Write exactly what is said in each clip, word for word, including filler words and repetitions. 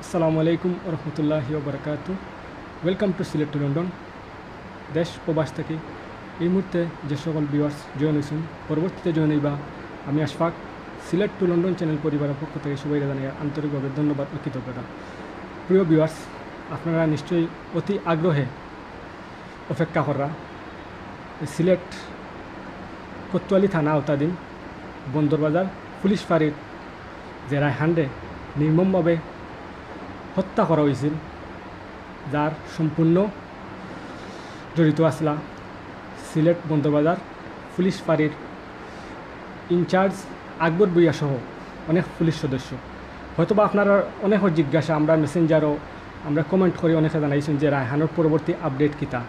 Assalamu alaikum wa rahmatullahi wa barakatuh. Welcome to Select London. দেশ প্রবাস থেকে এই মুহূর্তে যে সকল ভিউয়ার্স জয়েন হয়েছেন পরবর্তীতে জয়েন হইবা আমি Ashfaq Sylhet to London channel পরিবারের পক্ষ থেকে সবাইকে জানাই আন্তরিকভাবে ধন্যবাদ ও কৃতজ্ঞতা। প্রিয় ভিউয়ার্স, আপনারা নিশ্চয়ই অতি আগ্রহে অপেক্ষা করা সিলেট কোতোয়ালি থানা আওতাধীন বন্দরবাজার পুলিশ ফাঁড়ির যে রায়হান্ডে নির্মমভাবে হত্যা করা হয়েছিল যার সম্পূর্ণ জড়িত আসলা সিলেট বন্দরবাজার পুলিশ ফাঁড়ির ইনচার্জ আকবর ভূঁইয়া সহ অনেক পুলিশ সদস্য। হয়তোবা আপনারা অনেক জিজ্ঞাসা, আমরা মেসেঞ্জারও আমরা কমেন্ট করে অনেকে জানাইছেন যে রায়হানোর পরবর্তী আপডেট কিতা।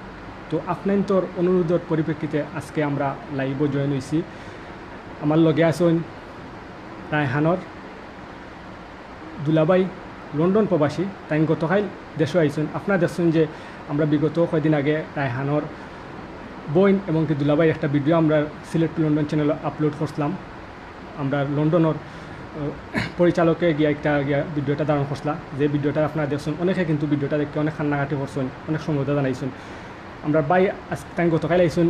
তো আপনার অনুরোধের পরিপ্রেক্ষিতে আজকে আমরা লাইভও জয়েন হয়েছি। আমার লগে আছেন রায়হানোর দুলাবাই লন্ডন প্রবাসী, তাই গতকাল দেশে আইছেন। আপনারা দেখছেন যে আমরা বিগত কয়েকদিন আগে রায়হানোর বইন এবং কি দুলাবাই একটা ভিডিও আমরা সিলেট লন্ডন চ্যানেলে আপলোড করছিলাম। আমরা লন্ডনের পরিচালকে গিয়া একটা গিয়া ভিডিওটা ধারণ করছিলাম, যে ভিডিওটা আপনারা দেখছেন। অনেকে কিন্তু ভিডিওটা দেখে অনেক কান্নাকাটি করছেন, অনেক সমঝোতা জানাইছেন। আমরা বাই আজ তাই গতকাল আইসুন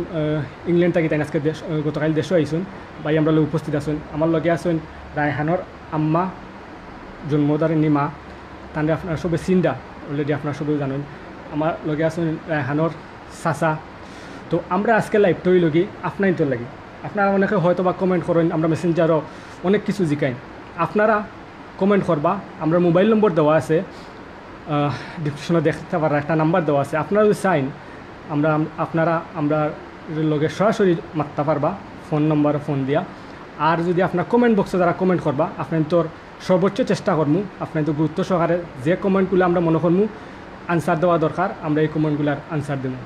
ইংল্যান্ড থেকে, তাই আজকে দেশ গতকাল দেশে আইসুন। বাই আমরা উপস্থিত আছেন। আমার লগে আছেন রায়হানোর আম্মা জন্মদার নিমা, তাহলে আপনার সবে চিন্তা অলরেডি আপনার সবে জানেন। আমার লগে আছেন রায়হানোর চাচা। তো আমরা আজকে লাইভটাই লগি আপনার তোর লাগে। আপনারা অনেকে হয়তো বা কমেন্ট করেন, আমরা মেসেঞ্জারও অনেক কিছু জিকাই। আপনারা কমেন্ট করবা, আমরা মোবাইল নম্বর দেওয়া আছে, ডিসক্রিপশনে দেখতে পারা একটা নাম্বার দেওয়া আছে। আপনারা যদি চাইন আমরা আপনারা আমরা লগে সরাসরি মারতে পারবা ফোন নম্বর ফোন দিয়া। আর যদি আপনার কমেন্ট বক্সে যারা কমেন্ট করবা, আপনার তোর সর্বোচ্চ চেষ্টা করমু, আপনার তো গুরুত্ব সহকারে যে কমেন্টগুলো আমরা মনে করমু আনসার দেওয়া দরকার, আমরা এই কমেন্টগুলোর আনসার দেবো।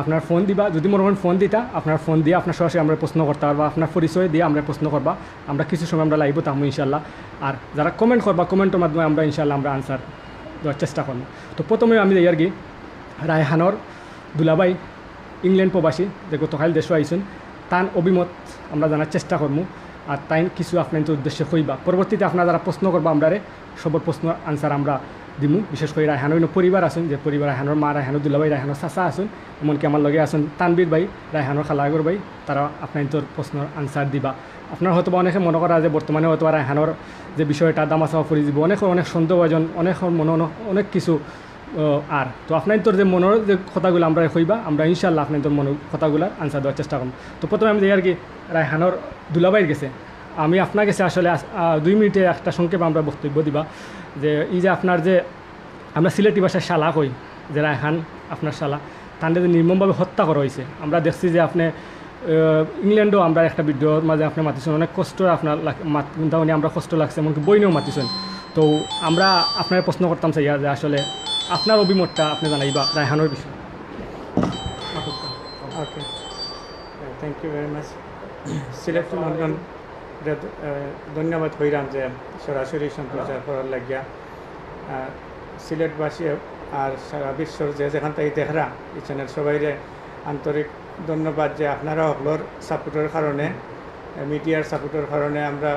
আপনার ফোন দিবা, যদি মনে করেন ফোন দিতা আপনার ফোন দিয়ে আপনার সরাসরি আমরা প্রশ্ন করতে পারবা, আপনার পরিচয় দিয়ে আমরা প্রশ্ন করবা। আমরা কিছু সময় আমরা লাইভ থামু ইনশাল্লাহ। আর যারা কমেন্ট করবা, কমেন্টের মাধ্যমে আমরা ইনশাল্লাহ আমরা আনসার দেওয়ার চেষ্টা করবো। তো প্রথমে আমি যাই আর কি রায়হানোর দুলাবাই ইংল্যান্ড প্রবাসী যে গতকাল দেশে আইছেন, তার অভিমত আমরা জানার চেষ্টা করবো। আর তাই কিছু আপনার উদ্দেশ্যে কইবা, পরবর্তীতে আপনারা যারা প্রশ্ন করবা আমরারে সবর প্রশ্ন আনসার আমরা দিমু। বিশেষ করে রায়হানোর পরিবার আছেন, যে পরিবার রায়হানোর মা, রায়হানোর দুলাবাই, রায়হানোর চাচা আছেন, এমনকি আমার লগে আছেন তানবীর ভাই, রায়হানোর খালাগর ভাই, তারা আপনার তোর প্রশ্নের আনসার দিবা। আপনার হয়তো অনেকে মনে করা যে বর্তমানে হয়তো রায়হানোর যে বিষয়টা দামাচা পড়ে যাব, অনেক অনেক সন্দেহভাজন, অনেক মনে অনেক কিছু আর। তো আপনার তোর যে মনের যে কথাগুলো আমরা কইবা, আমরা ইনশাল্লাহ আপনার তোর মনের কথাগুলোর আনসার দেওয়ার চেষ্টা করব। তো প্রথমে আমি যে আর কি রায়হানোর দুলাবাইয়ের গেছে আমি আপনার কাছে আসলে দুই মিনিটে একটা সংক্ষেপে আমরা বক্তব্য দিবা যে এই যে আপনার যে আমরা সিলেটি ভাষায় শালা কই, যে রায়হান আপনার শালা, তাহলে যে নির্মমভাবে হত্যা করা হয়েছে। আমরা দেখছি যে আপনি ইংল্যান্ডও আমরা একটা ভিডিওর মাঝে আপনি মাতিছেন, অনেক কষ্ট আপনার মাতি আমরা কষ্ট লাগছে, এমনকি বইনেও মাতিছেন। তো আমরা আপনার প্রশ্ন করতাম চাই যে আসলে আপনার অভিমতটা আপনি জানাইবা রায়হানোর বিষয়ে। Okay, thank you very much. Sylhet London ধন্যবাদ হইরাম যে সরাসরি সম্প্রচার করার লাগিয়া। সিলেটবাসী আর সারা বিশ্বর যে যেখান থেকে দেখরা এই চ্যানেল সবাইরে আন্তরিক ধন্যবাদ যে আপনারা সকলের সাপোর্টের কারণে, মিডিয়ার সাপোর্টের কারণে আমরা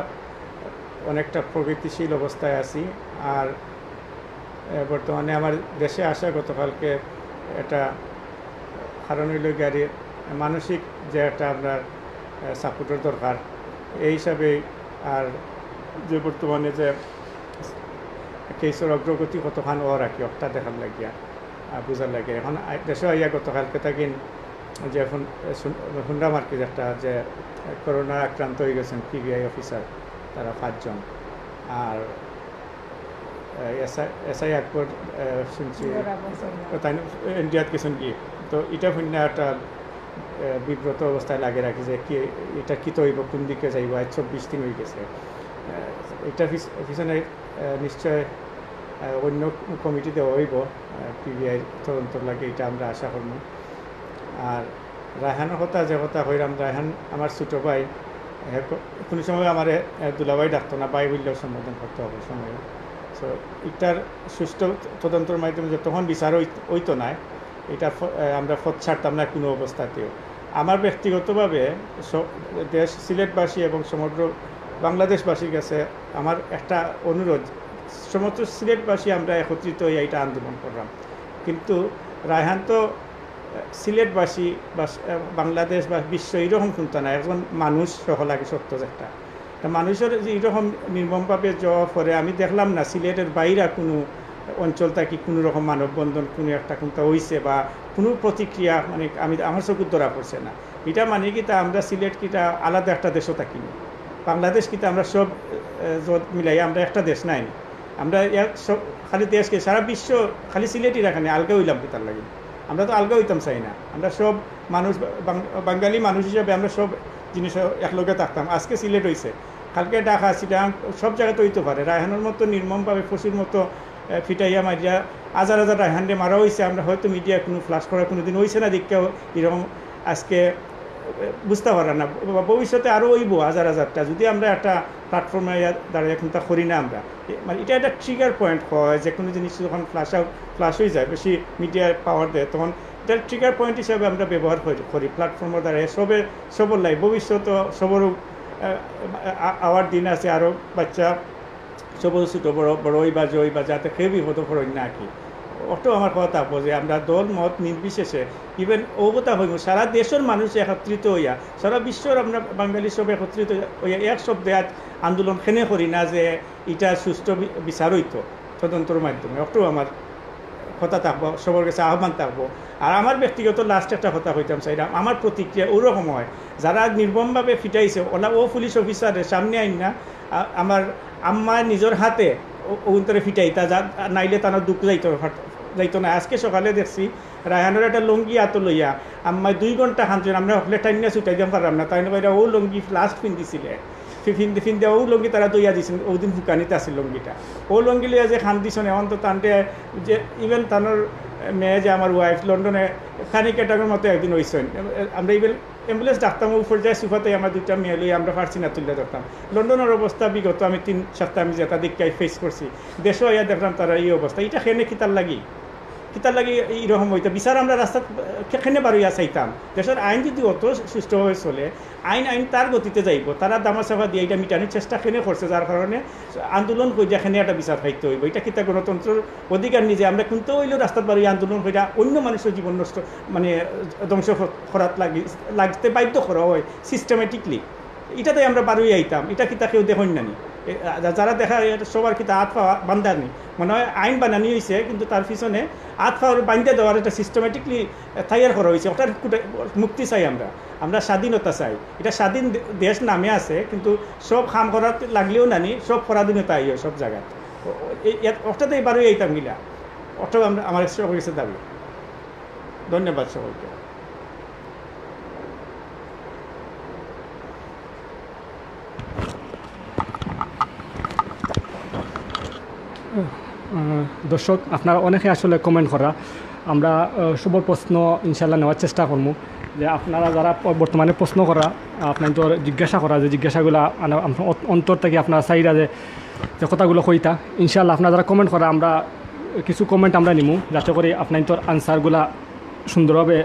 অনেকটা প্রগতিশীল অবস্থায় আছি। আর বর্তমানে আমার দেশে আসা গতকালকে এটা কারণ হইল গাড়ির মানসিক যে একটা আপনার সাপোর্টের দরকার এই হিসাবে। আর যে বর্তমানে যে কেসের অগ্রগতি কতখান হওয়ার আর কি অক্টা দেখার লাগিয়া বোঝার লাগিয়া এখন দেশে আইয়া গতকালকে থাকেন যে এখন হুন্ডা মার্কেট একটা যে করোনা আক্রান্ত হয়ে গেছেন পিবিআই অফিসার, তারা পাঁচজন। আর এসআই এসআই আকবর শুনছি তাই ইন্ডিয়াত গেছেন কি, তো এটা ভিন্ন একটা বিব্রত অবস্থায় লাগে রাখি যে কি এটা কী তৈব কোন দিকে যাইব। আর চব্বিশ দিন হয়ে গেছে, এটা পিছনে নিশ্চয় অন্য কমিটি দেওয়া হইব পিবিআই তদন্ত লাগে, এটা আমরা আশা করব। আর রায়হানের কথা যে কথা হইলাম, রায়হান আমার ছোটো ভাই, কোনো সময় আমার দুলাভাই ডাকতো না, ভাই বললেও সম্বোধন করতে হবে সময়। তো এটার সুষ্ঠু তদন্তর মাধ্যমে যে তখন বিচার হইতো না, এটা আমরা পথ ছাড়তাম না কোনো অবস্থাতেও। আমার ব্যক্তিগতভাবে দেশ সিলেটবাসী এবং সমগ্র বাংলাদেশবাসীর কাছে আমার একটা অনুরোধ সমস্ত সিলেটবাসী আমরা একত্রিত হয়ে এটা আন্দোলন করলাম। কিন্তু রায়হান তো সিলেটবাসী বা বাংলাদেশ বা বিশ্ব এইরকম শুনতো না, একজন মানুষ সহ লাগে সত্য একটা মানুষের যে এইরকম নির্মমভাবে জবাব করে আমি দেখলাম না। সিলেটের বাইরে কোনো অঞ্চল থাকি কোনো রকম মানববন্ধন কোনো একটা কোনটা হয়েছে বা কোনো প্রতিক্রিয়া মানে আমি আমার চোখ ধরা পড়ছে না। এটা মানে কি তা আমরা সিলেট কিটা আলাদা একটা দেশও থাকিনি, বাংলাদেশ কিটা আমরা সব জোট মিলাই আমরা একটা দেশ নাই, আমরা এক সব খালি দেশকে সারা বিশ্ব খালি সিলেটই রাখা নেই, আলগা হইলাম কি তার লাগে। আমরা তো আলগা হইতাম চাই না, আমরা সব মানুষ বাঙালি মানুষ হিসাবে আমরা সব জিনিস একলগে থাকতাম। আজকে সিলেট হয়েছে কালকে ঢাকা সিটাং সব জায়গাতে হইতে পারে। রায়হানোর মতো নির্মমভাবে পশুর মতো ফিটাইয়া মারিয়া হাজার হাজার রায়হানরে মারা হয়েছে, আমরা হয়তো মিডিয়া কোনো ফ্লাশ করা কোনো দিন হয়েছে না দেখতেও এরকম আজকে বুঝতে পারা না। ভবিষ্যতে আরও হইব হাজার হাজারটা যদি আমরা একটা প্ল্যাটফর্মে দাঁড়িয়ে এখন তা করি না। আমরা মানে এটা একটা ট্রিগার পয়েন্ট হয় যে কোনো জিনিস যখন ফ্লাশ আউট ফ্লাশ হয়ে যায় বেশি মিডিয়ার পাওয়ার দেয় তখন এটা ট্রিগার পয়েন্ট হিসাবে আমরা ব্যবহার করি প্ল্যাটফর্মের দ্বারাই। সবে সবর লাগে ভবিষ্যত সবরও আওয়ার দিন আছে, আরও বাচ্চা সব ছোটো বড় বড়ই বা জয় বা যাতে কেউ বিপদ পড়ই না কি অটো আমার কথা বোঝে। আমরা দল মত নির্বিশেষে ইভেন অবতা হইব সারা দেশের মানুষ একত্রিত হইয়া সারা বিশ্বর আমরা বাঙালি সব একত্রিত হইয়া এক শব্দে আজ আন্দোলন খেনে করি না যে এটা সুষ্ঠু বিচার হইতো তদন্তর মাধ্যমে। অটো আমার কথা থাকবো সবার কাছে আহ্বান থাকবো। আর আমার ব্যক্তিগত লাস্ট একটা কথা হইতাম চাইলাম আমার প্রতিক্রিয়া ওরকম হয় যারা নির্মমভাবে ফিটাইছে ওলা ও পুলিশ অফিসারের সামনে আইন না আমার আম্মা নিজের হাতে অন্তরে ফিটাইতা যা নাইলে তারা দুঃখ যাইতো যাইতো না। আজকে সকালে দেখছি রায়হানোর একটা লঙ্গি আত লইয়া আম্মায় দুই ঘন্টা হানছেন আমরা হকলে টাইম না ছুটাই দিতে পারলাম না, তাই বাইরে ও লঙ্গি লাস্ট পিন্দিছিলে ফিন্দি ফিন্দি ও লঙ্গি তারা দইয়া দিয়েছেন ওদিন ফুকানিতে আছে লঙ্গিটা ও লঙ্গি লইয়া যে খান দিছেন এমন তো তানটে যে ইভেন তানোর মেয়ে যে আমার ওয়াইফ লন্ডনে খানিকেটাকের মতো একদিন হয়েছেন আমরা ইভেন অ্যাম্বুলেন্স ডাক্তার উপর যায় সুফাতে আমার দুইটা মেয়ে লই আমরা ফার্সি না তুলে ধরতাম। লন্ডনের অবস্থা বিগত আমি তিন সপ্তাহ আমি যেটা দিকটাই ফেস করছি দেশও ইয়া দেখলাম তারা এই অবস্থা এটা খেয়ে কিতার লাগি কিতার লাগে এইরকম হইতো বিচার আমরা রাস্তা খেনে বারো ইয়া চাইতাম। দেশের আইন যদি অত সুষ্ঠুভাবে চলে আইন আইন তার গতিতে যাইব, তারা দামা চাপা দিয়ে এটা মিটানোর চেষ্টা খেনে করছে যার কারণে আন্দোলন কই যেখানে একটা বিচার পাইতে হইব। এটা কিতা গণতন্ত্রের অধিকার নিজে আমরা কিন্তু হইলেও রাস্তার বাড়ি আন্দোলন হইয়া অন্য মানুষের জীবন নষ্ট মানে ধ্বংস করাত লাগি লাগতে বাধ্য করা হয় সিস্টেমেটিকলি। এটাতেই আমরা বারোই আইতাম এটা কিতা কেউ দেখেন না নি, যারা দেখা সবার কিন্তু হাত পাওয়া বান্ধা নেই মনে হয় আইন বানানি হয়েছে কিন্তু তার পিছনে হাত পাওয়ার বান্ধা দেওয়ার এটা সিস্টেমেটিকলি তৈয়ার করা হয়েছে। ওটার মুক্তি চাই আমরা, আমরা স্বাধীনতা চাই। এটা স্বাধীন দেশ নামে আছে কিন্তু সব কাম করার লাগলেও নানি সব পরাধীনতা আই হয় সব জায়গায় ওটাতেই বারোই আইতাম গিলা ওটাও আমরা আমার সবাই কাছে দাবি। ধন্যবাদ সবাইকে। দর্শক আপনারা অনেকে আসলে কমেন্ট করা আমরা সব প্রশ্ন ইনশাল্লাহ নেওয়ার চেষ্টা করবো যে আপনারা যারা বর্তমানে প্রশ্ন করা আপনাদের জিজ্ঞাসা করা যে জিজ্ঞাসাগুলো অন্তর থেকে আপনারা চাইরা যে যে কথাগুলো কইতা ইনশাল্লাহ আপনারা যারা কমেন্ট করা আমরা কিছু কমেন্ট আমরা নিমু যাতে করে আপনাদের আনসারগুলা সুন্দরভাবে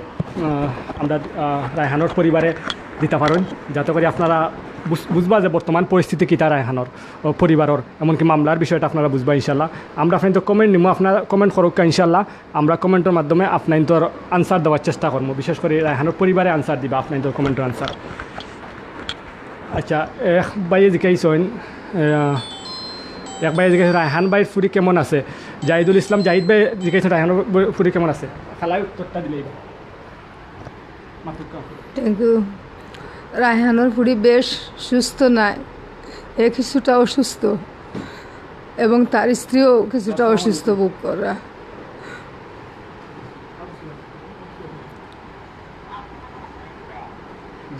আমরা রায়হানোর পরিবারে দিতে পারেন যাতে করে আপনারা বুঝবা যে বর্তমান পরিস্থিতি কী তারা রায়হানোর পরিবারের এমনকি মামলার বিষয়টা আপনারা বুঝবা ইনশাল্লাহ। আমরা আপনার তো কমেন্ট নিব আপনারা কমেন্ট করুক ইনশাল্লাহ আমরা কমেন্টের মাধ্যমে আপনার তোর আনসার দেওয়ার চেষ্টা করবো বিশেষ করে রায়হানোর পরিবারে আনসার দিবা আপনার তোর কমেন্টের আনসার। আচ্ছা এক বাইয়ে জিকাইছেন এক বাইয়ে জিজ্ঞাসা রায়হান বাইয়ের ফুরি কেমন আছে জাহিদুল ইসলাম জাহিদ ভাই জিজ্ঞাসা রায়হানোর ফুরি কেমন আছে খালাই উত্তরটা দিলেই থ্যাংক ইউ। রায়হানোর ফুড়ি বেশ সুস্থ নয়, এ কিছুটা অসুস্থ এবং তার স্ত্রীও কিছুটা অসুস্থ বোধ করা।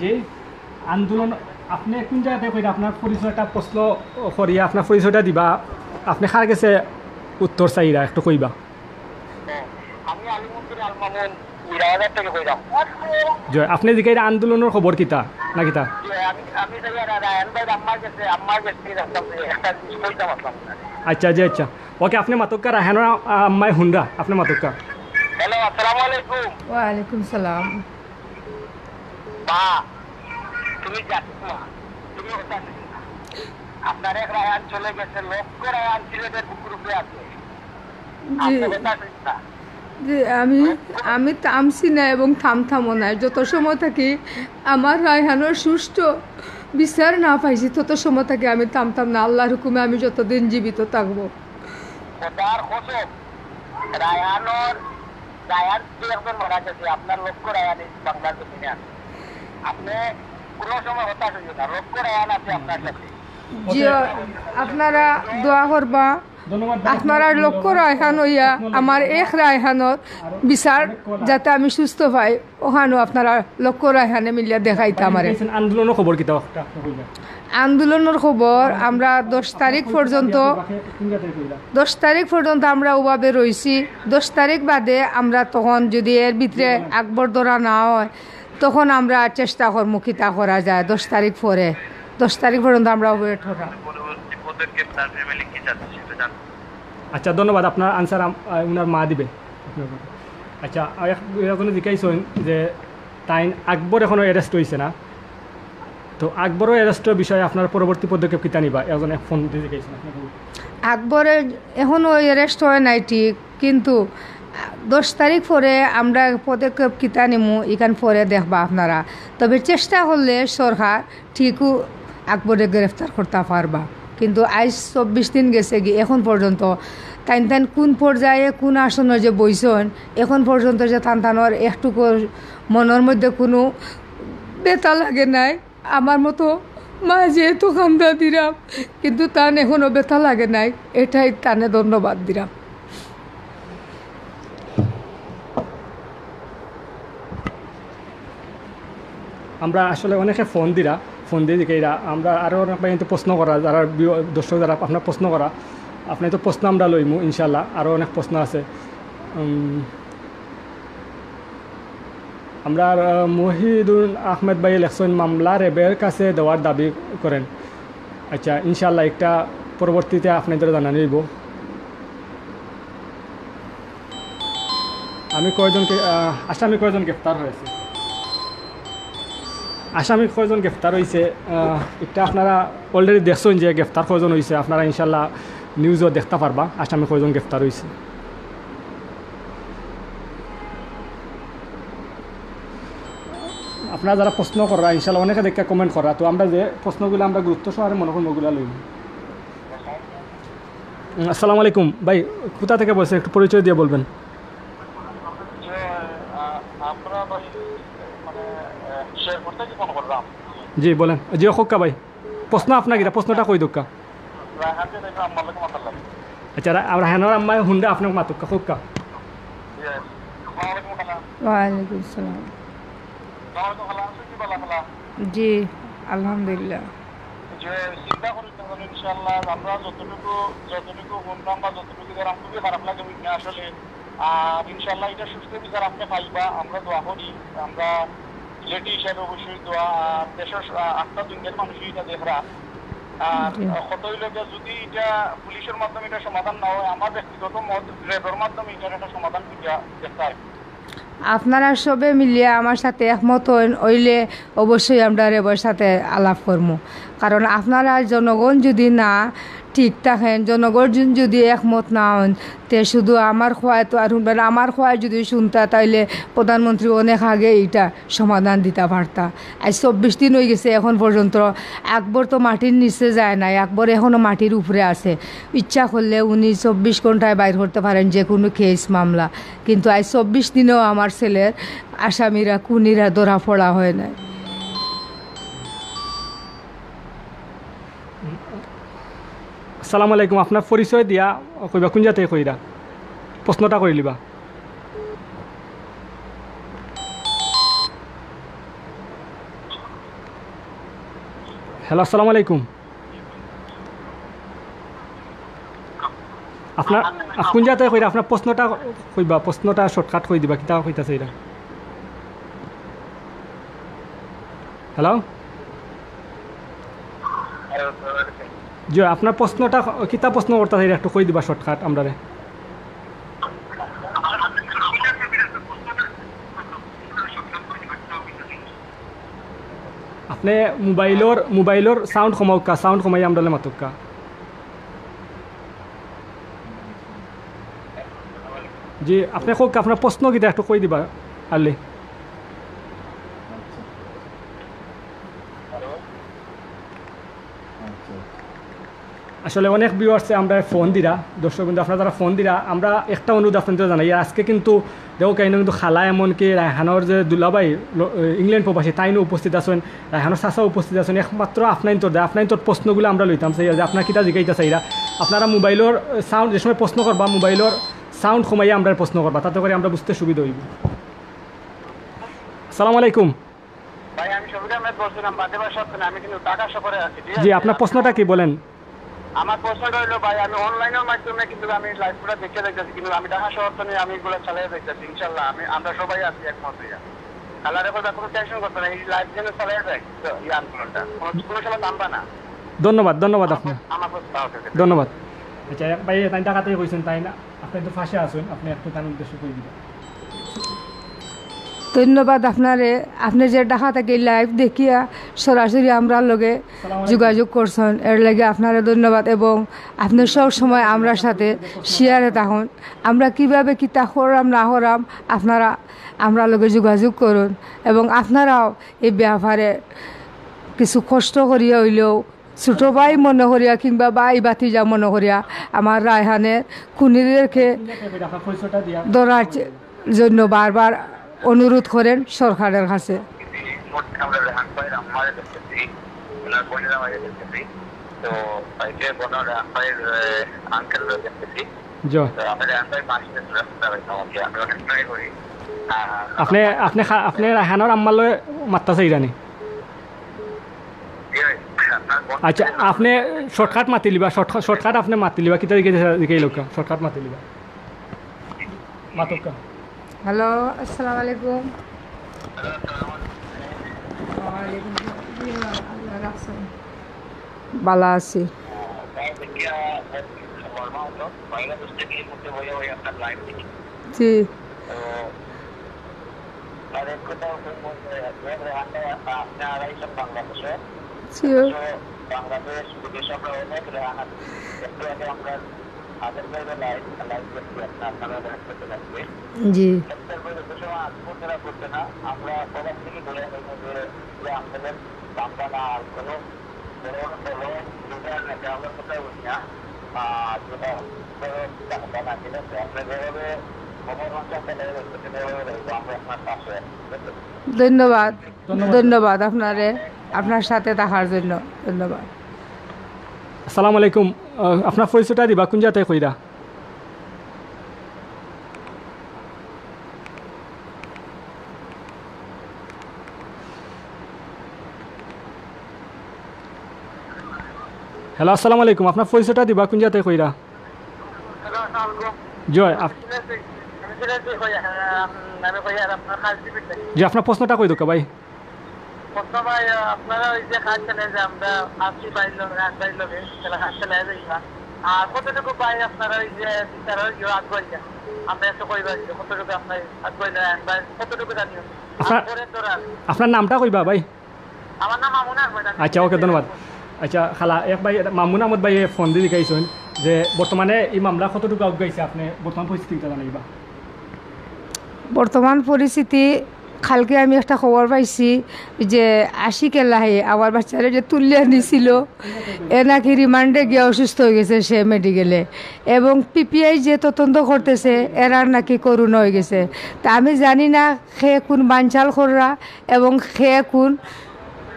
যে আন্দোলন আপনি কোন জায়গাতে কইরা আপনার পরিচয়টা প্রশ্ন করিয়া আপনার পরিচয়টা দিবা আপনি কার কাছে উত্তর চাইরা একটু কইবা। জয় আপনি যে আন্দোলনের খবর কিতা না কিতা আচ্ছা জি আচ্ছা ওকে আপনি মাতক্কা রায়হানোর আম্মাই হুন্ডা আপনি মাতক্কা। হ্যালো আসসালামু আলাইকুম। ওয়া আলাইকুম সালাম। বা তুমি যাচ্ছো তুমি আপনার এক রায়ান চলে গেছে, লক্ষ রায়ান সিলেটের গ্রুপে আছে। জি, আমি আমি থামছি না এবং থামথামও না। যত সময় থাকি আমার রায়হানোর সুষ্ঠু বিচার না পাইছি তত সময় থাকি আমি থামতাম না। আল্লাহর হুকুমে আমি যতদিন জীবিত থাকবো। জি, আপনারা দোয়া করবা আপনারা লক্ষ্য রায়হান হইয়া আমার এক রায়হানোর বিচার যাতে আমি সুস্থ পাই, ওখানো আপনারা লক্ষ্য রায়হানে মিলিয়া দেখাইতে। আমার আন্দোলনের খবর কি? আন্দোলনের খবর আমরা দশ তারিখ পর্যন্ত দশ তারিখ পর্যন্ত আমরা ওভাবে রয়েছি। দশ তারিখ বাদে আমরা তখন যদি এর ভিতরে আকবর ধরা না হয় তখন আমরা চেষ্টা কর্মকিতা করা যায়। দশ তারিখ পরে দশ তারিখ পর্যন্ত আমরা ওয়েট করা। আচ্ছা, ধন্যবাদ। আপনার আনসার ওনার মা দিবে। আচ্ছা, এখনো জিজ্ঞাসা যে তাই আকবর এখনও অ্যারেস্ট হয়েছে না, তো আকবরও অ্যারেস্টের বিষয়ে আপনার পরবর্তী পদক্ষেপ কী নিবা? এখন ফোন দিয়ে জিজ্ঞাসা আকবরের এখনও অ্যারেস্ট হয় নাই ঠিক, কিন্তু দশ তারিখ পরে আমরা পদক্ষেপ কিতা নিমু এখান পরে দেখবা আপনারা। তবে চেষ্টা করলে সরকার ঠিকও আকবরে গ্রেফতার করতে পারবা, কিন্তু আজ চব্বিশ দিন গেছে গিয়ে এখন পর্যন্ত তাইন তাইন কোন পর্যায়ে কোন আসনে যে বইছেন এখন পর্যন্ত যে তান তানোর একটুকু মনের মধ্যে কোনো বেতা লাগে নাই। আমার মতো মা যেহেতু কান্দা দিলাম, কিন্তু তান এখনও বেতা লাগে নাই, এটাই তানে ধন্যবাদ দিলাম। আমরা আসলে অনেকে ফোন দিরা ফোন দিয়ে দিকে এরা আমরা আরও অনেক কিন্তু প্রশ্ন করা যারা দর্শক যারা আপনার প্রশ্ন করা আপনি তো প্রশ্ন আমরা লইমু ইনশাল্লাহ। আরও অনেক প্রশ্ন আছে। আমরা মহিদুল আহমেদ ভাই ইলেকশন মামলা রেবের কাছে দেওয়ার দাবি করেন। আচ্ছা, ইনশাল্লাহ একটা পরবর্তীতে আপনাদের জানানো হইব। আমি কয়জনকে আসামি কয়জন গ্রেফতার হয়েছে আসামি কয়জন গ্রেফতার হয়েছে এটা আপনারা অলরেডি দেখছেন যে গ্রেফতার কয়জন হয়েছে। আপনারা ইনশাল্লাহ নিউজও দেখতে পারবা আসামি কয়জন গ্রেফতার হয়েছে। আপনারা যারা প্রশ্ন করা ইনশাল্লাহ অনেকে দেখে কমেন্ট করা, তো আমরা যে প্রশ্নগুলো আমরা গুরুত্ব সহকারে মনে করবো ওগুলো লইব। আসসালামু আলাইকুম ভাই, কোথা থেকে বলছেন একটু পরিচয় দিয়ে বলবেন? জি বলেন। জি হক্কা ভাই, প্রশ্ন আপনাকে প্রশ্নটা কই দোকা? আচ্ছা, রায়হানোর আম্মায় হুন্ডা আপনাকে মাতুক্কা হক্কা। জি আলহামদুলিল্লাহ। আর ইনশাল্লাহ এটা সুস্থ বিচার আপনি পাইবা, আমরা দোয়া করি। আমরা লেটি হিসাবে অবশ্যই দোয়া আর দেশের আত্মা দুনিয়ার মানুষই এটা দেখরা। আর কতই লোকে যদি এটা পুলিশের মাধ্যমে এটা সমাধান না হয়, আমার ব্যক্তিগত মত রেবের মাধ্যমে এটার একটা সমাধান খুঁজে দেখতে হয়। আপনারা সবে মিলিয়ে আমার সাথে একমত হইলে অবশ্যই আমরা রেবের সাথে আলাপ করবো, কারণ আপনারা জনগণ যদি না ঠিক থাকেন, জনগণ যদি একমত না হন, তে শুধু আমার খোয়ায় তো আর শুনবেন। আমার খোয়ায় যদি শুনতা তাইলে প্রধানমন্ত্রী অনেক আগে এইটা সমাধান দিতে পারতা। আজ চব্বিশ দিন হয়ে গেছে এখন পর্যন্ত আকবর তো মাটির নিচে যায় নাই, আকবর এখনও মাটির উপরে আছে। ইচ্ছা করলে উনি চব্বিশ ঘন্টায় বাইর করতে পারেন যে কোনো কেস মামলা, কিন্তু আজ চব্বিশ দিনেও আমার ছেলের আসামিরা খুনিরা ধরা পড়া হয় নাই। আসসালামু আলাইকুম, আপনার পরিচয় দিয়া কইবা কোন জায়গায় কইরা প্রশ্নটা করে লিবা। হ্যালো, আসসালামু আলাইকুম, আপনার কোন জায়গায় কইরা আপনার প্রশ্নটা কইবা, প্রশ্নটা শর্টকাট কই দিবা কিতা কইতাছে এরা। হ্যালো, জি আপনার প্রশ্নটা কিতা প্রশ্ন করতে চাই একটু কই দিবা শর্টকাট আমরা। আপনি ने मोबाइल और मोबाइल और साउंड खमाऊ का साउंड खमाई हम डले मतुक का जी अपने को अपना प्रश्नों की देखो कोई दिबा अल्ले আসলে অনেক ভিউয়ার্সে আমরা ফোন দিরা দর্শক বন্ধু আপনারা যারা ফোন দিরা আমরা একটা অনুরোধ আপনাদের জানাই আজকে কিন্তু দেখো কেন কিন্তু খালা এমনকি রায়হানোর যে দুলাভাই ইংল্যান্ড প্রবাসী তাইনও উপস্থিত আছেন রায়হানোর চাচাও উপস্থিত আছেন একমাত্র আপনার তোর দেয় আপনার তোর প্রশ্নগুলো আমরা লইতাম সেই আপনার কিতা জিগাইতে চাইরা আপনারা মোবাইলের সাউন্ড যে সময় প্রশ্ন করবা মোবাইলের সাউন্ড কমাইয়া আমরা প্রশ্ন করবা তাতে করে আমরা বুঝতে সুবিধা হইব। আসসালামু আলাইকুম ভাই আমি সবিতা আহমেদ বলছিলাম বাদেবা সত্তন আমি কিন্তু ঢাকা শহরে আছি। জি আপনার প্রশ্নটা কি বলেন? আমার প্রশ্নটা হলো ভাই আমি অনলাইনের মাধ্যমে কিন্তু আমি লাইভগুলো দেখতে দেখতেছি কিন্তু আমি ঢাকা শহর তো নিয়ে আমি এগুলো চালিয়ে দেখতেছি ইনশাল্লাহ আমি আমরা সবাই আছি একমত হইয়া খেলার কথা কোনো টেনশন করতে না এই লাইভ যেন চালিয়ে যায় তো এই আন্দোলনটা কোনো সময় থামবা না। ধন্যবাদ ধন্যবাদ আপনার আমার প্রশ্ন ধন্যবাদ। আচ্ছা ভাই তাই ঢাকাতেই কইছেন তাই না আপনি তো ফাঁসে আছেন আপনি একটু তার উদ্দেশ্য কই দিবেন। ধন্যবাদ আপনারে আপনি যে ঢাকা থেকে লাইভ দেখিয়া সরাসরি আমরার লগে যোগাযোগ করছেন এর লাগে আপনারে ধন্যবাদ এবং আপনি সব সময় আমরার সাথে শেয়ারে থাকুন আমরা কিভাবে কি তা হরাম না হরাম আপনারা আমরার লগে যোগাযোগ করুন এবং আপনারাও এই ব্যাপারে কিছু কষ্ট করিয়া হইলেও ছোটো ভাই মনে করিয়া কিংবা বাই বাতিজা মনে করিয়া আমার রায়হানের খুনিদেরকে ধরার জন্য বারবার অনুরোধ করেন সরকারের কাছে। আপনি আপনি আপনি রায়হানোর আম্মার লগে মাত্রা চাইরানি আচ্ছা আপনি শর্টকাট মাতি লিবা শর্টকাট আপনি মাতি লিবা কিতা দিকেই লোক শর্টকাট মাতি লিবা মাতকা। হ্যালো আসসালামু আলাইকুম বালা আছি জি জি ধন্যবাদ ধন্যবাদ আপনারে আপনার সাথে থাকার জন্য ধন্যবাদ। আসসালামু আলাইকুম আপনার পরিচয়টা দিবা কোন জায়গায় কইরা? হ্যালো আসসালামু আলাইকুম আপনার পরিচয়টা দিবা কোন জায়গায় কইরা? জয় জি আপনার প্রশ্নটা কই দোকা ভাই? আপনার নামটা কইবা ভাই? আমার নাম মামুন আহমদ। আচ্ছা ওকে ধন্যবাদ। আচ্ছা খালা এক ভাই মামুন আহমদ ভাই ফোন দিয়ে দেখাইছেন যে বর্তমানে এই মামলা কতটুকু আগাইছে আপনি বর্তমান পরিস্থিতিটা জানাইবা। বর্তমান পরিস্থিতি কালকে আমি একটা খবর পাইছি যে আশিক এলাহে আমার বাচ্চারা যে তুলিয়া নিছিল এ নাকি রিমান্ডে গিয়ে অসুস্থ হয়ে গেছে সে মেডিকেলে এবং পিপিআই যে তদন্ত করতেছে এরার নাকি করুণ হয়ে গেছে তা আমি জানি না খে কোন বানচাল করা এবং খে কোন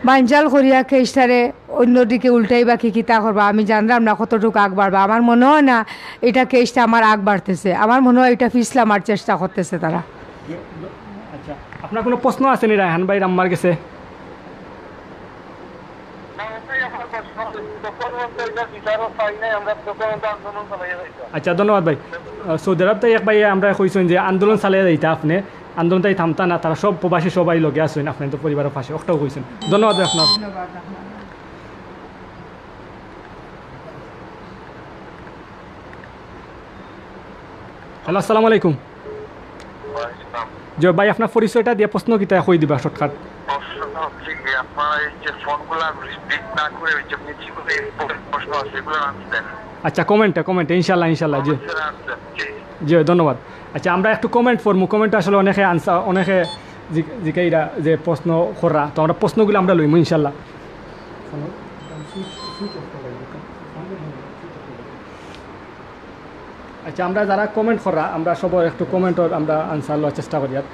বানচাল করিয়া খেস্টারে অন্যদিকে উল্টাই বা কী কী তা করবা আমি জানলাম না কতটুকু আগ বাড়বা আমার মনে হয় না এটা কেসটা আমার আগ বাড়তেছে আমার মনে হয় এটা ফিসলা মার চেষ্টা করতেছে তারা। আচ্ছা আপনার কোনো প্রশ্ন আছে নি রায়হান ভাই রাম্মার কাছে? আচ্ছা ধন্যবাদ ভাই। সৌদি আরব তাই এক ভাই আমরা কইছেন যে আন্দোলন চালিয়ে যাইতা আপনি আন্দোলন তাই থামতা না তারা সব প্রবাসী সবাই লগে আছেন আপনি তো পরিবারের পাশে ওটাও কইছেন ধন্যবাদ ভাই আপনার। হ্যালো আসসালামু আলাইকুম জি ভাই আপনার পরিচয়টা দিয়ে প্রশ্ন কিতা কই দিবা শর্টকাট? আচ্ছা কমেন্টে কমেন্টে ইনশাল্লাহ ইনশাল্লাহ জি জি ধন্যবাদ। আচ্ছা আমরা একটু কমেন্ট করবো, কমেন্ট আসলে অনেকে আনসার অনেকে জিকাইরা যে প্রশ্ন করা, তো আমরা প্রশ্নগুলো আমরা লইব ইনশাল্লাহ। আচ্ছা আমরা যারা কমেন্ট করা আমরা সবার একটু কমেন্টর আমরা আনসার লওয়ার চেষ্টা করি। আর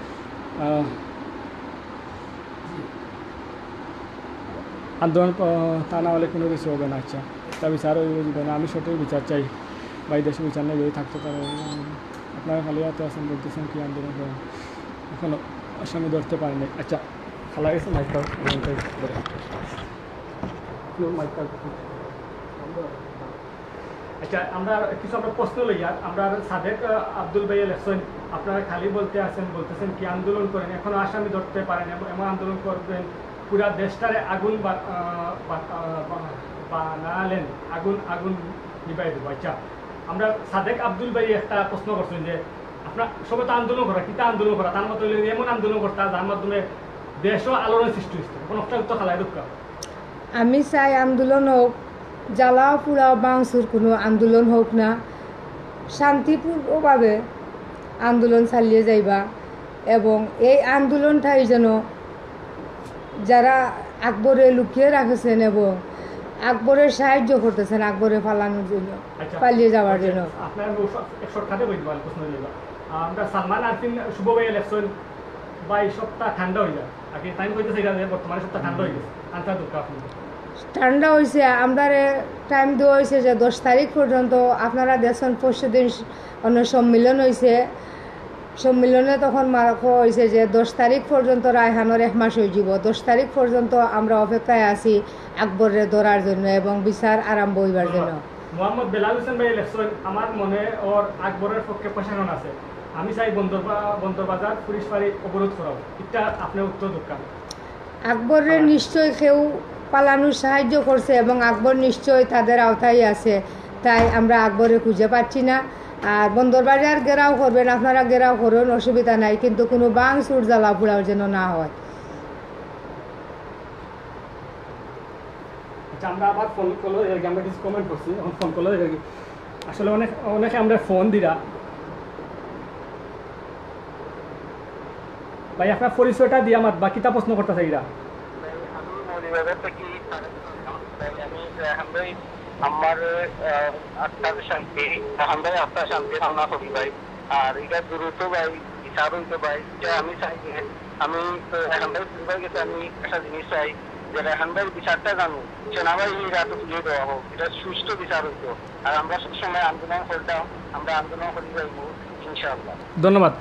আন্দোলন তা না হলে কোনো কিছু হবে না। আচ্ছা তা বিচার হবে না, আমি সঠিক বিচার চাই, বাড়ি দেশে বিচার নেই যদি থাকতে পারে। আপনারা খালি হাতে আছেন বলতেছেন কি আন্দোলন করেন, এখনও আসামি ধরতে পারেনি। আচ্ছা খালা গেছে মাইকটা মাইকটা। আচ্ছা আমরা কিছু আমরা প্রশ্ন লই। আর আমরা সাদেক আব্দুল ভাইয়া লেখছেন, আপনারা খালি বলতে আছেন বলতেছেন কি আন্দোলন করেন, এখনও আসামি ধরতে পারেন, এমন আন্দোলন করবেন পুরা দেশটারে আগুন বানালেন, আগুন আগুন নিবাই দেবো। আচ্ছা আমরা সাদেক আব্দুল ভাই একটা প্রশ্ন করছেন যে আপনার সবাই তো আন্দোলন করা, কীটা আন্দোলন করা, তার মতো এমন আন্দোলন করতা যার মাধ্যমে দেশও আলোড়ন সৃষ্টি হচ্ছে, কোনো একটা উত্তর খালায় রুক্কা। আমি চাই আন্দোলন হোক, জ্বালাও পুরাও বাংসুর কোনো আন্দোলন হোক না, শান্তিপূর্ণভাবে আন্দোলন চালিয়ে যাইবা। এবং এই আন্দোলনটাই যেন যারা আকবরে লুকিয়ে রাখেছেন এবং আকবরের সাহায্য করতেছেন আকবরে পালানোর জন্য, পালিয়ে যাওয়ার জন্য। আমরা সালমান আরফিন শুভ ভাই ইলেকশন বাইশ সপ্তাহ ঠান্ডা হয়ে যায় আগে টাইম হয়েছে, বর্তমানে সপ্তাহ ঠান্ডা হয়ে গেছে, আনসার দুঃখা আপনি ঠান্ডা হয়েছে। আমার টাইম দেওয়া হয়েছে যে দশ তারিখ পর্যন্ত আপনারা দেখছেন, পরশু দিন অন্য সম্মেলন হয়েছে, সম্মেলনে তখন মারাখা হয়েছে যে দশ তারিখ পর্যন্ত রায়হানোর এক মাস হয়ে যাব, দশ তারিখ পর্যন্ত আমরা অপেক্ষায় আছি আকবরের ধরার জন্য এবং বিচার আরম্ভ হইবার জন্য। মোহাম্মদ বেলাল হোসেন ভাই ইলেকশন, আমার মনে ওর আকবরের পক্ষে প্রশাসন আছে, আমি চাই বন্দর বন্দরবাজার পুলিশ ফাঁড়ি অবরোধ করাবো, এটা আপনার উত্তর দরকার। আকবরের নিশ্চয়ই কেউ পালানোর সাহায্য করছে এবং আকবর নিশ্চয়ই তাদের আওতায় আছে, তাই আমরা আকবরে খুঁজে পাচ্ছি না। আর বন্দরবাজার গেরাও করবেন, আপনারা গেরাও করুন, অসুবিধা নাই, কিন্তু কোনো বাংসুর জ্বালা পোড়াও যেন না হয়। আচ্ছা আমরা আবার ফোন করলো, আমরা কিছু কমেন্ট করছি, ফোন করলো আসলে অনেক অনেকে আমরা ফোন দিরা। ভাই আপনার পরিচয়টা দিয়ে আমার বাকি তা প্রশ্ন করতে চাইরা। আমার আত্মার শান্তি আমরা আত্মার শান্তি কামনা করি ভাই, আর এটা দ্রুত ভাই বিচার হইতে ভাই, যে আমি চাই আমি এখানটাই ভাই গেছে, আমি একটা জিনিস চাই যে এখানটাই বিচারটা জানো সেনাবাহিনী রাত তুলে দেওয়া হোক, এটা সুষ্ঠু বিচার হইতো। আর আমরা সবসময় আন্দোলন করতাম, আমরা আন্দোলন করি ভাই ইনশাআল্লাহ। ধন্যবাদ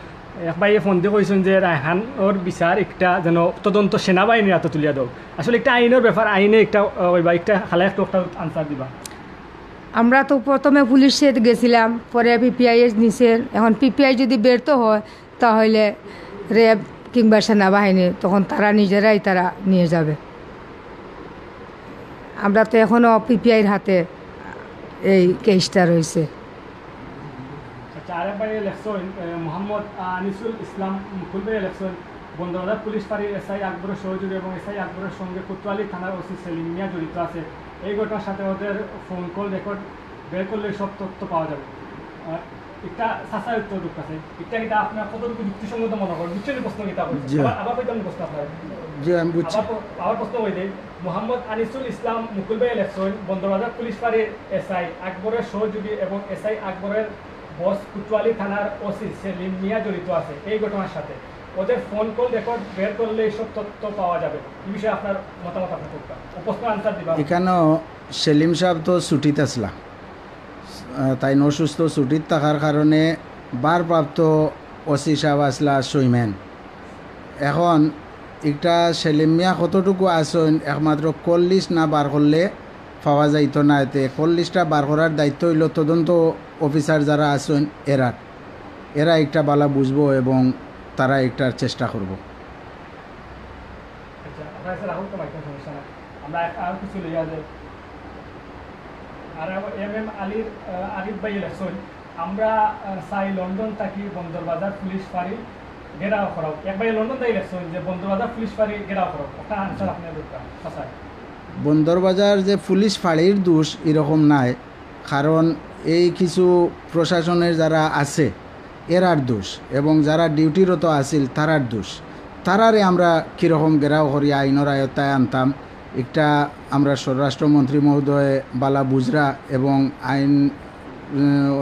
ভাই। ফোন দিয়ে কইছেন যে রায়হান ওর বিচার একটা যেন তদন্ত সেনাবাহিনীর হাতে তুলিয়া দেওয়া, আসলে একটা আইনের ব্যাপার, আইনে একটা একটা খালা একটা আনসার দিবা। আমরা তো প্রথমে পুলিশে গেছিলাম, পরে পিপিআই নিছেন, এখন পিপিআই যদি ব্যর্থ হয় তাহলে র্যাব কিংবা সেনাবাহিনী তখন তারা নিজেরাই তারা নিয়ে যাবে। আমরা তো এখনও পিপিআইয়ের হাতে এই কেসটা রয়েছে। আরেক ভাই ইলেকশন মোহাম্মদ আনিসুল ইসলাম মুকুল ভাই ইলেকশন, বন্দরবাজার পুলিশ ফাঁড়ির এসআই আকবরের সহযোগী এবং এসআই আকবরের সঙ্গে কোতোয়ালি থানার ওসি সেলিম মিয়া জড়িত আছে, এই ঘটনার সাথে ওদের ফোন কল রেকর্ড বের করলে সব তথ্য পাওয়া যাবে, এটা সাঁচার উত্তর দুঃখ আছে, এটা কিন্তু আপনার কতটুকু যুক্তিসঙ্গত মনে করেন, নিশ্চয়ই প্রশ্ন কিতা বলছি আবার কীতাম প্রশ্ন আপনার আবার প্রশ্ন হয়ে যায়। মোহাম্মদ আনিসুল ইসলাম মুকুল ভাই ইলেকশন, বন্দরবাজার পুলিশ ফাঁড়ির এসআই আকবরের সহযোগী এবং এসআই আকবরের বস কুতোয়ালি থানার ওসি সেলিম মিয়া জড়িত আছে, এই ঘটনার সাথে ওদের ফোন কল রেকর্ড বের করলে এইসব তথ্য পাওয়া যাবে, এই বিষয়ে আপনার মতামত আপনার উপস্থিত আনসার দিবা। এখানেও সেলিম সাহেব তো ছুটিতে আসলাম, তাই অসুস্থ ছুটির থাকার কারণে বারপ্রাপ্ত ওসি সাহেব আসলা সৈমেন, এখন একটা সেলিম মিয়া কতটুকু আসন একমাত্র কল লিস্ট না বার করলে পাওয়া যাইত না, এতে কল লিস্টটা বার করার দায়িত্ব হইল তদন্ত অফিসার যারা আছেন এরা, এরা একটা বালা বুঝবো এবং তারা একটার চেষ্টা করব। আমরা চাই লন্ডন থাকি বন্দরবাজার পুলিশ ফাঁড়ি get out for out. By London, they left so in the Bondurbajar police fire get out for out. Answer up never come. Bondurbajar the police fire does irohom nai. Karon ei kisu proshasoner zara ase. এরার দোষ এবং যারা ডিউটিরত আছিল তারার দোষ তারারে আমরা কিরকম গেরাও হরিয়া আইনের আয়ত্তায় আনতাম একটা আমরা স্বরাষ্ট্রমন্ত্রী মহোদয় বালা বুজরা এবং আইন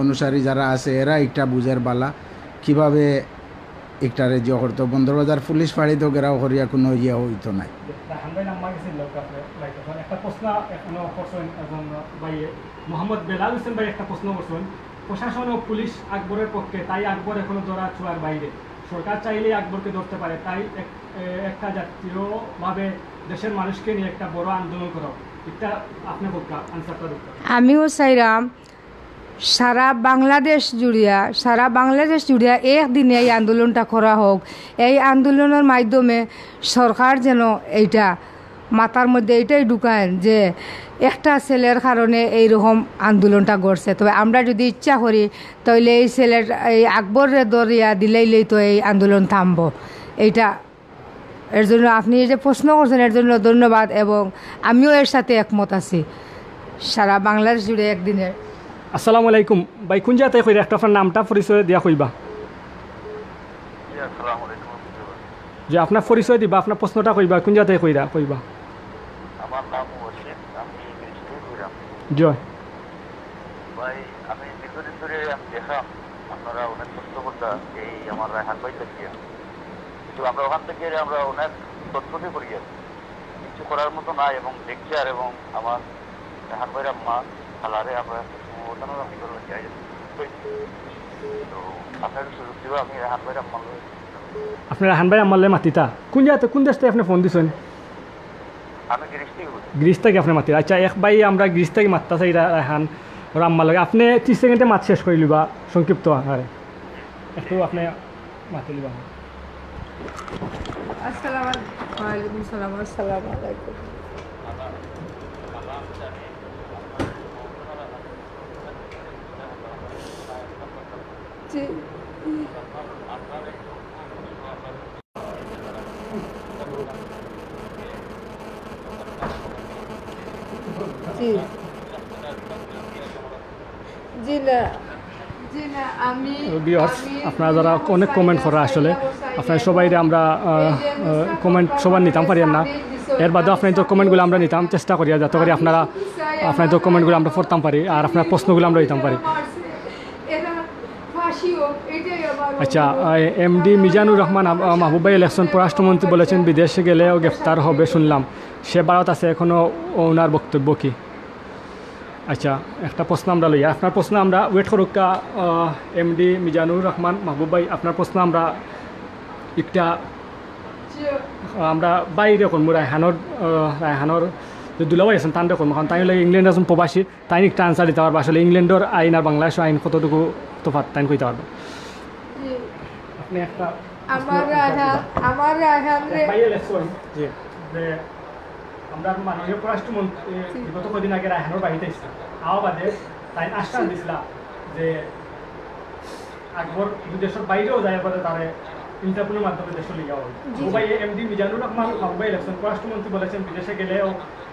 অনুসারী যারা আছে এরা একটা বুজের বালা কিভাবে একটারে জহরত বন্দরবাজার পুলিশ ফাঁড়ি তো গেরাও হরিয়া কোনো ইয়ে হইতো না একটা প্রশ্ন মোহাম্মদ বেলাল হোসেন ভাই একটা প্রশ্ন করছেন প্রশাসন ও পুলিশ আকবরের পক্ষে তাই আকবর এখনো ধরা ছোঁয়ার বাইরে সরকার চাইলে আকবরকে ধরতে পারে তাই একটা জাতীয়ভাবে দেশের মানুষকে নিয়ে একটা বড় আন্দোলন করা এটা আপনি বক্তা আনসারটা দিতে আমিও সাইরাম সারা বাংলাদেশ জুড়িয়া সারা বাংলাদেশ জুড়িয়া একদিনে এই আন্দোলনটা করা হোক এই আন্দোলনের মাধ্যমে সরকার যেন এইটা মাতার মধ্যে এইটাই ঢুকায় যে একটা ছেলের কারণে এইরকম আন্দোলনটা গড়ছে তবে আমরা যদি ইচ্ছা করি তাহলে এই ছেলের এই আকবরে দরিয়া দিলেইলেই তো এই আন্দোলন থামব এইটা এর জন্য আপনি যে প্রশ্ন করছেন এর জন্য ধন্যবাদ এবং আমিও এর সাথে একমত আছি সারা বাংলাদেশ জুড়ে একদিনের আসসালামু আলাইকুম ভাই কোন জায়গাতে কই একটা আপনার নামটা পরিচয় দিয়া কইবা যে আপনার পরিচয় দিবা আপনার প্রশ্নটা কইবা কোন জায়গাতে কইরা কইবা জয় ভাই আমি দেখুন ধরে আমি দেখা আপনারা অনেক তথ্য কথা এই আমার রায়হান ভাই থেকে কিন্তু আমরা ওখান থেকে আমরা অনেক তথ্য দিয়ে করি কিছু করার মতো নাই এবং লেকচার এবং আমার রায়হান ভাইয়ের আম্মা খালারে আমরা অন্যান্য আমি করবো যাই তো আপনার সুযোগ দিব আমি রায়হান ভাইয়ের আম্মা আপনার রায়হান ভাই আম্মালে মাতিতা কোন জায়গাতে কোন দেশটায় আপনি ফোন দিচ্ছেন আমি গ্রিস থেকে গ্রিস থেকে আপনি মাতি আচ্ছা এক ভাই আমরা গ্রিস থেকে মারতে চাই রায়হান ওরা আম্মা লাগে আপনি ত্রিশ সেকেন্ডে মাত শেষ করে লিবা সংক্ষিপ্ত আকারে একটু আপনি মাতি লিবা আসসালামু আলাইকুম ওয়া আসসালামু আলাইকুম আপনারা যারা অনেক কমেন্ট করা আসলে আপনার সবাই আমরা কমেন্ট সবার নিতাম পারি না এর বাদেও আপনার তো কমেন্টগুলো আমরা নিতাম চেষ্টা করি যাতে করে আপনারা আপনার তো কমেন্টগুলো আমরা পড়তাম পারি আর আপনার প্রশ্নগুলো আমরা নিতাম পারি আচ্ছা এম ডি মিজানুর রহমান মাহবুব ভাই ইলেকশন পররাষ্ট্রমন্ত্রী বলেছেন বিদেশে গেলেও গ্রেফতার হবে শুনলাম সে ভারত আছে এখনও ওনার বক্তব্য কি আচ্ছা একটা প্রশ্ন আমরা লই আপনার প্রশ্ন আমরা ওয়েট করুকা এম ডি মিজানুর রহমান মাহবুব ভাই আপনার প্রশ্ন আমরা একটা আমরা বাইরে করবো রায়হানোর রায়হানোর যে দুলাভাই আছেন তান করবো কারণ তাই হলে ইংল্যান্ড আছেন প্রবাসী তাই একটা আনসার দিতে পারবো আসলে ইংল্যান্ডের আইন আর বাংলাদেশের আইন কতটুকু তোফাত তাই কইতে পারবো আপনি একটা আমার আমার আমরা মাননীয় পররাষ্ট্রমন্ত্রী বিগত কদিন আগে রায়হানোর বাড়িতে এসেছিল আওয়াবাদে তাই আশ্বাস দিয়েছিলাম যে আকবর দেশের বাইরেও যায় পরে তারা ইন্টারপোলের মাধ্যমে দেশে লিয়া হবে Dubai M D Mizanur Rahman Mumbai election পররাষ্ট্রমন্ত্রী বলেছেন বিদেশে গেলেও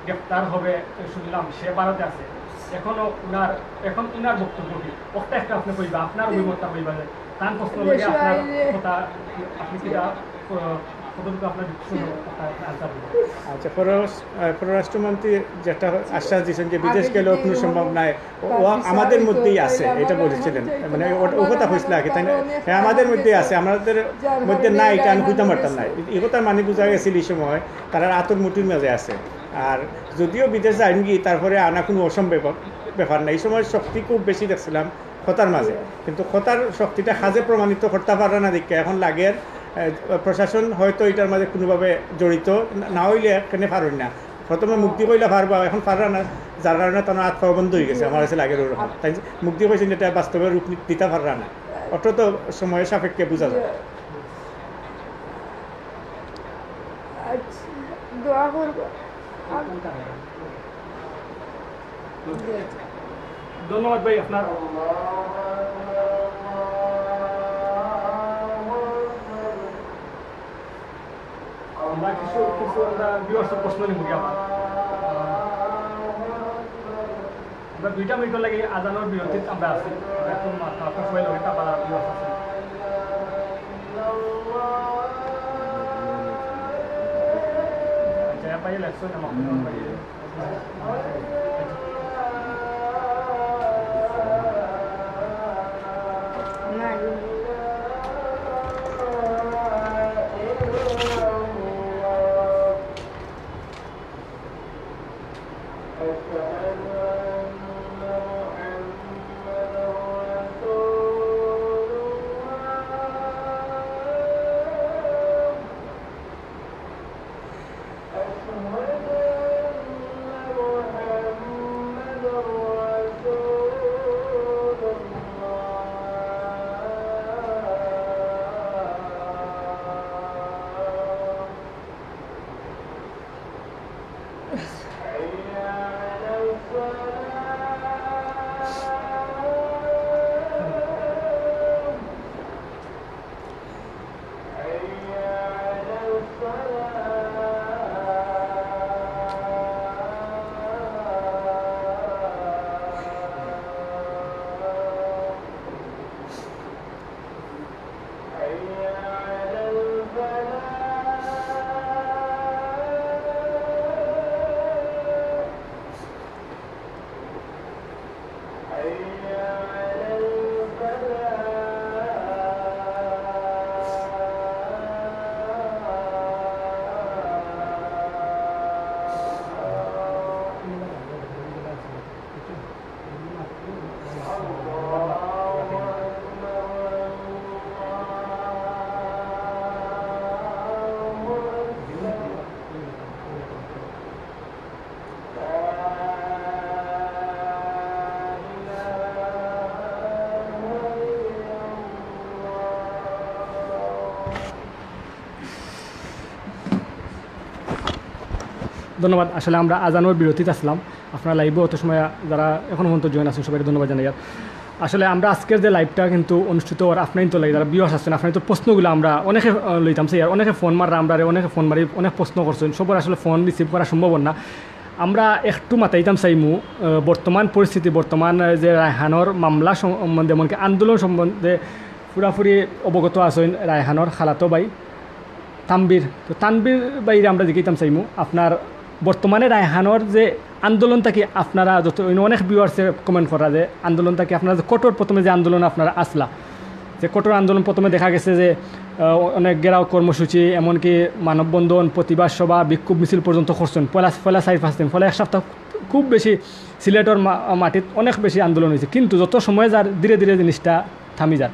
গ্রেপ্তার হবে শুনলাম সে ভারতে আছে এখনও উনার এখন উনার বক্তব্য কি ওটা একটা আপনি কইবা আপনার অভিমতটা কইবা যায় তার প্রশ্ন লাগে আপনার কথা আপনি কিটা আচ্ছা পররাষ্ট্রমন্ত্রী যেটা আশ্বাস দিয়েছেন যে বিদেশ গেলেও কোনো সম্ভব নাই ও আমাদের মধ্যেই আছে এটা বলেছিলেন মানে ও কথা হয়েছিল আগে তাই না হ্যাঁ আমাদের মধ্যেই আছে আমাদের মধ্যে না এটা আমি বুঝতে পারতাম না এ কথা মানে বোঝা গেছিল এই সময় তারা আতর মুটির মাঝে আছে আর যদিও বিদেশ আইনগি তারপরে আনা কোনো অসম্ভব ব্যাপার না এই সময় শক্তি খুব বেশি দেখছিলাম খতার মাঝে কিন্তু খতার শক্তিটা সাজে প্রমাণিত করতে পারা না দেখে এখন লাগে প্রশাসন হয়তো এটার মাঝে কোনোভাবে জড়িত না হইলে কেন পারই না প্রথমে মুক্তি কইলে পারবা এখন পারা না যার কারণে তোমার আত্মা বন্ধ হয়ে গেছে আমার কাছে লাগে ওরকম তাই মুক্তি কইছেন এটা বাস্তবে রূপ দিতে পারা না অত তো সময়ের সাপেক্ষে বোঝা যায় ধন্যবাদ ভাই আপনার والله في سوق في سوق ده بيوصل قسمين مجمع. بيجي من يقول لك هذا نور بيوتيت أم باسي. لكن ما تعرف وين لو تبغى بيوصل. أجا باي لسون ما باي. ধন্যবাদ। আসলে আমরা আজানোর বিরতিতে আসলাম, আপনারা লাইভও অত সময় যারা এখন পর্যন্ত জয়েন আছেন সবাইকে ধন্যবাদ জানাই। আর আসলে আমরা আজকের যে লাইভটা কিন্তু অনুষ্ঠিত আর আপনারই তো লাগে যারা বিয়াস আসছেন আপনার তো প্রশ্নগুলো আমরা অনেকে লইতাম সেই আর অনেকে ফোন মাররা আমরা অনেকে ফোন মারি অনেক প্রশ্ন করছেন, সবার আসলে ফোন রিসিভ করা সম্ভব না। আমরা একটু মাতাইতাম চাইমু বর্তমান পরিস্থিতি, বর্তমান যে রায়হানোর মামলা সম্বন্ধে এমনকি আন্দোলন সম্বন্ধে পুরাপুরি অবগত আছেন রায়হানোর খালাতো ভাই তানবীর। তো তানবীর বাইরে আমরা জিগাইতাম চাইমু আপনার বর্তমানে রায়হানোর যে আন্দোলনটাকে আপনারা যত অনেক ভিউয়ার্সে কমেন্ট করা যে আন্দোলনটাকে আপনারা যে কঠোর প্রথমে যে আন্দোলন আপনারা আসলা যে কঠোর আন্দোলন প্রথমে দেখা গেছে যে অনেক গেরাও কর্মসূচি এমনকি মানববন্ধন প্রতিবাদ সভা বিক্ষোভ মিছিল পর্যন্ত করছেন পয়লা পয়লা চার পাঁচ দিন, ফলে এক সপ্তাহ খুব বেশি সিলেটর মাটিত অনেক বেশি আন্দোলন হয়েছে, কিন্তু যত সময় যার ধীরে ধীরে জিনিসটা থামি যার।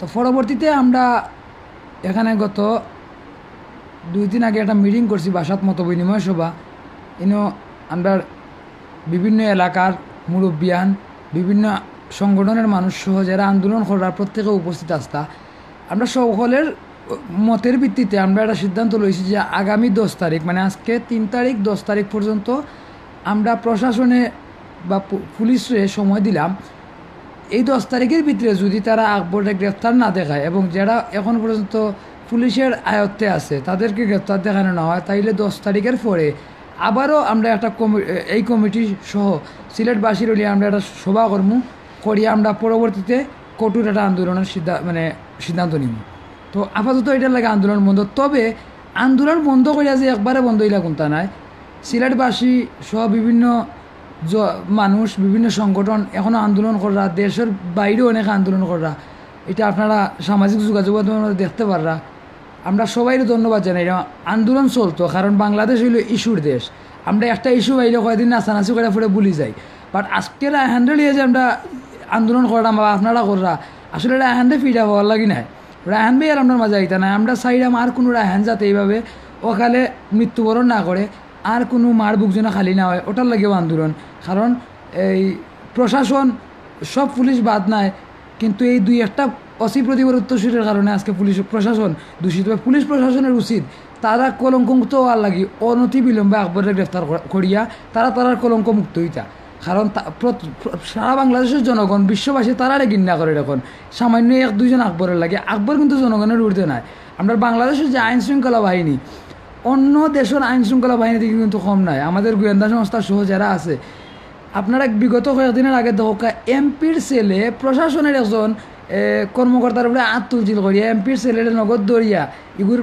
তো পরবর্তীতে আমরা এখানে গত দুই দিন আগে একটা মিটিং করছি বাসাত মত বিনিময় সভা, ইনো আমরা বিভিন্ন এলাকার মুরব্বিয়ান বিভিন্ন সংগঠনের মানুষসহ যারা আন্দোলন করার প্রত্যেকে উপস্থিত আসতা, আমরা সকলের মতের ভিত্তিতে আমরা একটা সিদ্ধান্ত লইছি যে আগামী দশ তারিখ মানে আজকে তিন তারিখ দশ তারিখ পর্যন্ত আমরা প্রশাসনে বা পুলিশে সময় দিলাম, এই দশ তারিখের ভিতরে যদি তারা আকবরকে গ্রেফতার না দেখায় এবং যারা এখন পর্যন্ত পুলিশের আয়ত্তে আছে তাদেরকে গ্রেফতার দেখানো না হয় তাইলে দশ তারিখের পরে আবারও আমরা একটা কমি এই কমিটি সহ সিলেটবাসীর হলিয়ে আমরা একটা সভা কর্ম করিয়ে আমরা পরবর্তীতে কঠোর একটা আন্দোলনের সিদ্ধা মানে সিদ্ধান্ত নিব। তো আপাতত এটার লাগে আন্দোলন বন্ধ, তবে আন্দোলন বন্ধ করিয়া যে একবারে বন্ধ হইলা কোনটা নাই, সিলেটবাসী সহ বিভিন্ন মানুষ বিভিন্ন সংগঠন এখনও আন্দোলন করা, দেশের বাইরেও অনেক আন্দোলন করা, এটা আপনারা সামাজিক যোগাযোগ দেখতে পাররা। আমরা সবাই ধন্যবাদ জানাই, আন্দোলন চলতো কারণ বাংলাদেশ হইল ইস্যুর দেশ, আমরা একটা ইস্যু বাইরে কয়েকদিন নাচানাচি করে ফুটে ভুলি যাই, বাট আজকে রায়হান্ড্রেড ইয়ে যে আমরা আন্দোলন করা বা আপনারা করা আসলে রায়হান্ডে ফিডা হওয়ার লাগি নাই, রায়হান ভাই আর আপনার মাঝে আইতা না, আমরা চাইলাম আর কোনো রায়হান যাতে এইভাবে ওখানে মৃত্যুবরণ না করে আর কোনো মারবুক যেন খালি না হয়, ওটার লাগেও আন্দোলন। কারণ এই প্রশাসন সব পুলিশ বাদ নাই, কিন্তু এই দুই একটা অসি প্রতিবার উত্তরসূরির কারণে আজকে পুলিশ প্রশাসন দূষিত। পুলিশ প্রশাসনের উচিত তারা কলঙ্কমুক্ত হওয়ার লাগি অনতি বিলম্বে আকবরে গ্রেফতার করিয়া তারা তারার কলঙ্কমুক্ত হইতা। কারণ সারা বাংলাদেশের জনগণ বিশ্ববাসী তারারে ঘৃণা করে এখন, সামান্য এক দুইজন আকবরের লাগে, আকবর কিন্তু জনগণের উর্ধে নাই। আমরা বাংলাদেশের যে আইন শৃঙ্খলা বাহিনী অন্য দেশের আইন শৃঙ্খলা বাহিনীতে কিন্তু কম নাই। আমাদের গোয়েন্দা সংস্থা সহ যারা আছে, আপনারা বিগত কয়েকদিনের আগে দেখা এমপির ছেলে প্রশাসনের একজন কর্মকর্তার উপরে আত তুলছিল করিয়া এমপির ছেলের নগদ দরিয়া এগুর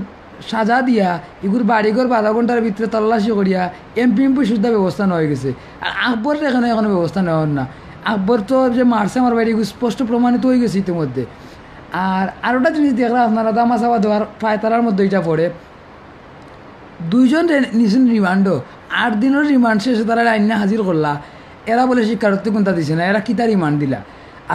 সাজা দিয়া এগুর বাড়িঘর বারো ঘন্টার ভিতরে তল্লাশি করিয়া এমপি এমপি সুদ্ধা ব্যবস্থা নেওয়া হয়ে গেছে। আর আকবরের এখানে এখনো ব্যবস্থা নেওয়া না, আকবর তো যে মারছে আমার বাড়ি এগুলো স্পষ্ট প্রমাণিত হয়ে গেছে ইতিমধ্যে। আর আরোটা জিনিস দেখলাম আপনারা দামা চাপা দেওয়ার পায়তারার মধ্যে এটা পড়ে, দুইজন নিছেন রিমান্ড, আট দিনের রিমান্ড শেষে তারা আইনা হাজির করলা, এরা বলে শিক্ষার্থী কোনটা দিছে না, এরা কিতা রিমান্ড দিলা।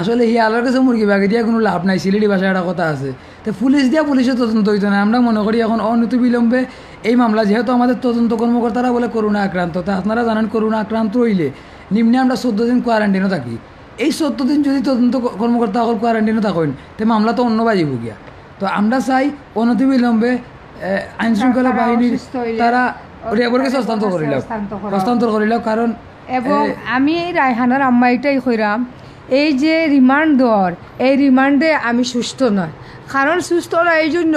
আসলে হিয়ালের কাছে মুরগি বাগে দিয়ে কোনো লাভ নাই, সিলেটি ভাষায় একটা কথা আছে। তো পুলিশ দিয়া পুলিশের তদন্ত হইতো না। আমরা মনে করি এখন অনতি বিলম্বে এই মামলা, যেহেতু আমাদের তদন্ত কর্মকর্তারা বলে করোনা আক্রান্ত, তা আপনারা জানেন করোনা আক্রান্ত হইলে নিম্নে আমরা চোদ্দ দিন কোয়ারেন্টাইনও থাকি। এই চোদ্দ দিন যদি তদন্ত কর্মকর্তা সকল কোয়ারেন্টাইনও থাকেন, তো মামলা তো অন্য বাজিব গিয়া। তো আমরা চাই অনতি বিলম্বে আইন শৃঙ্খলা বাহিনীর তারা রেবর কাছে হস্তান্তর করিল হস্তান্তর করিল কারণ। এবং আমি এই রায়হানার আম্মা এটাই কইরাম, এই যে রিমান্ড দেওয়ার, এই রিমান্ডে আমি সুস্থ নয়। কারণ সুস্থ নয় এই জন্য,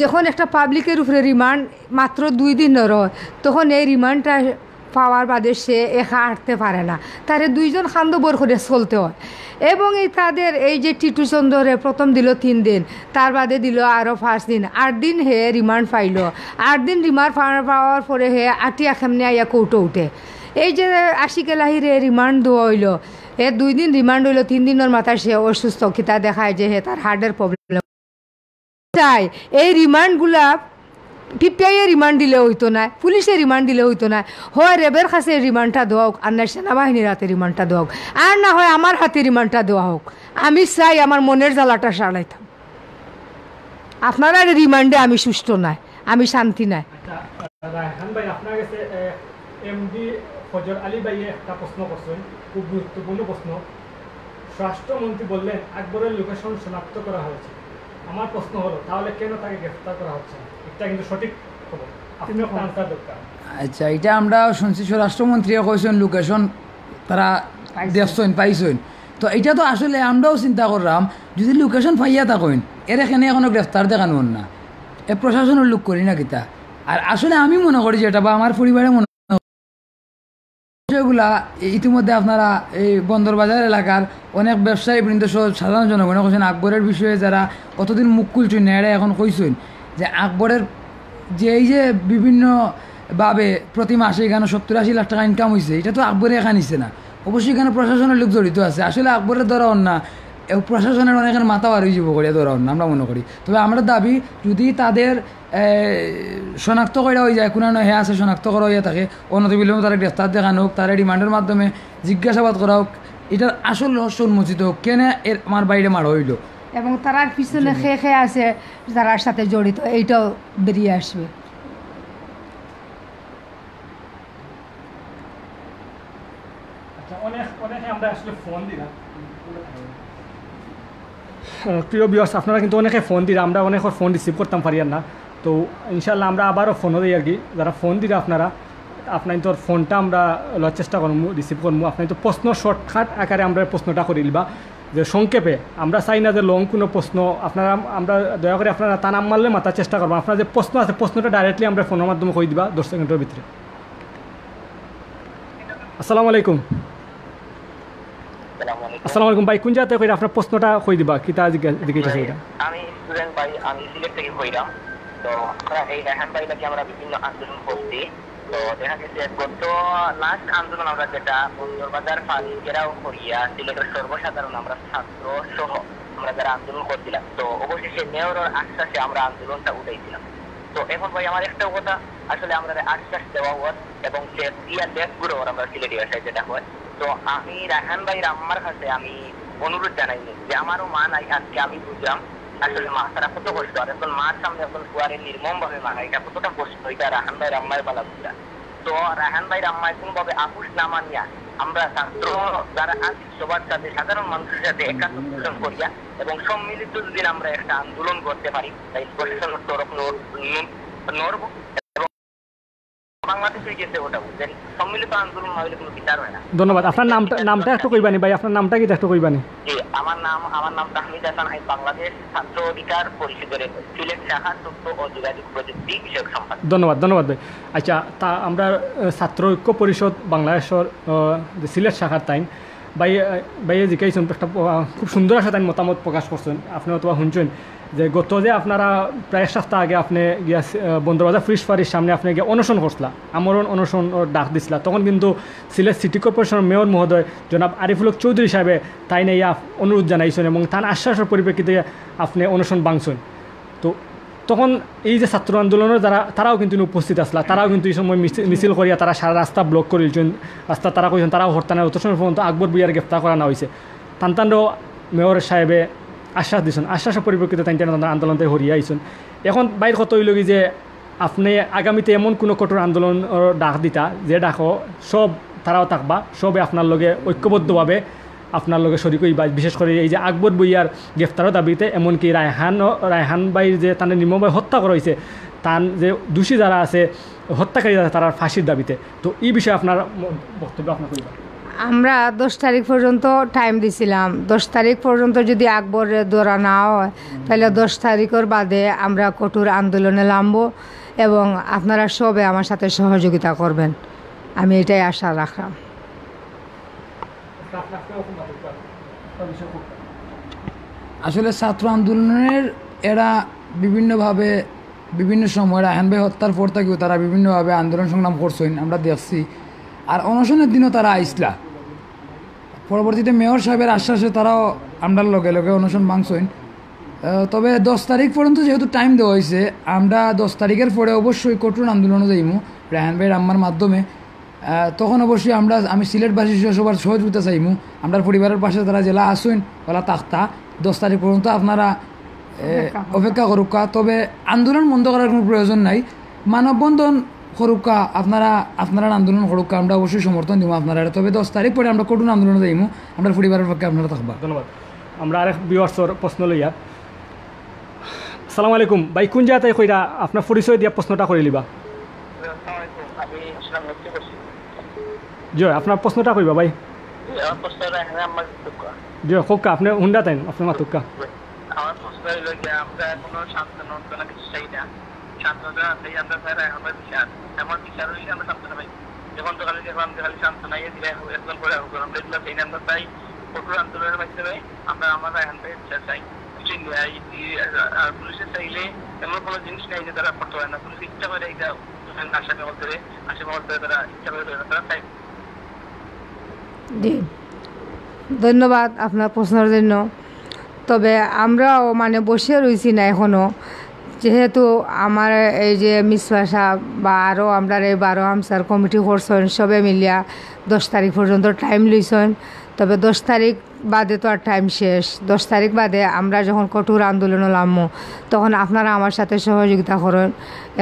যখন একটা পাবলিকের উপরে রিমান্ড মাত্র দুই দিন রয়, তখন এই রিমান্ডটা পাওয়ার বাদে সে একা আঁটতে পারে না, তারে দুইজন খান্দবর করে চলতে হয়। এবং এই তাদের এই যে টিটু চন্দ্রে প্রথম দিল তিন দিন, তার বাদে দিল আরও পাঁচ দিন, আট দিন হে রিমান্ড পাইল। আট দিন রিমান্ড পাওয়ার পরে হে আটিয়া খেমনে আইয়া কৌটো উঠে। এই যে আশিক এলাহিরে রিমান্ড দেওয়া হইল, এ দুই দিন রিমান্ড হইল, তিন দিনের মাথায় সে অসুস্থ, কিতা দেখায় যে হে তার হার্টের প্রবলেম। তাই এই রিমান্ডগুলা পিপিআইয়ে রিমান্ড দিলে হইতো না, পুলিশে রিমান্ড দিলে হইতো না, হয় রেবের কাছে রিমান্ডটা দেওয়া হোক, আর না সেনাবাহিনীর হাতে রিমান্ডটা দেওয়া হোক, আর না হয় আমার হাতে রিমান্ডটা দেওয়া হোক। আমি চাই আমার মনের জ্বালাটা সারাইতাম। আপনারা রিমান্ডে আমি সুস্থ নাই, আমি শান্তি নাই। এমডি ফজর আলী ভাইয়ে একটা প্রশ্ন করছেন, খুব গুরুত্বপূর্ণ প্রশ্ন। স্বরাষ্ট্রমন্ত্রী বললেন আকবরের লোকেশন শনাক্ত করা হয়েছে। আমার প্রশ্ন হলো তাহলে কেন তাকে গ্রেফতার করা হচ্ছে? এটা কিন্তু সঠিক খবর, আপনি একটা আনসার দরকার। আচ্ছা, এটা আমরা শুনছি স্বরাষ্ট্রমন্ত্রীও কইছেন লোকেশন তারা দেখছেন পাইছেন। তো এটা তো আসলে আমরাও চিন্তা করলাম, যদি লোকেশন পাইয়া থাকেন এর এখানে এখনো গ্রেফতার দেখানো না, এ প্রশাসনের লোক করি না কিতা। আর আসলে আমি মনে করি যেটা বা আমার পরিবারে এগুলা ইতিমধ্যে আপনারা এই বন্দরবাজার এলাকার অনেক ব্যবসায়ী বৃন্দ সহ সাধারণ জনগণ কইছেন আকবরের বিষয়ে যারা কতদিন মুখ খুলছেন না, এরা এখন কইছেন যে আকবরের যে এই যে বিভিন্নভাবে প্রতি মাসে এখানে সত্তর আশি লাখ টাকা ইনকাম হয়েছে, এটা তো আকবরে এখানে নিচ্ছে না, অবশ্যই এখানে প্রশাসনের লোক জড়িত আছে। আসলে আকবরের দ্বারা অন্য প্রশাসনের অনেকের মাথা বাড়ি জীব করিয়া দ্বারা অন্য আমরা মনে করি। তবে আমরা দাবি যদি তাদের শনাক্ত করা হয়ে যায়, কোনো নয় হ্যাঁ আছে শনাক্ত করা হইয়া থাকে, অনতিবিলম্বে তারা গ্রেফতার দেখানো হোক, তারা রিমান্ডের মাধ্যমে জিজ্ঞাসাবাদ করা হোক, এটার আসল রহস্য উন্মোচিত হোক, কেন এর আমার বাইরে মার হইল এবং তারার পিছনে খেয়ে খেয়ে আছে যারার সাথে জড়িত, এইটাও বেরিয়ে আসবে। প্রিয় বিয়স, আপনারা কিন্তু অনেকে ফোন দিলে, আমরা অনেক ফোন রিসিভ করতাম পারি না, তো ইনশাল্লাহ আমরা আবারও ফোনও দিই আর কি। যারা ফোন দিলে আপনারা আপনার তো ফোনটা আমরা লওয়ার চেষ্টা করব, রিসিভ করবো। আপনার তো প্রশ্ন শর্টকাট আকারে আমরা প্রশ্নটা করে নিবা, যে সংক্ষেপে আমরা চাই না যে লং কোনো প্রশ্ন। আপনারা আমরা দয়া করে আপনারা তা নাম মারলে মাথার চেষ্টা করবো। আপনার যে প্রশ্ন আছে প্রশ্নটা ডাইরেক্টলি আমরা ফোনের মাধ্যমে কই দিবা দশ সেকেন্ডের ভিতরে। আসসালামু আলাইকুম। আসসালামু আলাইকুম ভাই, কোন জায়গা থেকে আপনার প্রশ্নটা কই দিবা, কিতা জিজ্ঞাসা কইরা? আমি স্টুডেন্ট ভাই, আমি সিলেট থেকে কইরা। তো আমরা এই রায়হান ভাই নাকি আমরা বিভিন্ন আন্দোলন করছি, তো দেখা গেছে গত লাস্ট আন্দোলন আমরা যেটা বন্দরবাজার পানি ঘেরাও করিয়া সিলেটের সর্বসাধারণ আমরা ছাত্র সহ আমরা যারা আন্দোলন করছিলাম, তো অবশেষে মেয়র আশ্বাসে আমরা আন্দোলনটা উঠাইছিলাম। তো এখন ভাই আমার একটা কথা, আসলে আমরা আশ্বাস দেওয়া হয় এবং আমরা সিলেটি ভাষায় যেটা হয়, তো আমি রায়হান ভাইয়ের আম্মার কাছে আমি অনুরোধ জানাইনি যে আমারও মা নাই, আজকে আমি বুঝলাম আসলে মা তারা কত কষ্ট আর এখন মার সামনে এখন কুয়ারে নির্মম ভাবে মারা এটা কতটা কষ্ট এটা রাহান ভাই রাম্মার বালাগুলা তো রাহান ভাই রাম্মা কোনোভাবে আপুষ না মানিয়া আমরা ছাত্র যারা আছি সবার সাথে সাধারণ মানুষের সাথে একাত্মন করিয়া এবং সম্মিলিত যদি আমরা একটা আন্দোলন করতে পারি তাই প্রশাসনের তরফ নরব এবং বাংলাদেশে গেছে ওটা বুঝলেন সম্মিলিত আন্দোলন হইলে কোনো বিচার হয় না ধন্যবাদ আপনার নামটা নামটা একটু কইবানি ভাই আপনার নামটা কি একটু কইবানি আমার নাম আমার নাম তাহমিদ হাসান আমি বাংলাদেশ ছাত্র অধিকার পরিষদের সিলেট শাখা তথ্য ও যোগাযোগ প্রযুক্তি বিষয়ক সম্পাদক ধন্যবাদ ধন্যবাদ ভাই আচ্ছা তা আমরা ছাত্র ঐক্য পরিষদ বাংলাদেশের যে সিলেট শাখার টাইম ভাই ভাই জিকাইছেন একটা খুব সুন্দর একটা টাইম মতামত প্রকাশ করছেন আপনি অথবা শুনছেন যে গত যে আপনারা প্রায় সপ্তাহ আগে আপনি গিয়া বন্দরবাজার ফ্রিজ ফারির সামনে আপনি গিয়ে অনশন করছিলা আমরণ অনশন ডাক দিছিলা তখন কিন্তু সিলেট সিটি কর্পোরেশনের মেয়র মহোদয় জনাব আরিফুল হক চৌধুরী সাহেবে তাই নিয়ে অনুরোধ জানাইছেন এবং তার আশ্বাসের পরিপ্রেক্ষিতে আপনি অনশন ভাঙছেন তো তখন এই যে ছাত্র আন্দোলনের যারা তারাও কিন্তু উপস্থিত আসলা তারাও কিন্তু এই সময় মিছিল করিয়া তারা সারা রাস্তা ব্লক করেছেন রাস্তা তারা কইছেন তারাও হরতালের অত সময় পর্যন্ত আকবর বিয়ার গ্রেফতার করানো হয়েছে তানতানরও মেয়র সাহেবে আশ্বাস দিয়েছেন আশ্বাসের পরিপ্রেক্ষিতে তাই আন্দোলনতে হরিয়ে আইছেন এখন বাইর কত হইল যে আপনি আগামীতে এমন কোনো কঠোর আন্দোলনের ডাক দিতা যে ডাক সব তারাও থাকবা সবে আপনার লগে ঐক্যবদ্ধভাবে আপনার লগে শরিক হইবা বিশেষ করে এই যে আকবর বইয়ার গ্রেফতারের দাবিতে এমনকি রায়হান রায়হান ভাইয়ের যে তাদের নির্মমভাবে হত্যা করা হয়েছে তার যে দোষী যারা আছে হত্যাকারী যারা তারা ফাঁসির দাবিতে তো এই বিষয়ে আপনার বক্তব্য আপনার কইবা আমরা দশ তারিখ পর্যন্ত টাইম দিছিলাম দশ তারিখ পর্যন্ত যদি আকবর ধরা না হয় তাহলে দশ তারিখের বাদে আমরা কঠোর আন্দোলনে নামব এবং আপনারা সবে আমার সাথে সহযোগিতা করবেন আমি এটাই আশা রাখলাম আসলে ছাত্র আন্দোলনের এরা বিভিন্নভাবে বিভিন্ন সময় রায়হান ভাই হত্যার পর থেকেও তারা বিভিন্নভাবে আন্দোলন সংগ্রাম করছেন আমরা দেখছি আর অনশনের দিনও তারা আইসলা পরবর্তীতে মেয়র সাহেবের আশ্বাসে তারাও আমরা লগে লগে অনশন ভাঙছেন তবে দশ তারিখ পর্যন্ত যেহেতু টাইম দেওয়া হয়েছে আমরা দশ তারিখের পরে অবশ্যই কঠোর আন্দোলনে যাইমু রায়হান ভাই রাম্মার মাধ্যমে তখন অবশ্যই আমরা আমি সিলেটবাসী সবার সহযোগিতা চাইমু আমরা পরিবারের পাশে তারা জেলা আসুন ওলা তাখতা দশ তারিখ পর্যন্ত আপনারা অপেক্ষা করুকা তবে আন্দোলন বন্ধ করার কোনো প্রয়োজন নাই মানববন্ধন করুকা আপনারা আপনারা আন্দোলন করুকা আমরা অবশ্যই সমর্থন দিব আপনারা তবে দশ তারিখ পরে আমরা কঠোর আন্দোলন যাইমু আমরা পরিবারের পক্ষে আপনারা থাকবা ধন্যবাদ আমরা আরেক বিয়ার প্রশ্ন লইয়া আসসালামু আলাইকুম ভাই কোন জায়গাতে কইরা আপনার পরিচয় দিয়া প্রশ্নটা করে লিবা জয় আপনার প্রশ্নটা কইবা ভাই আমার প্রশ্নটা হ্যাঁ আমার তুক্কা জয় কোকা আপনি হুন্ডা তাই আপনার মা তুক্কা আমার প্রশ্ন হইলো যে আমরা কোনো শান্ত নর্তনা কিছু চাই না শান্তটা তাই আমরা স্যার আমরা বিচার আমার বিচার হইলে আমরা শান্ত না ভাই যখন তো কালকে আমরা খালি শান্ত নাই দিলে একজন করে আমরা এগুলো চাই না আমরা তাই কঠোর আন্দোলনের মাধ্যমে আমরা আমরা আমরা বিচার চাই কিন্তু আর পুলিশের চাইলে এমন কোনো জিনিস নাই যে তারা করতে হয় না পুলিশ ইচ্ছা করে এটা আসামে অন্তরে আসামে অন্তরে তারা ইচ্ছা করে তারা চাই জি ধন্যবাদ আপনার প্রশ্নের জন্য তবে আমরাও মানে বসে রয়েছি না এখনও যেহেতু আমার এই যে মিসবা সাহেব বা আরও আমরা এই বারো হামসার কমিটি করছেন সবে মিলিয়া দশ তারিখ পর্যন্ত টাইম লইছেন তবে দশ তারিখ বাদে তো আর টাইম শেষ দশ তারিখ বাদে আমরা যখন কঠোর আন্দোলনে নামবো তখন আপনারা আমার সাথে সহযোগিতা করেন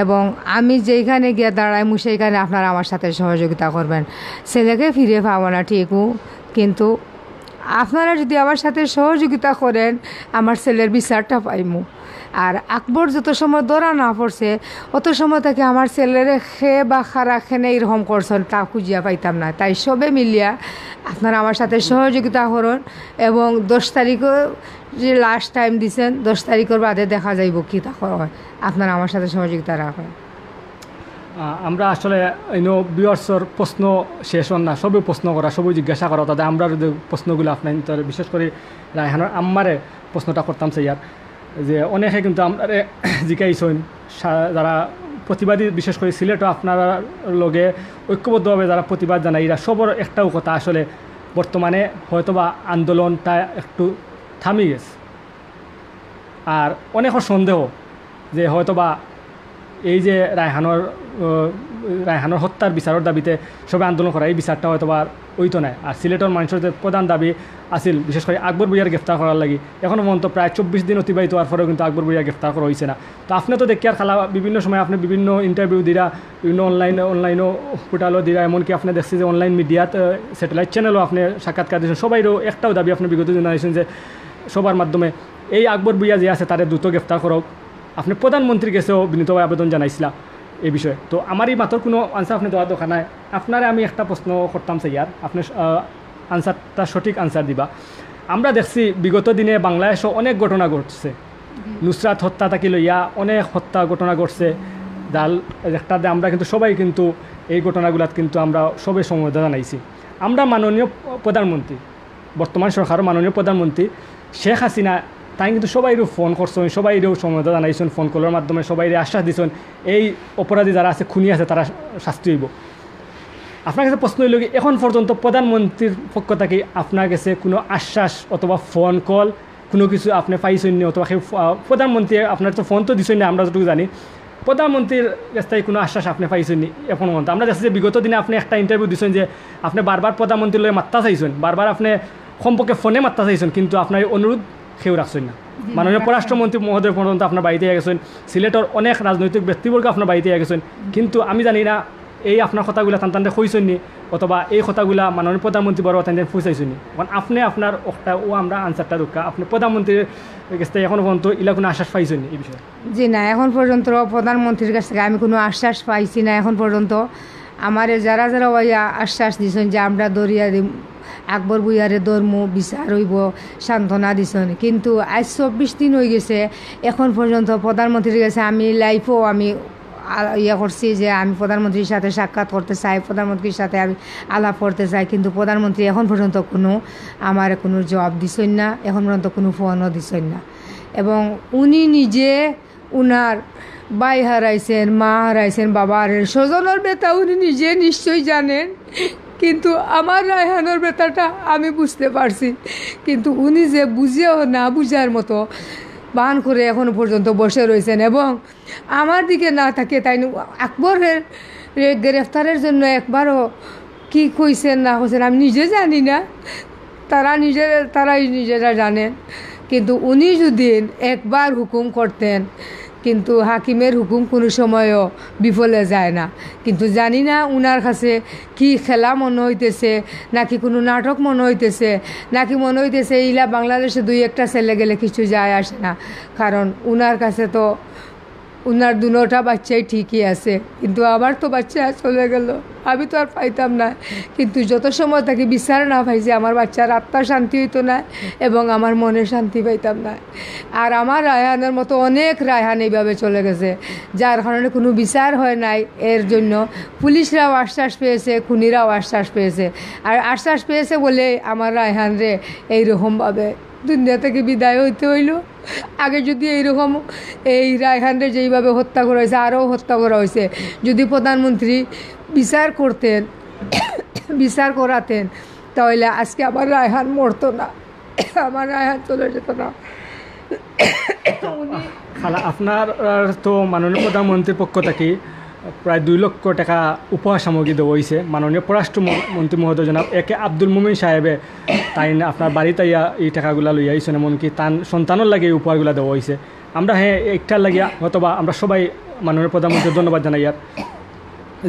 এবং আমি যেইখানে গিয়ে দাঁড়াইমু সেইখানে আপনারা আমার সাথে সহযোগিতা করবেন ছেলেকে ফিরে পাবো না ঠিকও কিন্তু আপনারা যদি আমার সাথে সহযোগিতা করেন আমার ছেলের বিচারটা পাইমু আর আকবর যত সময় দৌড়া না পড়ছে অত সময় তাকে আমার ছেলের খে বা খারা খেনে এরকম করছেন তা খুঁজিয়া পাইতাম না তাই সবে মিলিয়া আপনারা আমার সাথে সহযোগিতা করুন এবং দশ তারিখও যে লাস্ট টাইম দিছেন দশ তারিখের বাদে দেখা যাইব কি তা হয় আপনারা আমার সাথে সহযোগিতা রাখেন আমরা আসলে ইনো বিয়ার্সর প্রশ্ন শেষ হন না সবই প্রশ্ন করা সবই জিজ্ঞাসা করা তাদের আমরা যদি প্রশ্নগুলো আপনার বিশেষ করে রায়হানোর আম্মারে প্রশ্নটা করতাম সে ইয়ার যে অনেকে কিন্তু আমরা জিকাইছেন যারা প্রতিবাদী বিশেষ করে সিলেটও আপনারা লগে ঐক্যবদ্ধভাবে যারা প্রতিবাদ জানাইরা সবর একটাও কথা আসলে বর্তমানে হয়তোবা আন্দোলনটা একটু থামি গেছে আর অনেকের সন্দেহ যে হয়তোবা এই যে রায়হানোর রায়হানোর হত্যার বিচারের দাবিতে সবাই আন্দোলন করা, এই বিচারটা হয়তো বা ওইতো নাই। আর সিলেটের মানুষের যে প্রধান দাবি আসিল বিশেষ করে আকবর ভূঁইয়ার গ্রেফতার করার লাগি, এখনও পর্যন্ত প্রায় চব্বিশ দিন অতিবাহিত হওয়ার পরেও কিন্তু আকবর ভূঁইয়া গ্রেফতার করা হয়েছে না। তো আপনি তো দেখি আর খালা বিভিন্ন সময় আপনি বিভিন্ন ইন্টারভিউ দিরা, বিভিন্ন অনলাইন অনলাইনও পোর্টালও দিরা, এমনকি আপনি দেখছি যে অনলাইন মিডিয়াতে স্যাটেলাইট চ্যানেলও আপনি সাক্ষাৎকার দিয়েছেন, সবাইরও একটাও দাবি আপনি বিগত জানিয়েছেন যে সবার মাধ্যমে এই আকবর ভূঁইয়া যে আছে তাদের দ্রুত গ্রেফতার করা হোক। আপনি প্রধানমন্ত্রীর কাছেও বিনীতভাবে আবেদন জানাইছিলাম এই বিষয়ে। তো আমার এই মাত্র কোনো আনসার আপনি দেওয়ার দরকার নাই। আপনারা আমি একটা প্রশ্ন করতাম চাই, আর আপনি আনসারটা সঠিক আনসার দিবা। আমরা দেখছি বিগত দিনে বাংলাদেশে অনেক ঘটনা ঘটছে, নুসরাত হত্যা থাকি লইয়া অনেক হত্যা ঘটনা ঘটছে, ডাল একটাতে আমরা কিন্তু সবাই কিন্তু এই ঘটনাগুলাত কিন্তু আমরা সবে সমবেদনা জানাইছি। আমরা মাননীয় প্রধানমন্ত্রী, বর্তমান সরকার মাননীয় প্রধানমন্ত্রী শেখ হাসিনা তাই কিন্তু সবাইরও ফোন করছেন, সবাইরও সমবেদনা জানাইছেন, ফোন কলের মাধ্যমে সবাইরে আশ্বাস দিয়েছেন এই অপরাধী যারা আছে, খুনি আছে, তারা শাস্তি হইব। আপনার কাছে প্রশ্ন হইল কি, এখন পর্যন্ত প্রধানমন্ত্রীর পক্ষ থেকে আপনার কাছে কোনো আশ্বাস অথবা ফোন কল কোনো কিছু আপনি পাইছেন না? অথবা সেই প্রধানমন্ত্রী আপনার তো ফোন তো দিচ্ছেন না, আমরা যতটুকু জানি প্রধানমন্ত্রীর কাছ থেকে কোনো আশ্বাস আপনি পাইছেন না এখন পর্যন্ত। আমরা দেখছি যে বিগত দিনে আপনি একটা ইন্টারভিউ দিচ্ছেন যে আপনি বারবার প্রধানমন্ত্রী লয়ে মাত্রা চাইছেন, বারবার আপনি সম্পর্কে ফোনে মাত্রা চাইছেন, কিন্তু আপনার অনুরোধ সেও রাখছেন না। মাননীয় পররাষ্ট্রমন্ত্রী মহোদয় পর্যন্ত আপনার বাড়িতে গেছেন, সিলেটের অনেক রাজনৈতিক ব্যক্তিবর্গ আপনার বাড়িতে গেছেন, কিন্তু আমি জানি না এই আপনার কথাগুলো টান টানতে কইছেন নি অথবা এই কথাগুলা মাননীয় প্রধানমন্ত্রী বড় টান টান ফুঁচাইছেন নি। কারণ আপনি আপনার একটা ও আমরা আনসারটা দরকার, আপনি প্রধানমন্ত্রীর কাছ থেকে এখন পর্যন্ত এলা কোনো আশ্বাস পাইছেন এই বিষয়ে? জি না, এখন পর্যন্ত প্রধানমন্ত্রীর কাছ থেকে আমি কোনো আশ্বাস পাইছি না এখন পর্যন্ত। আমার যারা যারা ওই আশ্বাস দিয়েছেন যে আমরা দরিয়া আকবর ভূঁইয়ারে ধর্ম বিচার হইব, সান্ত্বনা দিছেন, কিন্তু আজ চব্বিশ দিন হয়ে গেছে এখন পর্যন্ত প্রধানমন্ত্রীর কাছে আমি লাইফও আমি ইয়ে করছি যে আমি প্রধানমন্ত্রীর সাথে সাক্ষাৎ করতে চাই, প্রধানমন্ত্রীর সাথে আমি আলাপ করতে চাই, কিন্তু প্রধানমন্ত্রী এখন পর্যন্ত কোনো আমার কোনো জবাব দিছেন না, এখন পর্যন্ত কোনো ফোনও দিছেন না। এবং উনি নিজে উনার ভাই হারাইছেন, মা হারাইছেন, বাবার স্বজনের ব্যথা উনি নিজে নিশ্চয়ই জানেন, কিন্তু আমার রায়হানোর ব্যথাটা আমি বুঝতে পারছি, কিন্তু উনি যে বুঝেও না বুঝার মতো বান করে এখনও পর্যন্ত বসে রয়েছেন। এবং আমার দিকে না থাকে তাই আকবরের গ্রেফতারের জন্য একবারও কি কইছেন না কইছেন আমি নিজে জানি না, তারা নিজের তারাই নিজেরা জানেন, কিন্তু উনি যদি একবার হুকুম করতেন, কিন্তু হাকিমের হুকুম কোনো সময়ও বিফলে যায় না। কিন্তু জানি না উনার কাছে কি খেলা মনে হইতেছে, নাকি কোনো নাটক মনে হইতেছে, নাকি মনে হইতেছে এইলা বাংলাদেশে দুই একটা ছেলে গেলে কিছু যায় আসে না, কারণ উনার কাছে তো উনার দুটা বাচ্চাই ঠিকই আছে, কিন্তু আবার তো বাচ্চা চলে গেল, আমি তো আর পাইতাম না, কিন্তু যত সময় তাকে বিচার না পাইছি আমার বাচ্চার আত্মার শান্তি হইতো না এবং আমার মনে শান্তি পাইতাম না। আর আমার রায়হানের মতো অনেক রায়হান এইভাবে চলে গেছে, যার কারণে কোনো বিচার হয় নাই। এর জন্য পুলিশরাও আশ্বাস পেয়েছে, খুনিরাও আশ্বাস পেয়েছে, আর আশ্বাস পেয়েছে বলে আমার রায়হান রে এইরকমভাবে দুনিয়া থেকে বিদায় হইতে হইল। আগে যদি এইরকম এই রায়হানরে যেইভাবে হত্যা করা হয়েছে, আরও হত্যা করা হয়েছে, যদি প্রধানমন্ত্রী বিচার করতেন, বিচার করাতেন, তাহলে আজকে আমার রায়হান মরতো না, আমার রায়হান চলে যেত না। খালা আপনার তো মাননীয় প্রধানমন্ত্রীর পক্ষ থেকে প্রায় দুই লক্ষ টাকা উপহার সামগ্রী দেওয়া হয়েছে। মাননীয় পররাষ্ট্রমন্ত্রী মহোদয় জনাব এ কে আব্দুল মোমিন সাহেবে তাই আপনার বাড়িতে ইয়া এই টাকাগুলো লইয়া আইছেন, এমনকি তার সন্তানের লাগে এই উপহারগুলো দেওয়া হয়েছে। আমরা হ্যাঁ একটার লাগিয়া অথবা আমরা সবাই মাননীয় প্রধানমন্ত্রীর ধন্যবাদ জানাই ইয়ার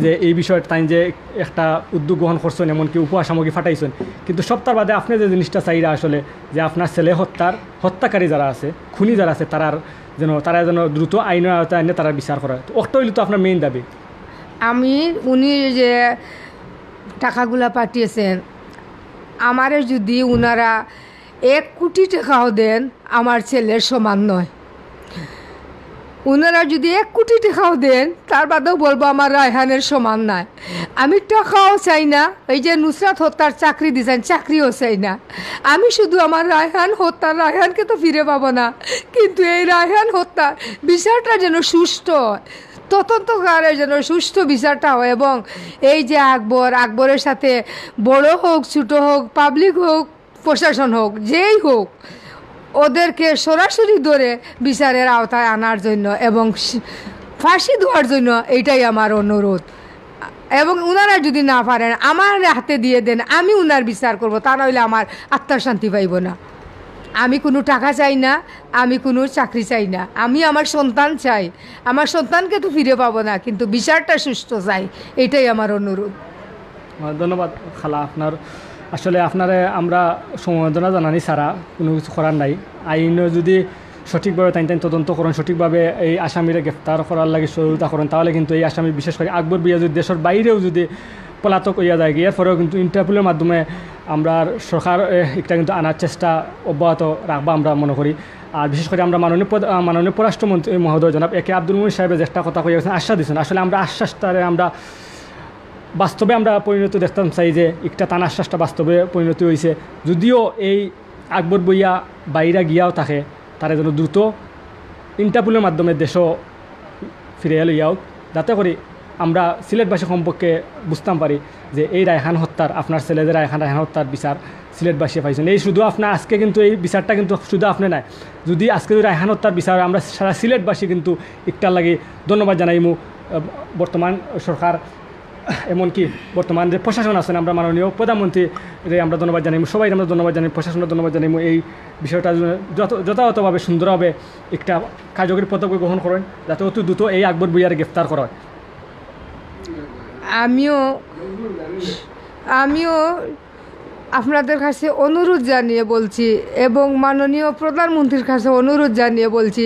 যে এই বিষয়ে তাই যে একটা উদ্যোগ গ্রহণ করছেন, এমনকি উপহার সামগ্রী ফাটাইছেন। কিন্তু সপ্তাহ বাদে আপনি যে জিনিসটা চাইরা আসলে যে আপনার ছেলে হত্যার হত্যাকারী যারা আছে, খুনি যারা আছে, তারার যেন তারা যেন দ্রুত আইনের আওতায় আইনে তারা বিচার করা হয়, ওটা হইলে তো আপনার মেইন দাবি। আমি উনি যে টাকাগুলা পাঠিয়েছেন আমারে যদি উনারা এক কোটি টাকাও দেন আমার ছেলের সমান নয়, উনারা যদি এক কোটি টাকাও দেন তার বাদেও বলবো আমার রায়হানের সমান নাই। আমি টাকাও চাই না, এই যে নুসরাত হত্যার চাকরি দিয়েছেন চাকরিও চাই না, আমি শুধু আমার রায়হান হত্যার রায়হানকে তো ফিরে পাবো না, কিন্তু এই রায়হান হত্যার বিচারটা যেন সুষ্ঠু হয়, তদন্তকারে যেন সুষ্ঠু বিচারটা হয়। এবং এই যে আকবর আকবরের সাথে বড় হোক, ছোটো হোক, পাবলিক হোক, প্রশাসন হোক, যেই হোক, ওদেরকে সরাসরি ধরে বিচারের আওতায় আনার জন্য এবং ফাঁসি দেওয়ার জন্য এইটাই আমার অনুরোধ। এবং ওনারা যদি না পারেন আমার হাতে দিয়ে দেন, আমি ওনার বিচার করব, তা নইলে আমার আত্মার শান্তি পাইব না। আমি কোনো টাকা চাই না, আমি কোনো চাকরি চাই না, আমি আমার সন্তান চাই। আমার সন্তানকে তো ফিরে পাবো না, কিন্তু বিচারটা সুস্থ চাই, এটাই আমার অনুরোধ। ধন্যবাদ খালা, আপনার আসলে আপনারে আমরা সমবেদনা জানানি ছাড়া কোনো কিছু করার নাই। আইন যদি সঠিকভাবে তাই তাই তদন্ত করেন, সঠিকভাবে এই আসামিরা গ্রেফতার করার লাগে সহযোগিতা করেন, তাহলে কিন্তু এই আসামি বিশেষ করে আকবর বিয়া যদি দেশের বাইরেও যদি পলাতক হইয়া যায়, এর ফলেও কিন্তু ইন্টারপোলের মাধ্যমে আমরা সরকার একটা কিন্তু আনার চেষ্টা অব্যাহত রাখবা আমরা মনে করি। আর বিশেষ করে আমরা মাননীয় মাননীয় পররাষ্ট্রমন্ত্রী মহোদয় জনাব এ কে আব্দুল মুহিত সাহেবের একটা কথা কইয়া গেছেন, আশ্বাস দিয়েছেন। আসলে আমরা আশ্বাসটারে আমরা বাস্তবে আমরা পরিণত দেখতাম চাই যে একটা তান আশ্বাসটা বাস্তবে পরিণত হয়েছে। যদিও এই আকবর বইয়া বাইরা গিয়াও থাকে, তারা যেন দ্রুত ইন্টারপোলের মাধ্যমে দেশও ফিরে লইয়াও, যাতে করে আমরা সিলেটবাসী সম্পর্কে বুঝতাম পারি যে এই রায়হান হত্যার, আপনার ছেলেদের রায়হান রায়হান হত্যার বিচার সিলেটবাসী পাইছেন। এই শুধু আপনার আজকে কিন্তু এই বিচারটা কিন্তু শুধু আপনি নাই, যদি আজকে যদি রায়হান হত্যার বিচার আমরা সারা সিলেটবাসী কিন্তু একটার লাগে ধন্যবাদ জানাইমু বর্তমান সরকার, এমনকি বর্তমান যে প্রশাসন আছেন আমরা মাননীয় প্রধানমন্ত্রীরে আমরা ধন্যবাদ জানাইমু, সবাই আমরা ধন্যবাদ জানাই, প্রশাসনের ধন্যবাদ জানাইমু। এই বিষয়টা যথাযথভাবে সুন্দরভাবে একটা কার্যকরী পদক্ষেপ গ্রহণ করেন, যাতে অতি দ্রুত এই আকবর বইয়ারে গ্রেফতার করা হয়। আমিও আমিও আপনাদের কাছে অনুরোধ জানিয়ে বলছি এবং মাননীয় প্রধানমন্ত্রীর কাছে অনুরোধ জানিয়ে বলছি,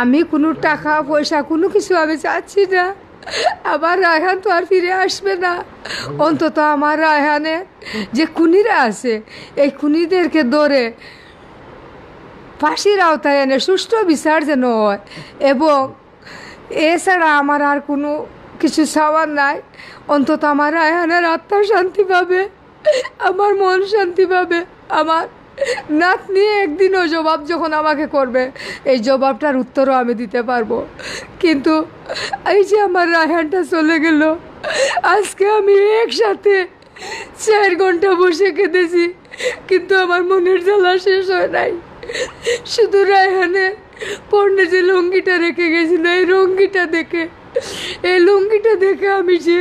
আমি কোনো টাকা পয়সা কোনো কিছু আমি চাচ্ছি না। আমার রায়হান তো আর ফিরে আসবে না, অন্তত আমার রায়হানে যে খুনিরা আছে এই খুনিদেরকে ধরে ফাঁসির আওতায় এনে সুষ্ঠু বিচার যেন হয়, এবং এছাড়া আমার আর কোনো কিছু চাওয়ার নাই। অন্তত আমার রায়হানের আত্মার শান্তি পাবে, আমার মন শান্তি পাবে, আমার নাত নিয়ে একদিনও জবাব যখন আমাকে করবে এই জবাবটার উত্তরও আমি দিতে পারবো। কিন্তু এই যে আমার রায়হানটা চলে গেল, আজকে আমি একসাথে চার ঘন্টা বসে কেঁদেছি, কিন্তু আমার মনের জ্বালা শেষ হয় নাই। শুধু রায়হানে পর্ণে যে লুঙ্গিটা রেখে গেছিল, এই লুঙ্গিটা দেখে এই লুঙ্গিটা দেখে আমি যে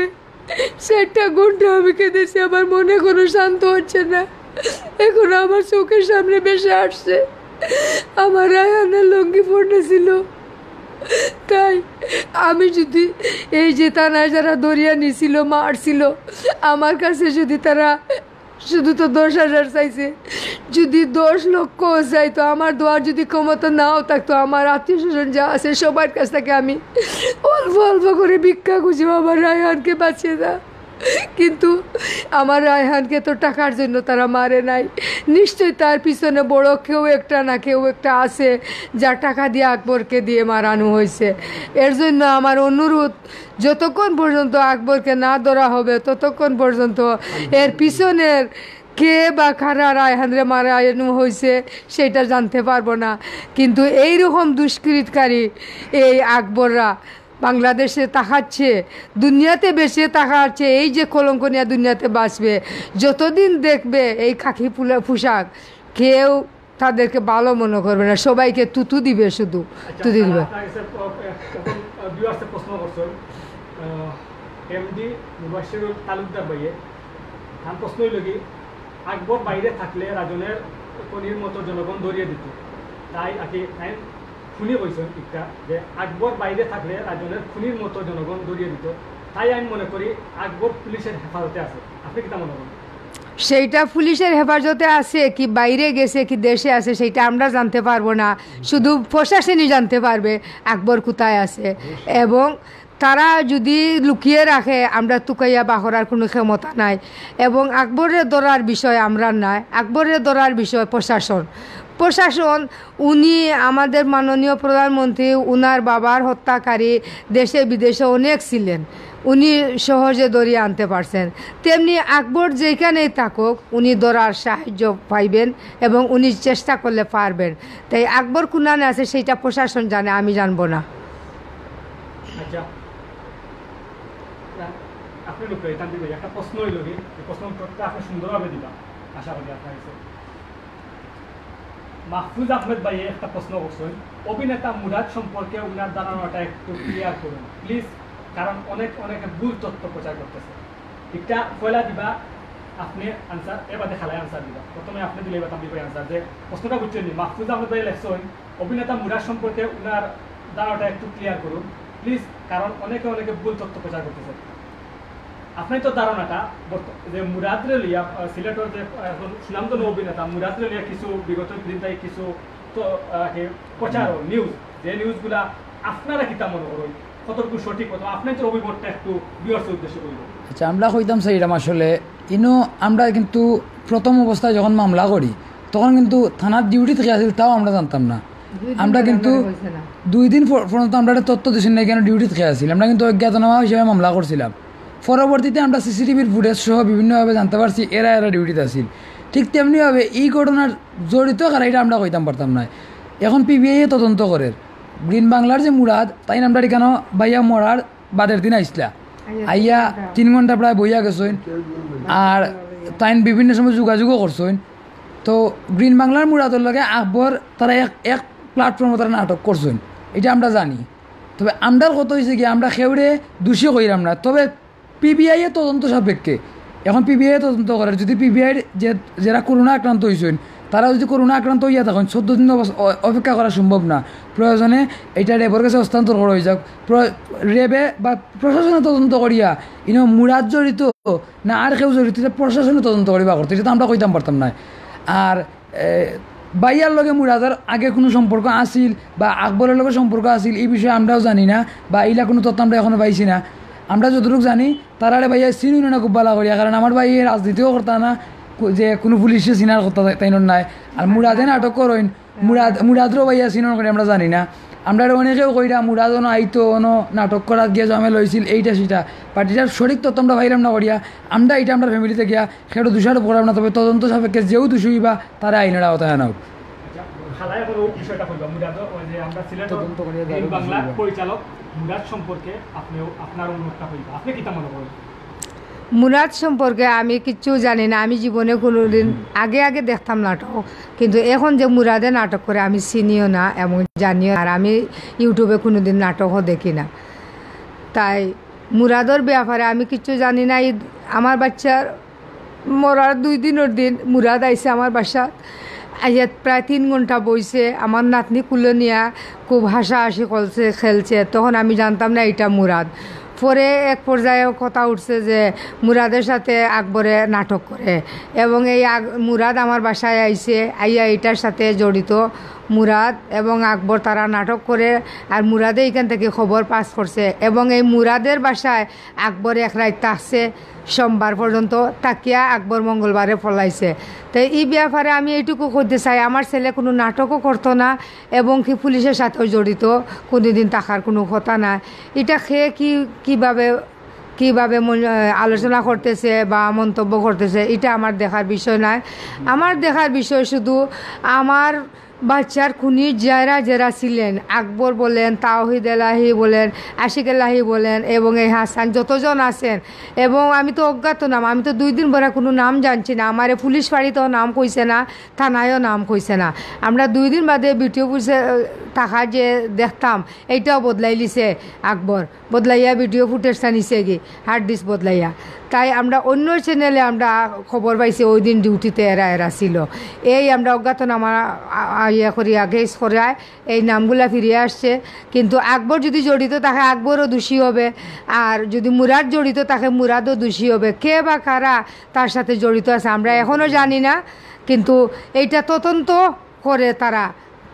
চারটা ঘন্টা আমি কেঁদেছি, আমার মনে কোনো শান্ত হচ্ছে না। এখন আমার চোখের সামনে বেশি আসছে আমার রায়হানের লুঙ্গি পড়েছিল। তাই আমি যদি এই যে তারা যারা দরিয়া নিছিল মারছিল, আমার কাছে যদি তারা শুধু তো দশ হাজার চাইছে, যদি দশ লক্ষ চাইতো, আমার দোয়ার যদি ক্ষমতা নাও থাকতো, আমার আত্মীয় স্বজন যা আছে সবার কাছ থেকে আমি অল্প অল্প করে ভিক্ষা খুঁজি আমার রায়হানকে বাঁচিয়ে দা। কিন্তু আমার রায়হানকে তো টাকার জন্য তারা মারে নাই, নিশ্চয়ই তার পিছনে বড় কেউ একটা না কেউ একটা আছে যা টাকা দিয়ে আকবরকে দিয়ে মারানো হয়েছে। এর জন্য আমার অনুরোধ, যতক্ষণ পর্যন্ত আকবরকে না ধরা হবে ততক্ষণ পর্যন্ত এর পিছনের কে বা কারা রায়হানরে মারানো হয়েছে সেটা জানতে পারবো না। কিন্তু এইরকম দুষ্কৃতকারী এই আকবররা বাংলাদেশে তাকাচ্ছে, দুনিয়াতে বেশি তাকাচ্ছে, এই যে কলঙ্ক নিয়ে দুনিয়াতে বাঁচবে, যতদিন দেখবে এই খাকি পোশাক কেউ তাদেরকে ভালো মনে করবে না, সবাইকে তুতু দিবে, শুধু তুতু দিবে। প্রশ্ন হইল কি, আকবর বাইরে থাকলে রাজনের কনির মতো জনগণ ধরিয়ে দিত, তাই আগে খুনি বলছেন একটা যে আকবর বাইরে থাকলে রাজনের খুনির মতো জনগণ ধরিয়ে দিত, তাই আমি মনে করি আকবর পুলিশের হেফাজতে আছে। আপনি কি তা মনে করেন? সেইটা পুলিশের হেফাজতে আছে কি বাইরে গেছে কি দেশে আছে সেটা আমরা জানতে পারবো না, শুধু প্রশাসনই জানতে পারবে আকবর কোথায় আছে। এবং তারা যদি লুকিয়ে রাখে আমরা তুকাইয়া বাহরার কোনো ক্ষমতা নাই, এবং আকবরের ধরার বিষয় আমরা নাই, আকবরের ধরার বিষয় প্রশাসন। প্রশাসন উনি আমাদের মাননীয় প্রধানমন্ত্রী, উনার বাবার হত্যাকারী দেশে বিদেশে অনেক ছিলেন, উনি সহজে ধরিয়ে আনতে পারছেন, তেমনি আকবর যেখানেই থাকুক উনি ধরার সাহায্য পাইবেন এবং উনি চেষ্টা করলে পারবেন। তাই আকবর কোনখানে আছে সেটা প্রশাসন জানে, আমি জানবো না। আচ্ছা, আপনি একটা প্রশ্ন হইল, প্রশ্ন সুন্দরভাবে দিবা আশা করি আপনার মাহফুজ আহমেদ ভাই একটা প্রশ্ন করছেন, অভিনেতা মুরাদ সম্পর্কে ওনার ধারণাটা একটু ক্লিয়ার করুন প্লিজ, কারণ অনেক অনেকে ভুল তথ্য প্রচার করতেছে। একটা কয়লা দিবা আপনি আনসার, এবারে খালায় আনসার দিবা। প্রথমে আপনি দিলে এবার আপনি আনসার যে প্রশ্নটা বুঝছেন নি, মাহফুজ আহমেদ ভাই লেখছেন অভিনেতা মুরাদ সম্পর্কে ওনার ধারণাটা একটু ক্লিয়ার করুন প্লিজ, কারণ অনেকে অনেকে ভুল তথ্য প্রচার করতেছে। আপনার তো ধারণাটা যে মুরাদরে লিয়া সিলেটর যে সুনামধন্য অভিনেতা মুরাদরে লিয়া কিছু বিগত দিনটাই কিছু তো প্রচার নিউজ, যে নিউজগুলা আপনারা কিতা মনে করেন কতটুকু সঠিক, কত আপনার তো অভিমতটা একটু বিয়ার্সের উদ্দেশ্য করব। আচ্ছা, আমরা কইতাম স্যার এরকম আসলে ইনো আমরা কিন্তু প্রথম অবস্থায় যখন মামলা করি তখন কিন্তু থানার ডিউটি থেকে আসলে তাও আমরা জানতাম না, আমরা কিন্তু দুই দিন পর্যন্ত আমরা একটা তথ্য দিচ্ছি না কেন ডিউটি থেকে আসছিলাম, আমরা কিন্তু অজ্ঞাতনামা হিসেবে মামলা করছিলাম। পরবর্তীতে আমরা সিসিটিভির ফুটেজ সহ বিভিন্নভাবে জানতে পারছি এরা এরা ডিউটিতে আসছিল। ঠিক তেমনিভাবে এই ঘটনার জড়িত কারা এটা আমরা কইতাম পারতাম না। এখন পিবিআইয়ে তদন্ত করে গ্রিন বাংলার যে মুরাদ তাই আমরা কেন বাইয়া মরার বাদের দিন আইসলা, আইয়া তিন ঘন্টা প্রায় বইয়া গেছেন আর তাইন বিভিন্ন সময় যোগাযোগও করছেন। তো গ্রিন বাংলার মুরাদের লগে আহবর তারা এক এক প্ল্যাটফর্মে তারা নাটক করছেন এটা আমরা জানি। তবে আমরা কত হয়েছে কি আমরা খেউড়ে দোষী কইলাম না, তবে পিবিআই এর তদন্ত সাপেক্ষে এখন পিবিআই তদন্ত করে যদি পিবিআইয়ের যে যারা করোনা আক্রান্ত হয়েছেন তারা যদি করোনা আক্রান্ত হইয়া থাকেন চোদ্দ দিন অপেক্ষা করা সম্ভব না, প্রয়োজনে এটা রেবের কাছে হস্তান্তর করা হয়ে যাক। রেবে বা প্রশাসনে তদন্ত করিয়া ইনো মুরাদ জড়িত না আর কেউ জড়িত প্রশাসনে তদন্ত করিবা করতো, এটা তো আমরা কইতাম পারতাম না। আর বাইয়ার লগে মুরাদার আগে কোনো সম্পর্ক আসিল বা আকবরের লগে সম্পর্ক আসিল এই বিষয়ে আমরাও জানি না বা এইলা কোনো তথ্য আমরা এখনও পাইছি না। আমরা যতটুকু জানি তারা আরে ভাইয়া চিনি না খুব ভালো করিয়া, কারণ আমার ভাই রাজনীতিও করতা না যে কোনো পুলিশে চিনার কথা তাই নাই। আর মুরাদে নাটক করেন, মুরাদ মুরাদরও ভাইয়া চিনন করে আমরা জানি না। আমরা অনেকেও কইরা মুরাদ অন আইতো অন নাটক করার গিয়ে জমে লইছিল এইটা সেটা পার্টিটার সঠিক তথ্য আমরা ভাইলাম না করিয়া, আমরা এটা আমরা ফ্যামিলিতে গিয়া সেটা দোষার পড়াম না। তবে তদন্ত সাপেক্ষে যেও দোষী বা তারা আইনের আওতায় আনা হোক। মুরাদ সম্পর্কে আমি কিচ্ছু জানি না, আমি জীবনে কোনোদিন আগে আগে দেখতাম নাটক, কিন্তু এখন যে মুরাদে নাটক করে আমি চিনিও না এবং জানিও, আর আমি ইউটিউবে কোনোদিন নাটকও দেখি না। তাই মুরাদর ব্যাপারে আমি কিচ্ছু জানি না। আমার বাচ্চার মরার দুই দিনের দিন মুরাদ আইছে আমার বাসা, ইয়াত প্রায় তিন ঘন্টা বইছে, আমার নাতনি কুলনিয়া খুব হাসাহাসি করছে খেলছে, তখন আমি জানতাম না এটা মুরাদ। পরে এক পর্যায়ে কথা উঠছে যে মুরাদের সাথে আকবরে নাটক করে এবং এই মুরাদ আমার বাসায় আইছে, আইয়া এটার সাথে জড়িত মুরাদ এবং আকবর তারা নাটক করে, আর মুরাদে এখান থেকে খবর পাস করছে এবং এই মুরাদের বাসায় আকবর এক রাত থাকছে সোমবার পর্যন্ত, তাকিয়া আকবর মঙ্গলবারে পলাইছে। তাই এই ব্যাপারে আমি এইটুকু করতে চাই, আমার ছেলে কোনো নাটকও করতো না এবং কি পুলিশের সাথেও জড়িত কোনোদিন থাকার কোনো কথা না। এটা খেয়ে কি কীভাবে কীভাবে আলোচনা করতেছে বা মন্তব্য করতেছে এটা আমার দেখার বিষয় নয়। আমার দেখার বিষয় শুধু আমার বাচ্চার খুনির যারা যারা ছিলেন, আকবর বলেন, তাওহিদ এলাহি বলেন, আশিক এলাহি বলেন এবং এই হাসান যতজন আছেন, এবং আমি তো অজ্ঞাত নাম, আমি তো দুই দিন ভরা কোনো নাম জানছি না, আমার পুলিশ বাড়িতেও নাম কইছে না, থানায়ও নাম কইছে না। আমরা দুই দিন বাদে বিটিও পুলিশে থাকা যে দেখতাম এইটাও বদলাই লিছে আকবর, বদলাইয়া ভিডিও ফুটেজটা নিছে কি হার্ড ডিস্ক বদলাইয়া। তাই আমরা অন্য চ্যানেলে আমরা খবর পাইছি ওই দিন ডিউটিতে এরা এরা ছিল, এই আমরা অজ্ঞাত নামা ইয়া করিয়া গেস করায় এই নামগুলা ফিরিয়ে আসছে। কিন্তু আকবর যদি জড়িত থাকে আকবরও দোষী হবে, আর যদি মুরাদ জড়িত থাকে মুরাদও দোষী হবে। কে বা কারা তার সাথে জড়িত আছে আমরা এখনও জানি না, কিন্তু এইটা তদন্ত করে তারা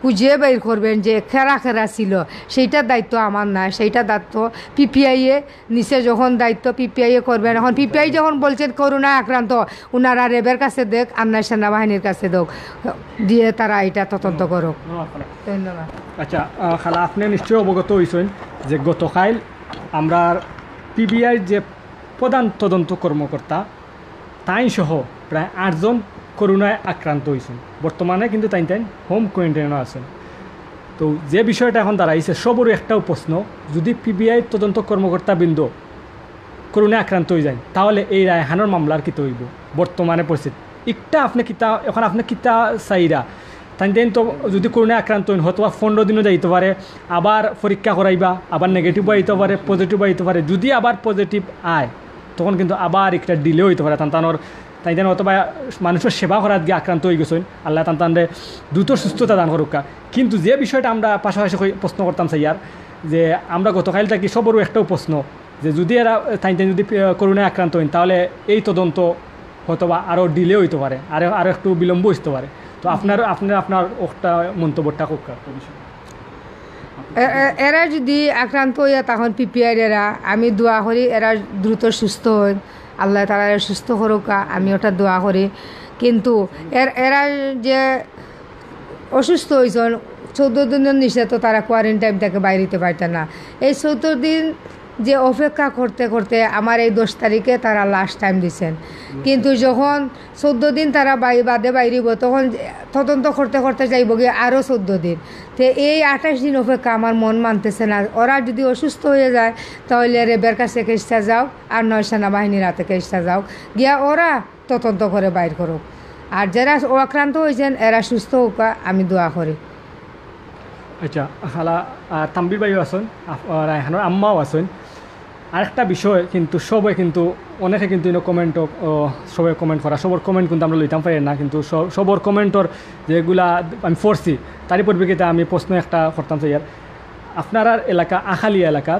খুঁজে বের করবেন যে খেরা খেরা ছিল, সেইটার দায়িত্ব আমার না, সেইটা দায়িত্ব পিপিআইয়ে নিচে যখন দায়িত্ব পিপিআইয়ে করবেন। এখন পিপিআই যখন বলছেন করোনা আক্রান্ত ওনারা রেবের কাছে দেখ আর না সেনাবাহিনীর কাছে দেখ, দিয়ে তারা এটা তদন্ত করুক। ধন্যবাদ। আচ্ছা খালা, আপনি নিশ্চয়ই অবগত হয়েছেন যে গতকাল আমরা পিবিআইয়ের যে প্রধান তদন্ত কর্মকর্তা তাই সহ প্রায় আটজন করোনায় আক্রান্ত হয়েছেন, বর্তমানে কিন্তু তাই তাই হোম কোয়ারেন্টাইনও আছেন। তো যে বিষয়টা এখন দাঁড়াইছে সবরও একটাও প্রশ্ন, যদি পিবিআই তদন্ত কর্মকর্তাবৃন্দ করোনায় আক্রান্ত হয়ে যায় তাহলে এই রায়হানোর মামলার কিতা হইব বর্তমানে পরিস্থিতি? একটা আপনি কিতা এখন আপনি কিতা চাইরা थान तो जो करोना आक्रांत हन हतवा पंद्रह दिनों जाते परे आबार परीक्षा कराइबा आबार नेगेटिव आते परे पजिटिव आते परे यदि आबार पजिटिव आए तखन किन्तु आबार एकटा डिले होते परे तानतानर तान हतवा मानुषेर सेवा करार गए आक्रांत हो गेछेन आल्लाह तानतानरे द्रुत सुस्थता दान करुक्का। किन्तु जे विषयटा आमरा पाशापाशि प्रश्न करताम साइयार जे आमरा गतकाल थाकि सबरो एकटा प्रश्न যে যদি এরা তাই যদি করোনায় আক্রান্ত হন তাহলে এই তদন্ত হয়তো বা আরও ডিলে হইতে পারে আর আরও একটু বিলম্ব হইতে পারে। তো আপনার আপনার আপনার একটা মন্তব্যটা কোকা এরা যদি আক্রান্ত হইয়া তখন পিপিআইর এরা আমি দোয়া করি এরা দ্রুত সুস্থ হন, আল্লাহ তারা সুস্থ করুক, আমি ওটা দোয়া করি। কিন্তু এর এরা যে অসুস্থ হয়েছেন চৌদ্দ দিনের নিচে তো তারা কোয়ারেন্টাইন থেকে বাইরেতে পারতেন না, এই চৌদ্দ দিন যে অপেক্ষা করতে করতে আমার এই দশ তারিখে তারা লাস্ট টাইম দিয়েছেন। কিন্তু যখন চোদ্দ দিন তারা বাই বাদে বাইরিব তখন তদন্ত করতে করতে যাইব গিয়ে আরও চোদ্দ দিন, তো এই আঠাশ দিন অপেক্ষা আমার মন মানতেছে না। ওরা যদি অসুস্থ হয়ে যায় তাহলে রেবের কাছে কেসটা যাও আর নয় সেনাবাহিনীর হাতে কেসটা যাও গিয়া ওরা তদন্ত করে বাইর করুক, আর যারা আক্রান্ত হয়েছেন এরা সুস্থ হোক, আমি দোয়া করি। আচ্ছা খালা তাম্বির বাইও আসেন, রায়হানোর আম্মাও আসেন। আরেকটা বিষয় কিন্তু সবাই কিন্তু অনেকে কিন্তু কমেন্ট সবাই কমেন্ট করা সবর কমেন্ট কিন্তু আমরা লইতাম পারি না, কিন্তু সবর কমেন্টর যেগুলা আমি পড়ছি তারই পরিপ্রেক্ষিতে আমি প্রশ্ন একটা করতাম চাই। আর আপনার এলাকা আখালি এলাকা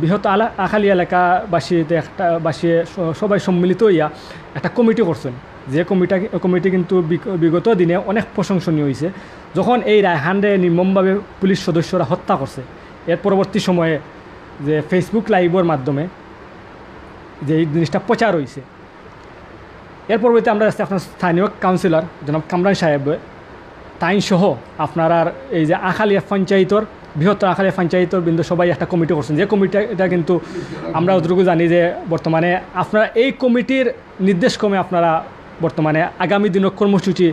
বৃহৎ আলা আখালি এলাকাবাসীতে একটা বাসিয়ে সবাই সম্মিলিত হইয়া একটা কমিটি করছেন, যে কমিটি কমিটি কিন্তু বিগত দিনে অনেক প্রশংসনীয় হয়েছে। যখন এই রায়হানরে নির্মমভাবে পুলিশ সদস্যরা হত্যা করছে এর পরবর্তী সময়ে যে ফেসবুক লাইভের মাধ্যমে যে এই জিনিসটা প্রচার হয়েছে, এর পরবর্তী আমরা আসছি আপনার স্থানীয় কাউন্সিলর জনাব কামরান সাহেব তাইনসহ আপনারা এই যে আখালিয়া পঞ্চায়েতর বৃহত্তর আখালিয়া পঞ্চায়েতর বৃন্দ সবাই একটা কমিটি করছেন, যে কমিটিটা কিন্তু আমরা অতটুকু জানি যে বর্তমানে আপনারা এই কমিটির নির্দেশক্রমে আপনারা বর্তমানে আগামী দিনের কর্মসূচি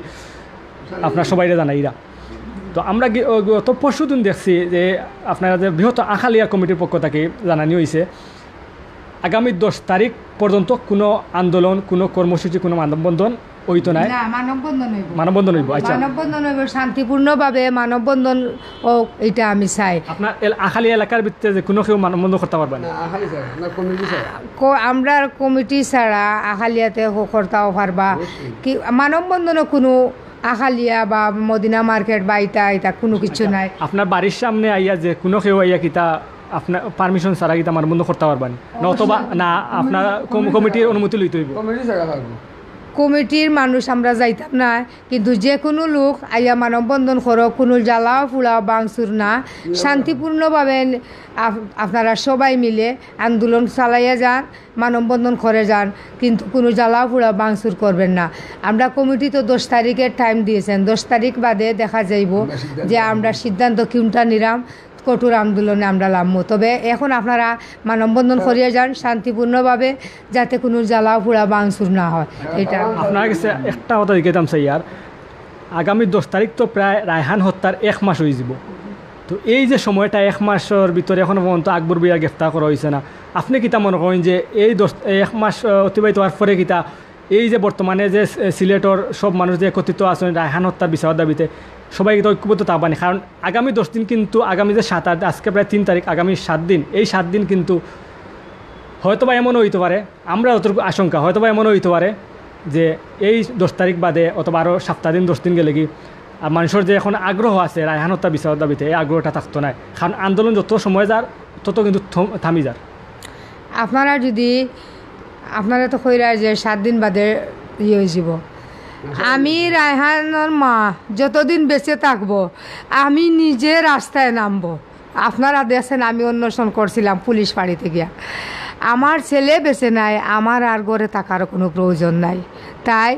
আপনার সবাইরা জানাইরা। তো আমরা গত পরশু দিন দেখছি যে আপনারা যে বৃহৎ আখালিয়া কমিটির পক্ষ থেকে জানানো হয়েছে আগামী দশ তারিখ পর্যন্ত কোনো আন্দোলন কোনো কর্মসূচি কোনো মানববন্ধন হইতো না, মানববন্ধন হইব মানববন্ধন হইব আচ্ছা মানববন্ধন হইব শান্তিপূর্ণভাবে মানববন্ধন হোক, এটা আমি চাই। আপনার আখালি এলাকার ভিত্তিতে যে কোনো কেউ মানববন্ধন করতে পারবে না, আমরা কমিটি ছাড়া আখালিয়াতে করতেও পারবা কি মানববন্ধনও কোনো আখালিয়া বা মদিনা মার্কেট বা ইটা এটা কোনো কিছু নাই। আপনার বাড়ির সামনে আইয়া যে কোনো কেউ আইয়া কিতা আপনার পারমিশন ছাড়া কিতা মানববন্ধন করতে পারবেন না, অথবা না আপনার কমিটির অনুমতি লইতে হইব, কমিটির মানুষ আমরা যাইতাম না। কিন্তু যে কোনো লোক আইয়া মানববন্ধন করক, কোনো জ্বালাও ফুলাও বাংসুর না, শান্তিপূর্ণভাবে আপনারা সবাই মিলে আন্দোলন চালাইয়া যান, মানববন্ধন করে যান, কিন্তু কোনো জ্বালাও ফুলাও বাংসুর করবেন না। আমরা কমিটি তো দশ তারিখের টাইম দিয়েছেন, দশ তারিখ বাদে দেখা যাইব যে আমরা সিদ্ধান্ত কোনটা নিলাম, কঠোর আন্দোলনে আমরা নামব। তবে এখন আপনারা মানববন্ধন করিয়া যান শান্তিপূর্ণভাবে, যাতে কোনো জ্বালা পোড়া বাংসুর না হয়। এটা আপনার কাছে একটা কথা জিজ্ঞাসাম স্যার, আগামী দশ তারিখ তো প্রায় রায়হান হত্যার এক মাস হয়ে যাব, তো এই যে সময়টা এক মাসের ভিতরে এখনও পর্যন্ত আকবর বিয়া গ্রেফতার করা হয়েছে না, আপনি কিতা মনে করেন যে এই দশ এক মাস অতিবাহিত হওয়ার পরে কিতা এই যে বর্তমানে যে সিলেটর সব মানুষ যে একত্রিত আছেন রায়হান হত্যার বিচারের দাবিতে সবাই কিন্তু ঐক্যবদ্ধ তা পানি? কারণ আগামী দশ দিন কিন্তু আগামী যে সাত আট আজকে প্রায় তিন তারিখ আগামী সাত দিন, এই সাত দিন কিন্তু হয়তো বা এমনও হইতে পারে, আমরা অতটুকু আশঙ্কা হয়তো বা এমনও হইতে পারে যে এই দশ তারিখ বাদে অথবা আরও সপ্তাহ দিন দশ দিন গেলে কি আর মানুষের যে এখন আগ্রহ আছে রায়হান হত্যা বিচারের দাবিতে এই আগ্রহটা থাকতো না, কারণ আন্দোলন যত সময় যার তত কিন্তু থামি যার। আপনারা যদি আপনারা তো কইরা যে সাত দিন বাদে ইয়ে হয়ে যাব, আমি রায়হানোর মা যতদিন বেঁচে থাকবো আমি নিজে রাস্তায় নামবো। আপনারা দেখছেন আমি অন্বেষণ করছিলাম পুলিশ বাড়িতে গিয়া, আমার ছেলে বেঁচে নাই, আমার আর ঘরে থাকার কোনো প্রয়োজন নাই। তাই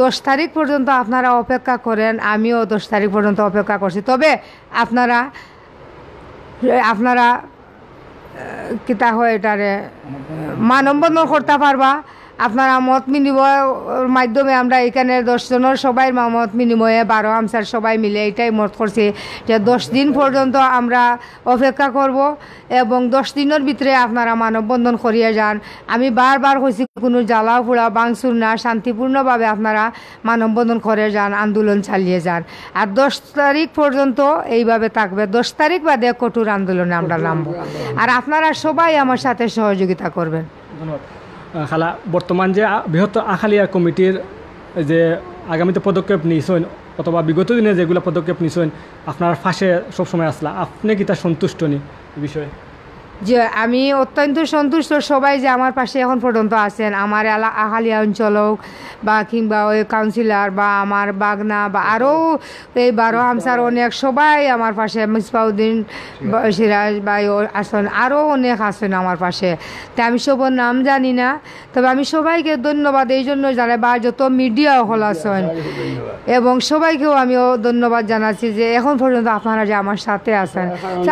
দশ তারিখ পর্যন্ত আপনারা অপেক্ষা করেন, আমিও দশ তারিখ পর্যন্ত অপেক্ষা করছি। তবে আপনারা আপনারা কিতা হয় এটারে মানববন্ধন করতে পারবা, আপনারা মত বিনিময়ের মাধ্যমে আমরা এখানে দশজনের সবাই মত বিনিময়ে বারো আমসার সবাই মিলে এটাই মত করছি যে দশ দিন পর্যন্ত আমরা অপেক্ষা করব এবং দশ দিনের ভিতরে আপনারা মানববন্ধন করিয়ে যান। আমি বারবার হয়েছি কোনো জ্বালা পোড়া বাংসুর না, শান্তিপূর্ণভাবে আপনারা মানববন্ধন করে যান, আন্দোলন চালিয়ে যান। আর দশ তারিখ পর্যন্ত এইভাবে থাকবে, দশ তারিখ বাদে কঠোর আন্দোলনে আমরা নামব, আর আপনারা সবাই আমার সাথে সহযোগিতা করবেন। খালা, বর্তমান যে বৃহত্তর আখালিয়া কমিটির যে আগামীতে পদক্ষেপ নিয়েছেন অথবা বিগত দিনে যেগুলো পদক্ষেপ নিয়েছেন, আপনার ফাঁসে সবসময় আসলা, আপনি কি তা সন্তুষ্ট নেই বিষয়ে? যে আমি অত্যন্ত সন্তুষ্ট, সবাই যে আমার পাশে এখন পর্যন্ত আছেন, আমার এলা আহালিয়া অঞ্চল হোক বা কিংবা ওই কাউন্সিলার বা আমার বাগনা বা আরও এই বারো আমসার অনেক সবাই আমার পাশে, মিসবাউদ্দিন সিরাজ ভাই আসেন, আরও অনেক আসেন আমার পাশে। তাই আমি সবার নাম জানি না, তবে আমি সবাইকে ধন্যবাদ এই জন্য জানাই, বা যত মিডিয়া হল আসেন এবং সবাইকেও আমিও ধন্যবাদ জানাচ্ছি যে এখন পর্যন্ত আপনারা যে আমার সাথে আছেন।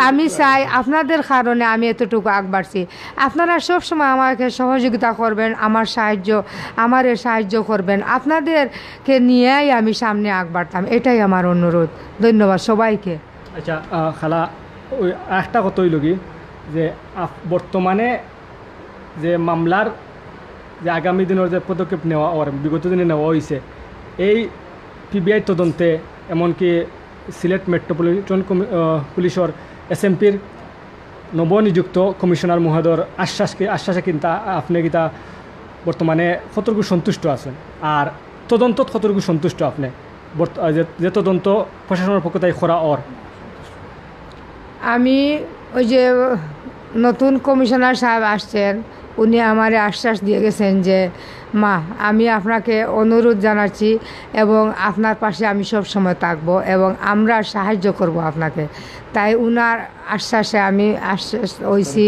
আমি চাই আপনাদের কারণে আমি এতটুকু আগ বাড়ছি, আপনারা সবসময় আমাকে সহযোগিতা করবেন, আমার সাহায্য আমার সাহায্য করবেন, আপনাদেরকে নিয়েই আমি সামনে আগ বাড়তাম, এটাই আমার অনুরোধ। ধন্যবাদ সবাইকে। আচ্ছা খালা, ওই একটা কথা হইল কি যে বর্তমানে যে মামলার যে আগামী দিনের যে পদক্ষেপ নেওয়া আর বিগত দিনে নেওয়া হয়েছে, এই পিবিআই তদন্তে এমনকি সিলেট মেট্রোপলিটন পুলিশের এস এম পির নবনিযুক্ত কমিশনার মহোদয়ের আশ্বাসকে আশ্বাসে কিন্তু আপনি কিতা বর্তমানে কতটুকু সন্তুষ্ট আছেন, আর তদন্ত কতটুকু সন্তুষ্ট আপনি যে তদন্ত প্রশাসনের পক্ষ থেকে করা? ওর আমি ওই যে নতুন কমিশনার সাহেব আসছেন, উনি আমার আশ্বাস দিয়ে গেছেন যে মা আমি আপনাকে অনুরোধ জানাচ্ছি এবং আপনার পাশে আমি সব সময় থাকব এবং আমরা সাহায্য করব আপনাকে। তাই উনার আশ্বাসে আমি আশ্বাস হয়েছি,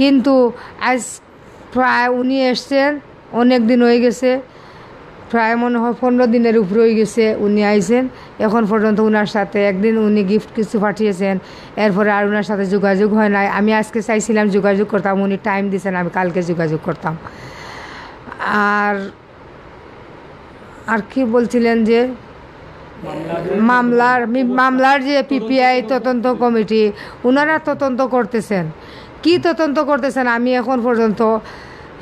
কিন্তু আজ প্রায় উনি এসছেন অনেক দিন হয়ে গেছে, প্রায় মনে হয় পনেরো দিনের উপরে হয়ে গেছে উনি আইছেন, এখন পর্যন্ত উনার সাথে একদিন উনি গিফট কিছু পাঠিয়েছেন, এরপরে আর উনার সাথে যোগাযোগ হয় নাই। আমি আজকে চাইছিলাম যোগাযোগ করতাম, উনি টাইম দিয়েছেন, আমি কালকে যোগাযোগ করতাম। আর আর কি বলছিলেন যে মামলার মামলার যে পিপিআই তদন্ত কমিটি, ওনারা তদন্ত করতেছেন, কি তদন্ত করতেছেন আমি এখন পর্যন্ত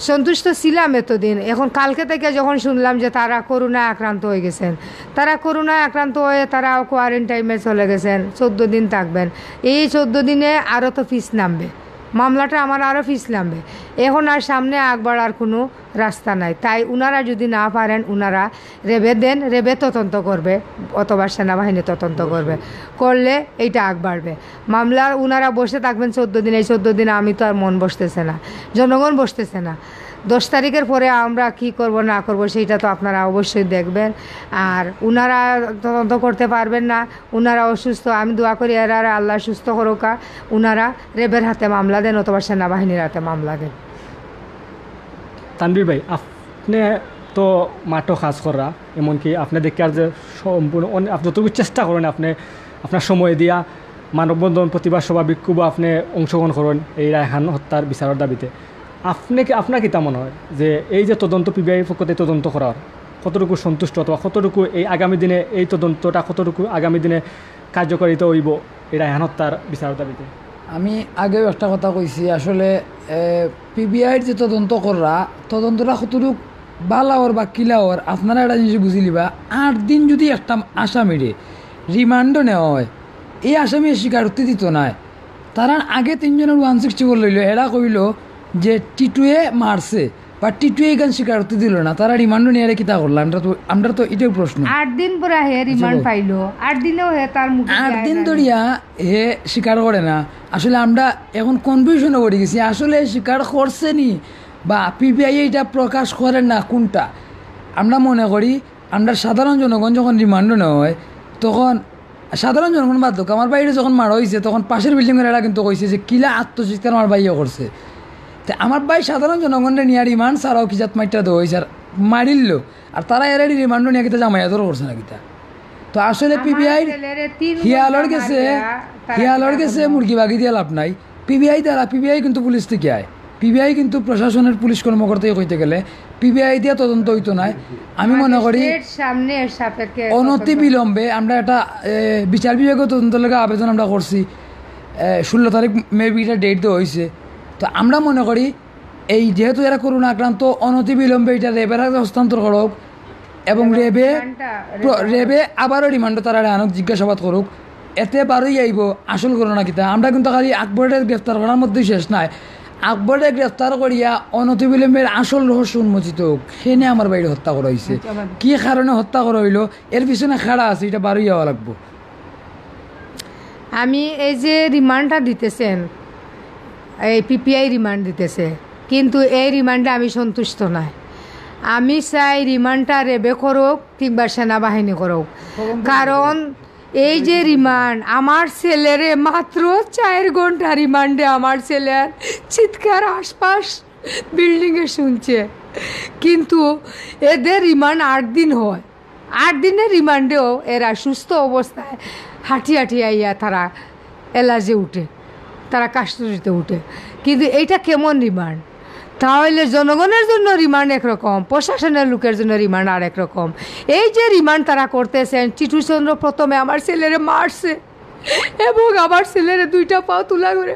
সন্তুষ্ট ছিলাম এতদিন, এখন কালকে থেকে যখন শুনলাম যে তারা করোনায় আক্রান্ত হয়ে গেছেন, তারা করোনায় আক্রান্ত হয়ে তারা কোয়ারেন্টাইনে চলে গেছেন, চোদ্দো দিন থাকবেন, এই চোদ্দো দিনে আরও তো ফিস নামবে, মামলাটা আমার আরও ফিস নামবে, এখন আর সামনে আগ বাড়ার কোনো রাস্তা নাই। তাই উনারা যদি না পারেন, উনারা রেবে দেন, রেবে তদন্ত করবে অথবা সেনাবাহিনী তদন্ত করবে, করলে এইটা আগ বাড়বে। মামলা উনারা বসে থাকবেন চোদ্দো দিন, এই চোদ্দো দিনে আমি তো আর মন বসতেছে না, জনগণ বসতেছে না, দশ তারিখের পরে আমরা কি করব না করব সেইটা তো আপনারা অবশ্যই দেখবেন। আর উনারা তদন্ত করতে পারবেন না, উনারা অসুস্থ, আমি দোয়া করি এরা আল্লাহ সুস্থ করুকা, উনারা রেবের হাতে মামলা দেন অথবা সেনাবাহিনীর হাতে মামলা দেন। তানভীর ভাই, আপনি তো মাঠও কাজ করা, এমনকি আপনি দেখে আর যে সম্পূর্ণ আপনি যতটুকু চেষ্টা করেন, আপনি আপনার সময় দিয়া মানববন্ধন প্রতিবাদ সভা বিক্ষোভ আপনি অংশগ্রহণ করেন এই রায়হান হত্যার বিচারের দাবিতে, আপনি আপনার কি তা মনে হয় যে এই যে তদন্ত পিবিআইয়ের পক্ষতে তদন্ত করার কতটুকু সন্তুষ্ট অথবা কতটুকু এই আগামী দিনে এই তদন্তটা কতটুকু আগামী দিনে কার্যকারিতা হইব এই রায়হান হত্যার বিচারের দাবিতে? আমি আগেও একটা কথা কইছি, আসলে পিবিআইয়ের যে তদন্ত করা তদন্তটা কতটুক বালা ওর বা কিলা ওর আপনারা একটা জিনিস বুঝি লিবা, আট দিন যদি একটা আসামিরে রিমান্ডও নেওয়া হয়, এই আসামি স্বীকারোক্তি দিত নাই, তারা আগে তিনজনের ওয়ান সিক্সটি ফোর লইল, এরা কইল যে টিটুয়ে মারছে বা টিটুয়ে গান স্বীকারোক্তি দিল না, তারা রিমান্ডও নিয়ে আরে কিতা করলাম? আমরা তো আমরা তো এটাই প্রশ্ন, আট দিন পরে হে রিমান্ড পাইলো, আট দিনেও হে তার মুখে আট দিন ধরিয়া হে স্বীকার করে না। আসলে আমরা এখন কনফিউশনে পড়ে গেছি, আসলে স্বীকার করছে নি বা পিবিআই এটা প্রকাশ করে না কোনটা। আমরা মনে করি আমরা সাধারণ জনগণ যখন রিমান্ডও নেওয়া হয় তখন সাধারণ জনগণ বাধ্য, আমার বাইরে যখন মারা হয়েছে তখন পাশের বিল্ডিংয়ের এরা কিন্তু কইছে যে কিলা আত্মচিৎকার আমার বাইয়া করছে, তা আমার ভাই সাধারণ জনগণের নিয়ে রিমান্ড সারাও কিজাত মাইটটা দেওয়া হয়েছে আর মারিল, আর তারা এর রিমান্ডও নিয়ে কিতা জামাই আদর করছে না কিতা। তো আসলে পিবিআই হিয়ালর গেছে হিয়ালর গেছে মুরগি বাগি দিয়ে লাভ নাই, পিবিআই দ্বারা পিবিআই কিন্তু পুলিশ থেকে আয়, পিবিআই কিন্তু প্রশাসনের পুলিশ কর্মকর্তাই কইতে গেলে পিবিআই দিয়া তদন্ত হইতো না। আমি মনে করি অনতি বিলম্বে আমরা এটা বিচার বিভাগীয় তদন্ত লেগে আবেদন আমরা করছি, ষোলো তারিখ মেবি এটা ডেট দেওয়া হয়েছে। তো আমরা মনে করি এই যেহেতু এরা করোনা আক্রান্ত অনতি বিলম্বে এটা রেবের হস্তান্তর করুক এবং রেবে রেবে আবারও রিমান্ড তারা আনক, জিজ্ঞাসাবাদ করুক, এতে বারোই আইব আসল করোনা কিতা। আমরা কিন্তু খালি আকবরের গ্রেফতার করার মধ্যেই শেষ নাই, আকবরে গ্রেফতার করিয়া অনতি বিলম্বের আসল রহস্য উন্মোচিত হোক। সেনে আমার বাইরে হত্যা করা হয়েছে, কি কারণে হত্যা করা হইল এর পিছনে খাড়া আছে, এটা বারোই যাওয়া লাগবো। আমি এই যে রিমান্ডটা দিতেছেন, এই পিপিআই রিমান্ড দিতেছে, কিন্তু এই রিমান্ডে আমি সন্তুষ্ট নাই। আমি চাই রিমান্ডটা রেবে করুক কিংবা সেনাবাহিনী করুক, কারণ এই যে রিমান্ড আমার ছেলেরে মাত্র চার ঘন্টা রিমান্ডে আমার ছেলের চিৎকার আশপাশ বিল্ডিংয়ে শুনছে, কিন্তু এদের রিমান্ড আট দিন হয়, আট দিনের রিমান্ডেও এরা সুস্থ অবস্থায় হাঁটি হাঁটি আইয়া তারা এলাজে উঠে, তারা কাস্টডিতে উঠে, কিন্তু এইটা কেমন রিমান্ড? তাহলে জনগণের জন্য রিমান্ড একরকম, প্রশাসনের লোকের জন্য রিমান্ড আর একরকম। এই যে রিমান্ড তারা করতেছেন, চিঠুচন্দ্র প্রথমে আমার ছেলেরে মারছে এবং আমার ছেলেরে দুইটা পা তুলা করে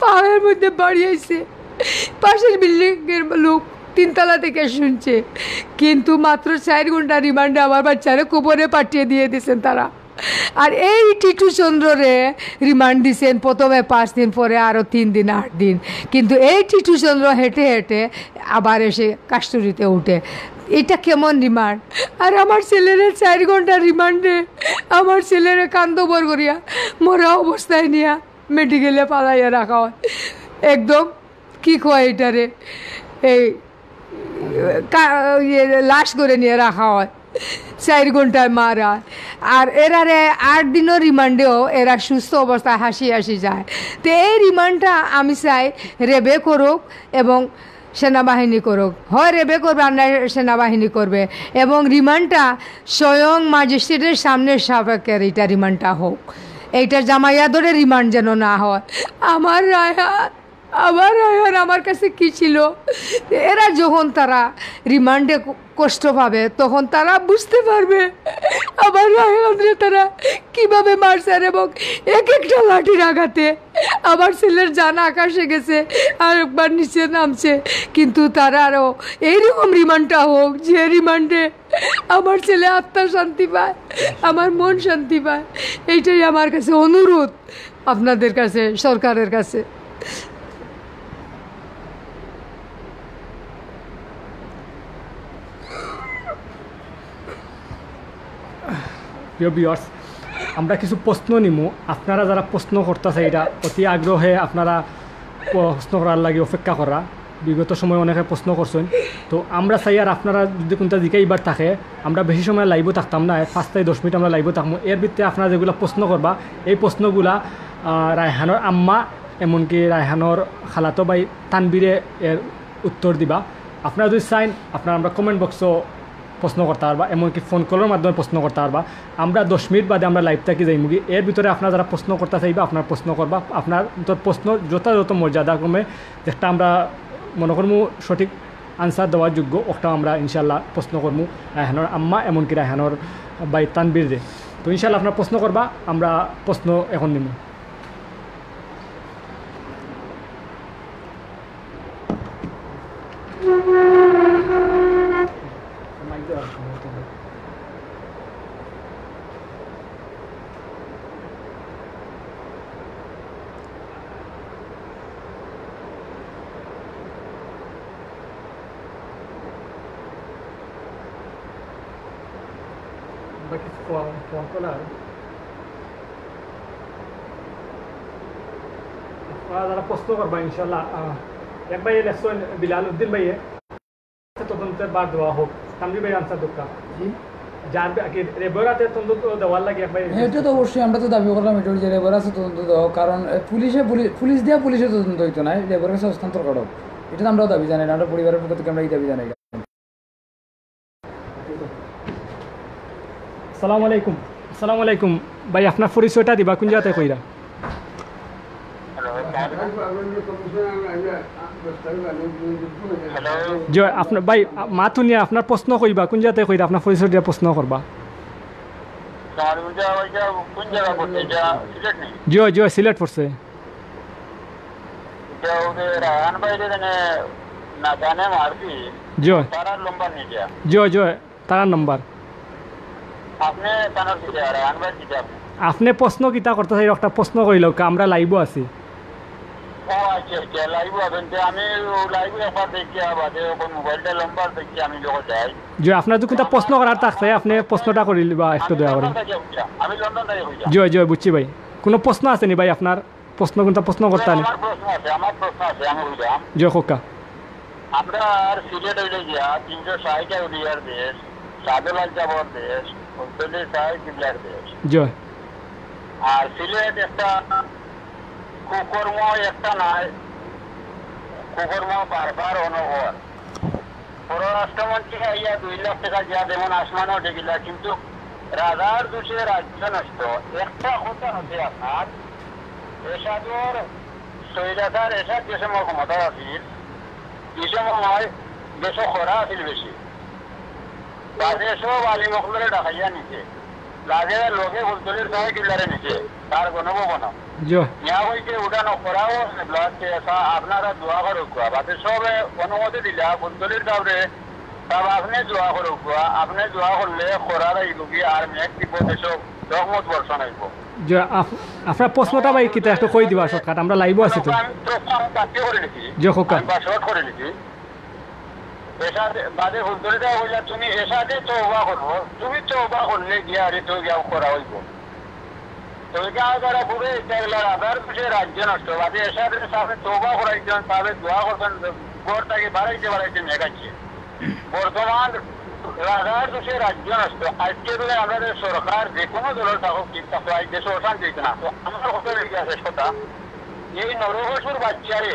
পাহাড়ের মধ্যে বাড়িয়েছে, পাশের বিল্ডিংয়ের লোক তিনতলা থেকে শুনছে, কিন্তু মাত্র চার ঘন্টা রিমান্ডে আমার বাচ্চারে কোবরে পাঠিয়ে দিয়ে দিয়েছেন তারা। আর এই টিটুচন্দ্ররে রিমান্ড দিয়েছেন প্রথমে পাঁচ দিন, পরে আরও তিন দিন, আট দিন, কিন্তু এই টিটুচন্দ্র হেঁটে হেঁটে আবার এসে কাস্টডিতে উঠে, এটা কেমন রিমান্ড? আর আমার ছেলেরা চার ঘন্টা রিমান্ডে আমার ছেলেরা কান্দবর করিয়া মরা অবস্থায় নিয়ে মেডিকেলে পালাইয়া রাখা হয়, একদম কী কয় এটারে, এই লাশ করে নিয়ে রাখা হয়, চার ঘন্টায় মারা। আর এরারে আট দিনও রিমান্ডেও এরা সুস্থ অবস্থায় হাসি হাসি যায়। তো এই রিমান্ডটা আমি চাই রেবে করুক এবং সেনাবাহিনী করুক, হয় রেবে করবে আর না সেনাবাহিনী করবে, এবং রিমান্ডটা স্বয়ং ম্যাজিস্ট্রেটের সামনে সাপেক্ষের এইটা রিমান্ডটা হোক, এইটা জামাইয়াদরে রিমান্ড যেন না হয়। আমার রায়হাত আবার রায়হান আমার কাছে কী ছিল? এরা যখন তারা রিমান্ডে কষ্ট পাবে তখন তারা বুঝতে পারবে আবার রায়হানরে তারা কীভাবে মারছেন, এবং এক একটা লাঠির আঘাতে আমার ছেলের জান আকাশে গেছে আর একবার নিচে নামছে। কিন্তু তারা আরও এইরকম রিমান্ডটা হোক যে রিমান্ডে আমার ছেলে আত্মা শান্তি পায়, আমার মন শান্তি পায়। এইটাই আমার কাছে অনুরোধ আপনাদের কাছে, সরকারের কাছে। প্রিয় ভিউয়ার্স, আমরা কিছু প্রশ্ন নিমু, আপনারা যারা প্রশ্ন করতেছে এটা অতি আগ্রহে আপনারা প্রশ্ন করার লাগে অপেক্ষা করা। বিগত সময় অনেকে প্রশ্ন করছেন, তো আমরা চাই আর আপনারা যদি কোনটা দিকে এইবার থাকে, আমরা বেশি সময় লাইভও থাকতাম না, পাঁচ থেকে দশ মিনিট আমরা লাইভও থাকবো। এর ভিত্তিতে আপনারা যেগুলো প্রশ্ন করবা, এই প্রশ্নগুলা রায়হানোর আম্মা এমনকি রায়হানোর খালাতো ভাই তানবীরে এর উত্তর দিবা। আপনারা যদি চান আপনারা আমরা কমেন্ট বক্সও প্রশ্ন করতে পারবা, এমনকি ফোন কলের মাধ্যমে প্রশ্ন করতে পারবা। আমরা দশ মিনিট বাদে আমরা লাইভ থাকি যাই মুগি, এর ভিতরে আপনারা যারা প্রশ্ন করতে চাইবা আপনার প্রশ্ন করবা। আপনার প্রশ্ন যথাযথ মর্যাদা ক্রমে যেটা আমরা মনে করবো সঠিক আনসার দেওয়ার যোগ্য ওটা আমরা ইনশাল্লাহ প্রশ্ন করবো রায়হানোর আম্মা এমনকি রায়হানোর বাই তানবীর দে। তো ইনশাল্লাহ আপনার প্রশ্ন করবা, আমরা প্রশ্ন এখন নিব। যারা প্রশ্ন করবা ইনশাল্লাহ, এক ভাই লেখছেন বিলাল উদ্দিন ভাইয়ে তদন্তের বার দেওয়া হোক, তানভীর ভাই আনসার দোকা যার রেবরাতে তদন্ত দেওয়ার লাগে এক ভাই। এটা তো অবশ্যই আমরা তো দাবি করলাম এটা যে রেবরাতে তদন্ত দেওয়া, কারণ পুলিশে পুলিশ দিয়ে পুলিশে তদন্ত হইতো না, রেবরের কাছে হস্তান্তর করা হোক, এটা তো আমরাও দাবি জানাই না, আমরা পরিবারের পক্ষ থেকে আমরা এই দাবি জানাই। আসসালামু আলাইকুম। আসসালামু আলাইকুম ভাই, আপনার পরিচয়টা দিবা, কোন জায়গাতে কইরা? জয় আপনার ভাই মাথু নিয়ে আপনার প্রশ্ন কইবা কোন জায়গাতে কইরা আপনার পরিচয় দিয়ে প্রশ্ন করবা। জয় জয় সিলেট পড়ছে। জয় জয় জয় তারার নম্বর আপনি প্রশ্ন কিতা করতে চাই একটা প্রশ্ন করিল আমরা লাইভও আছি। জয় আপনার তো কিতা প্রশ্ন করার থাকছে আপনি প্রশ্নটা করিল বা একটু দয়া করে। জয় জয় বুঝছি ভাই কোনো প্রশ্ন আছে নি ভাই আপনার প্রশ্ন কিন্তু প্রশ্ন করতে আনি। জয় খোকা আমরা সিলেট হইলে গিয়া তিনশো ষাট উলিয়ার দেশ সাদুলাল যাবর দেশ উনচল্লিশ ষাট কিবলার দেশ। জয় আর সিলেট একটা কুকর্ম একটা নয় কুকর্ম বারবার অনবর পররাষ্ট্রমন্ত্রী আইয়া দুই লাখ টাকা যা যেমন আসমানও ডেকিলা কিন্তু রাজার দোষে রাজ্য নষ্ট। একটা কথা হচ্ছে আপনার এসাদর সৈরাদার এসাদ যে সময় ক্ষমতা আছিল এই সময় দেশ খরা আছিল বেশি সব আলী মকলরে ডাকাইয়া নিছে লাগে লোকে উনচল্লিশ নয় কিল্লারে নিছে তার গণব গণ ইয়া হইতে উঠানো খরাও আপনারা দোয়া করুক বাদে সবে অনুমতি দিলা উনচল্লিশ তারপরে তারপর আপনি দোয়া করুক আপনি দোয়া করলে খরা আইব কি আর মেঘ দিব দেশ রহমত বর্ষণ আইব। জয় আপনার প্রশ্নটা ভাই কিতা একটু কই দিবা শর্টকাট আমরা লাইভও আছি তো। জয় খোকা বর্তমান রাজার দেশে রাজ্য নষ্ট আজকে বেলা আমাদের সরকার যে কোনো দলের থাকুক চিন্তা হয় দেশে অশান্তি না আমার হোটেল শেষ কথা এই নরহসুর বাচ্চারে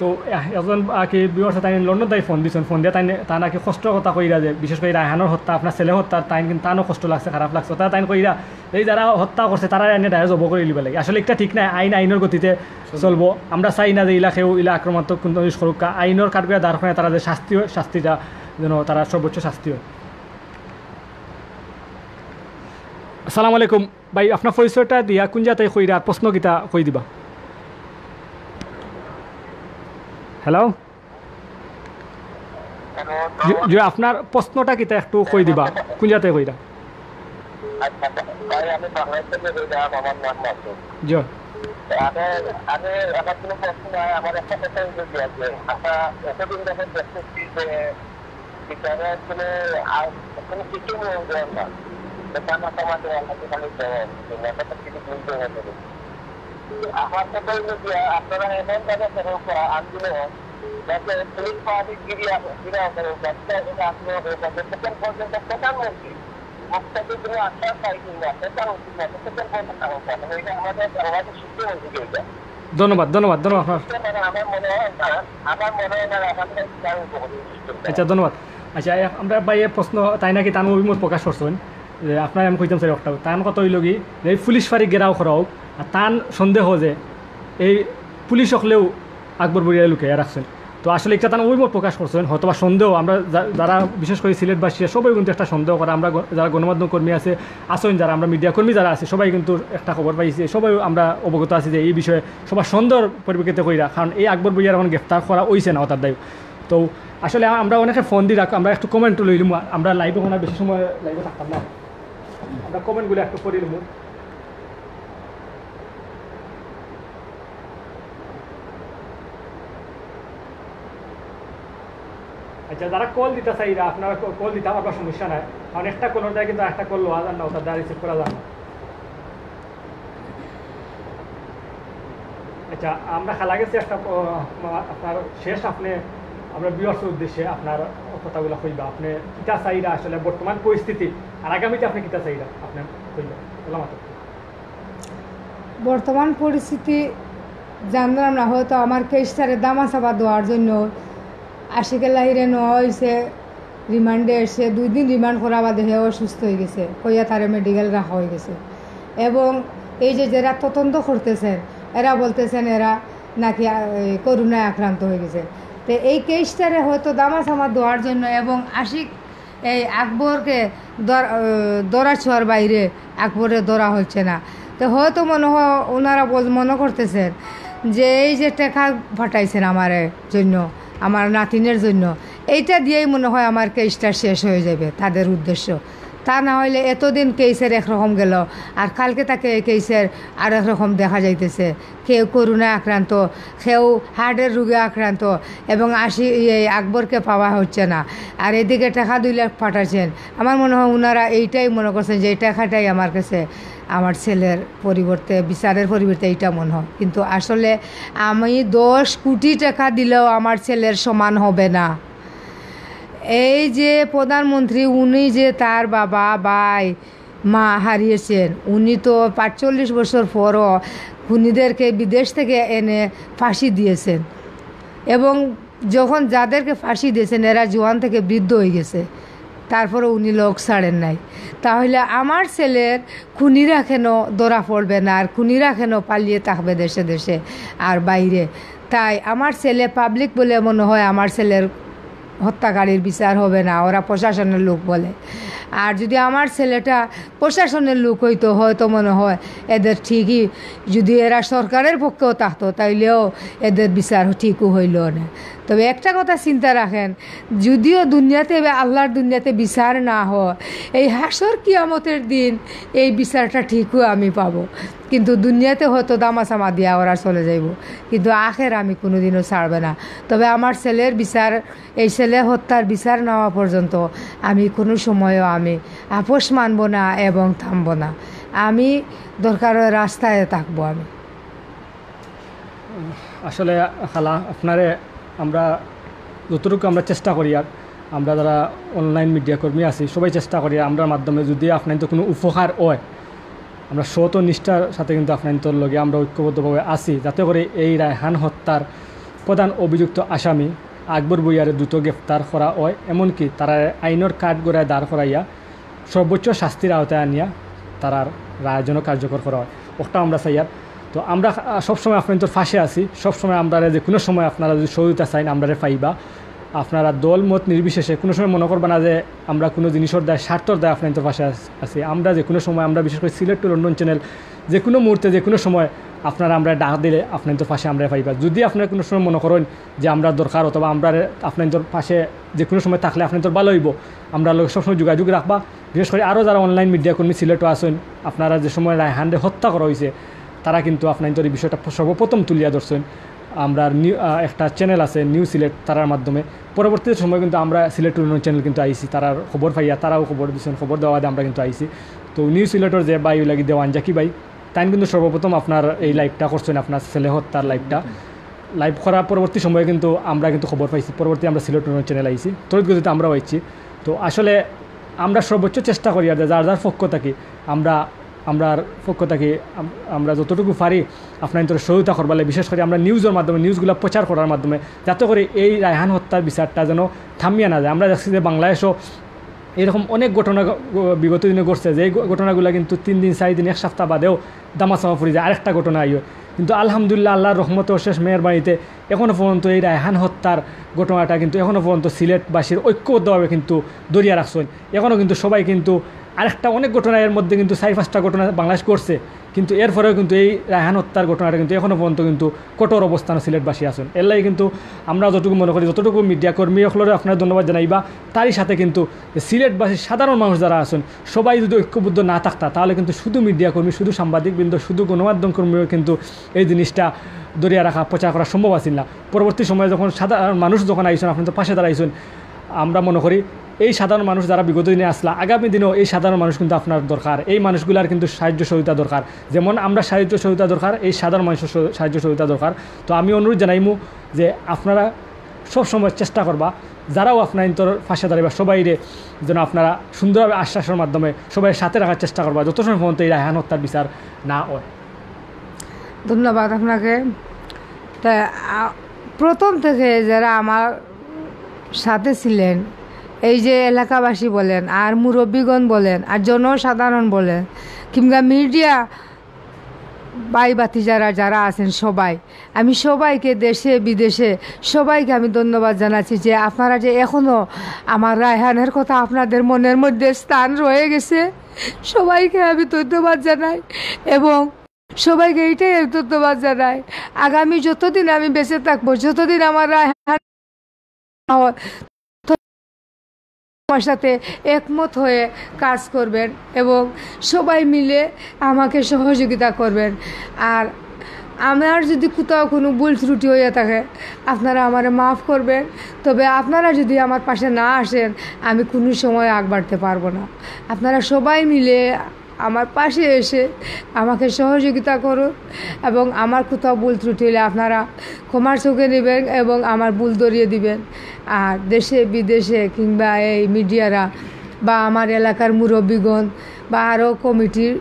তো একজন আর কি বিবর্ষা তাই লন্ডন তাই ফোন দিচ্ছেন ফোন দিয়ে তাই তাই নাকি কষ্ট কথা কইরা যে বিশেষ করে রায়হানোর হত্যা আপনার ছেলে হত্যা তাই কিন্তু তানও কষ্ট লাগছে খারাপ লাগছে তারা তাই কইরা এই যারা হত্যা করছে তারা এনে ডায়ের জব করে নিবে লাগে আসলে একটা ঠিক নাই আইন আইনের গতিতে চলবো আমরা চাই না যে ইলাকেও ইলা আক্রমণাত্মক কিন্তু সুরক্ষা আইনের কাঠগড়া দাঁড় করে তারা যে শাস্তি হয় শাস্তিটা যেন তারা সর্বোচ্চ শাস্তি হয়। আসসালামু আলাইকুম ভাই আপনার পরিচয়টা দিয়া কোন জায়গায় কইরা প্রশ্ন কিতা কই দিবা। হ্যালো জয় আপনার প্রশ্নটা কিতা একটু কই দিবা কোন জায়গায় কইরা। জয় ধন্যবাদ ধন্যবাদ ধন্যবাদ আচ্ছা ধন্যবাদ আচ্ছা আমরা বাইরে প্রশ্ন তাই নাকি তার অভিমত প্রকাশ করছেন যে আপনার আমি কইতাম স্যার একটা তান কত হইলি যে পুলিশ ফাঁড়ি গেরাও করা হোক আর তান সন্দেহ যে এই পুলিশ সকলেও আকবর বরিয়ায় লুকাইয়া রাখছেন তো আসলে একটা তার অভিমত প্রকাশ করছেন হয়তো বা সন্দেহ আমরা যারা বিশেষ করে সিলেটবাসীরা সবাই কিন্তু একটা সন্দেহ করা আমরা যারা গণমাধ্যম কর্মী আছে আসেন যারা আমরা মিডিয়া কর্মী যারা আছে সবাই কিন্তু একটা খবর পাইছি সবাই আমরা অবগত আছি যে এই বিষয়ে সবার সন্দেহর পরিপ্রেক্ষিতে কইরা কারণ এই আকবর বরিয়ার এখন গ্রেফতার করা হয়েছে না তার দায়ী তো আসলে আমরা অনেকে ফোন দিয়ে রাখ আমরা একটু কমেন্ট লইলাম আমরা লাইভে ওনার বেশি সময় লাইভে থাকতাম না আমরা কমেন্টগুলো একটু করে নিলাম। আচ্ছা যারা কল দিতে চাই আপনারা কল দিতে আপনার সমস্যা নাই কারণ একটা কল দেয় কিন্তু একটা কল লোয়া যান না ওটা রিসিভ করা যান না। আচ্ছা আমরা খালা গেছি একটা আপনার শেষ আপনি আমরা বিয়ার্সের উদ্দেশ্যে আপনার কথাগুলো কইবা, আপনি কিতা চাহিদা আসলে বর্তমান পরিস্থিতি আর আগামীতে আপনি কিতা চাহিদা আপনি কইবা বলা মাত্র। বর্তমান পরিস্থিতি জানলাম না, হয়তো আমার কেসটারে দামাচাপা দেওয়ার জন্য আশিকে লাহিরে নেওয়া হয়েছে রিমান্ডে, এসে দুই দিন রিমান্ড করা বাদে হে অসুস্থ হয়ে গেছে, কইয়া তারে মেডিকেল রাখা হয়ে গেছে। এবং এই যে যারা তদন্ত করতেছেন এরা বলতেছেন এরা নাকি করোনায় আক্রান্ত হয়ে গেছে। তো এই কেসটারে হয়তো দামাচাপা দেওয়ার জন্য এবং আশিক এই আকবরকে ধরা ছোঁয়ার বাইরে আকবরের ধরা হচ্ছে না। তো হয়তো মনে হয় ওনারা মনে করতেছেন যে এই যে টাকা ফাটাইছেন আমার জন্য, আমার নাতিনের জন্য, এইটা দিয়েই মনে হয় আমার কেসটা শেষ হয়ে যাবে তাদের উদ্দেশ্য। তা না হলে এতদিন কেসের একরকম গেল, আর কালকে তাকে কেসের আর একরকম দেখা যাইতেছে। কেউ করোনায় আক্রান্ত, কেউ হার্টের রোগে আক্রান্ত, এবং আশি এই আকবরকে পাওয়া হচ্ছে না, আর এদিকে টাকা দুই লাখ পাঠাচ্ছেন। আমার মনে হয় ওনারা এইটাই মনে করছেন যে এই টাকাটাই আমার কাছে আমার ছেলের পরিবর্তে বিচারের পরিবর্তে এইটা মনে হয়। কিন্তু আসলে আমি দশ কোটি টাকা দিলেও আমার ছেলের সমান হবে না। এই যে প্রধানমন্ত্রী উনি যে তার বাবা ভাই মা হারিয়েছেন, উনি তো পাঁচচল্লিশ বছর পরও খুনিদেরকে বিদেশ থেকে এনে ফাঁসি দিয়েছেন, এবং যখন যাদেরকে ফাঁসি দিয়েছেন এরা জোয়ান থেকে বৃদ্ধ হয়ে গেছে, তারপরে উনি লোক ছাড়েন নাই। তাহলে আমার ছেলের খুনিরা কেন ধরা পড়বে না, আর খুনিরা কেন পালিয়ে থাকবে দেশে দেশে আর বাইরে? তাই আমার ছেলে পাবলিক বলে মনে হয় আমার ছেলের হত্যাকারীর বিচার হবে না, ওরা প্রশাসনের লোক বলে। আর যদি আমার ছেলেটা প্রশাসনের লোক হইতো হয়তো মনে হয় এদের ঠিকই, যদি এরা সরকারের পক্ষেও থাকতো তাইলেও এদের বিচার ঠিকও হইল না। তবে একটা কথা চিন্তা রাখেন, যদিও দুনিয়াতে আল্লাহর দুনিয়াতে বিচার না হয়, এই হাসর কিয়ামতের দিন এই বিচারটা ঠিকও আমি পাবো, কিন্তু দুনিয়াতে হয়তো দামাচামা দিয়া ওরা চলে যাইব, কিন্তু আখের আমি কোনোদিনও ছাড়বে না। তবে আমার ছেলের বিচার, এই ছেলে হত্যার বিচার নেওয়া পর্যন্ত আমি কোনো সময়ও আমি আপোষ মানব না এবং থামব না। আমি দরকার রাস্তায় থাকবো। আমি আসলে খালা আপনারে আমরা যতটুকু আমরা চেষ্টা করি, আর আমরা যারা অনলাইন মিডিয়া কর্মী আছি সবাই চেষ্টা করি আমরা মাধ্যমে যদি আপনার তো কোনো উপকার হয়, আমরা সত নিষ্ঠার সাথে কিন্তু আপনার তোর লগে আমরা ঐক্যবদ্ধভাবে আছি, যাতে করে এই রায়হান হত্যার প্রধান অভিযুক্ত আসামি আকবর ভূঁইয়ারে দ্রুত গ্রেফতার করা হয়, এমনকি তারা আইনের কাঠগড়ায় দাঁড় করাইয়া সর্বোচ্চ শাস্তির আওতায় আনিয়া তারার রায়জন কার্যকর করা হয়, ওটা আমরা চাই। আর তো আমরা সবসময় আপনার তোর পাশে আছি, সবসময় আমরা যে কোনো সময় আপনারা যদি সহযোগিতা চাইন আমরা পাইবা। আপনারা দল মত নির্বিশেষে কোনো সময় মনে করবা না যে আমরা কোনো জিনিসের দায় স্বার্থর দায় আপনার পাশে আছি। আমরা যে কোনো সময়, আমরা বিশেষ করে সিলেট টু লন্ডন চ্যানেল যে কোনো মুহূর্তে যে কোনো সময় আপনারা আমরা ডাক দিলে আপনার পাশে আমরা পাইবা। যদি আপনারা কোনো সময় মনে করেন যে আমরা দরকার অথবা আমরা আপনার পাশে যে কোনো সময় থাকলে আপনার ভালো হইব, আমরা সবসময় যোগাযোগ রাখবা। বিশেষ করে আরও যারা অনলাইন মিডিয়া কর্মী সিলেটও আসেন, আপনারা যে সময় রায়হানরে হত্যা করা হয়েছে তারা কিন্তু আপনার এই বিষয়টা সর্বপ্রথম তুলিয়া ধরছেন। আমরা নিউ একটা চ্যানেল আছে নিউ সিলেট, তারার মাধ্যমে পরবর্তী সময় কিন্তু আমরা সিলেট উন্নয়ন চ্যানেল কিন্তু আইসি, তারার খবর পাইয়া তারাও খবর দিচ্ছেন, খবর দেওয়া আমরা কিন্তু আইসি। তো নিউ সিলেটের যে বাই লাগি দেওয়ান জাকি বাই, তাই কিন্তু সর্বপ্রথম আপনার এই লাইভটা করছেন, আপনার ছেলে হত্যার লাইভটা লাইভ করার পরবর্তী সময়ে কিন্তু আমরা কিন্তু খবর পাইছি, পরবর্তী আমরা সিলেট উন্নয়ন চ্যানেল আইসি, তরিতগতিতে আমরাও আইছি। তো আসলে আমরা সর্বোচ্চ চেষ্টা করি আর যার যার পক্ষ থাকি আমরা আমরা পক্ষ থাকি আমরা যতটুকু পারি আপনার তোর সহায়তা করবালে, বিশেষ করে আমরা নিউজের মাধ্যমে নিউজগুলো প্রচার করার মাধ্যমে, যাতে করে এই রায়হান হত্যার বিচারটা যেন থামিয়ে না যায়। আমরা দেখছি যে বাংলাদেশও এরকম অনেক ঘটনা বিগত দিনে ঘটছে, যে ঘটনাগুলো কিন্তু তিন দিন চার দিন এক সপ্তাহ বাদেও দামাচাপা পড়ে যায়, আরেকটা ঘটনা আইয়। কিন্তু আলহামদুলিল্লাহ আল্লাহর রহমতে অশেষ মেহেরবানীতে এখনও পর্যন্ত এই রায়হান হত্যার ঘটনাটা কিন্তু এখনও পর্যন্ত সিলেটবাসীর ঐক্যবদ্ধভাবে কিন্তু দরিয়া রাখছেন। এখনও কিন্তু সবাই কিন্তু আরেকটা অনেক ঘটনা এর মধ্যে কিন্তু চার পাঁচটা ঘটনা বাংলাদেশ করছে, কিন্তু এরপরেও কিন্তু এই রায়হান হত্যার ঘটনাটা কিন্তু এখনও পর্যন্ত কিন্তু কঠোর অবস্থানে সিলেটবাসী আছেন। এর লাগে কিন্তু আমরা যতটুকু মনে করি, যতটুকু মিডিয়া কর্মীসকলের আপনার ধন্যবাদ জানাইবা। তারই সাথে কিন্তু সিলেটবাসী সাধারণ মানুষ যারা আছেন সবাই যদি ঐক্যবদ্ধ না থাকতা, তাহলে কিন্তু শুধু মিডিয়া কর্মী, শুধু সাংবাদিকবৃন্দ, শুধু গণমাধ্যম কর্মীও কিন্তু এই জিনিসটা দরিয়া রাখা প্রচার করা সম্ভব আছে না। পরবর্তী সময়ে যখন সাধারণ মানুষ যখন আইসেন, আপনার তো পাশে দাঁড়াইছেন, আমরা মনে করি এই সাধারণ মানুষ যারা বিগত দিনে আসলা, আগামী দিনেও এই সাধারণ মানুষ কিন্তু আপনার দরকার। এই মানুষগুলার কিন্তু সাহায্য সহযোগিতা দরকার, যেমন আমরা সাহায্য সহযোগিতা দরকার, এই সাধারণ মানুষের সাহায্য সহযোগিতা দরকার। তো আমি অনুরোধ জানাইমু যে আপনারা সব সময় চেষ্টা করবা যারাও আপনার ইন্তর ফাঁসে দাঁড়িয়ে সবাইরে যেন আপনারা সুন্দরভাবে আশ্বাসের মাধ্যমে সবাই সাথে রাখার চেষ্টা করবা যত সময় পর্যন্ত এই রায়হান হত্যার বিচার না হয়। ধন্যবাদ আপনাকে। তা প্রথম থেকে যারা আমার সাথে ছিলেন, এই যে এলাকাবাসী বলেন আর মুরব্বীগণ বলেন আর জনসাধারণ বলেন কিংবা মিডিয়া ভাই ভাতিজারা যারা আছেন সবাই, আমি সবাইকে দেশে বিদেশে সবাইকে আমি ধন্যবাদ জানাচ্ছি যে আপনারা যে এখনও আমার রায়হানের কথা আপনাদের মনের মধ্যে স্থান রয়ে গেছে, সবাইকে আমি ধন্যবাদ জানাই এবং সবাইকে এইটাই আমি ধন্যবাদ জানাই। আগামী যতদিন আমি বেঁচে থাকবো, যতদিন আমার রায়হান আমার সাথে একমত হয়ে কাজ করবেন এবং সবাই মিলে আমাকে সহযোগিতা করবেন। আর আমার যদি কোথাও কোনো ভুল ত্রুটি হয়ে থাকে আপনারা আমারে মাফ করবেন, তবে আপনারা যদি আমার পাশে না আসেন আমি কোনো সময় আগ বাড়তে পারবো না। আপনারা সবাই মিলে আমার পাশে এসে আমাকে সহযোগিতা করুন এবং আমার কোথাও ভুল ত্রুটি হলে আপনারা ক্ষমার চোখে নেবেন এবং আমার ভুল ধরিয়ে দিবেন। আর দেশে বিদেশে কিংবা এই মিডিয়ারা বা আমার এলাকার মুরব্বীগণ বা আরও কমিটির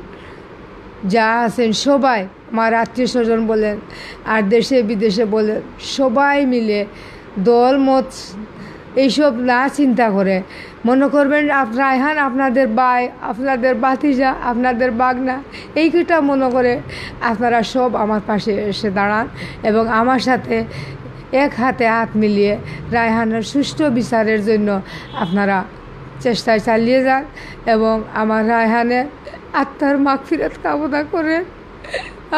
যা আছেন সবাই, আমার আত্মীয় স্বজন বলেন আর দেশে বিদেশে বলেন, সবাই মিলে দল মত এইসব না চিন্তা করে মনে করবেন রায়হান আপনাদের ভাই, আপনাদের ভাতিজা, আপনাদের বাগনা, এইটা মনে করে আপনারা সব আমার পাশে এসে দাঁড়ান এবং আমার সাথে এক হাতে হাত মিলিয়ে রায়হানের সুষ্ঠু বিচারের জন্য আপনারা চেষ্টায় চালিয়ে যান এবং আমার রায়হানের আত্মার মাগফিরাত কামনা করেন,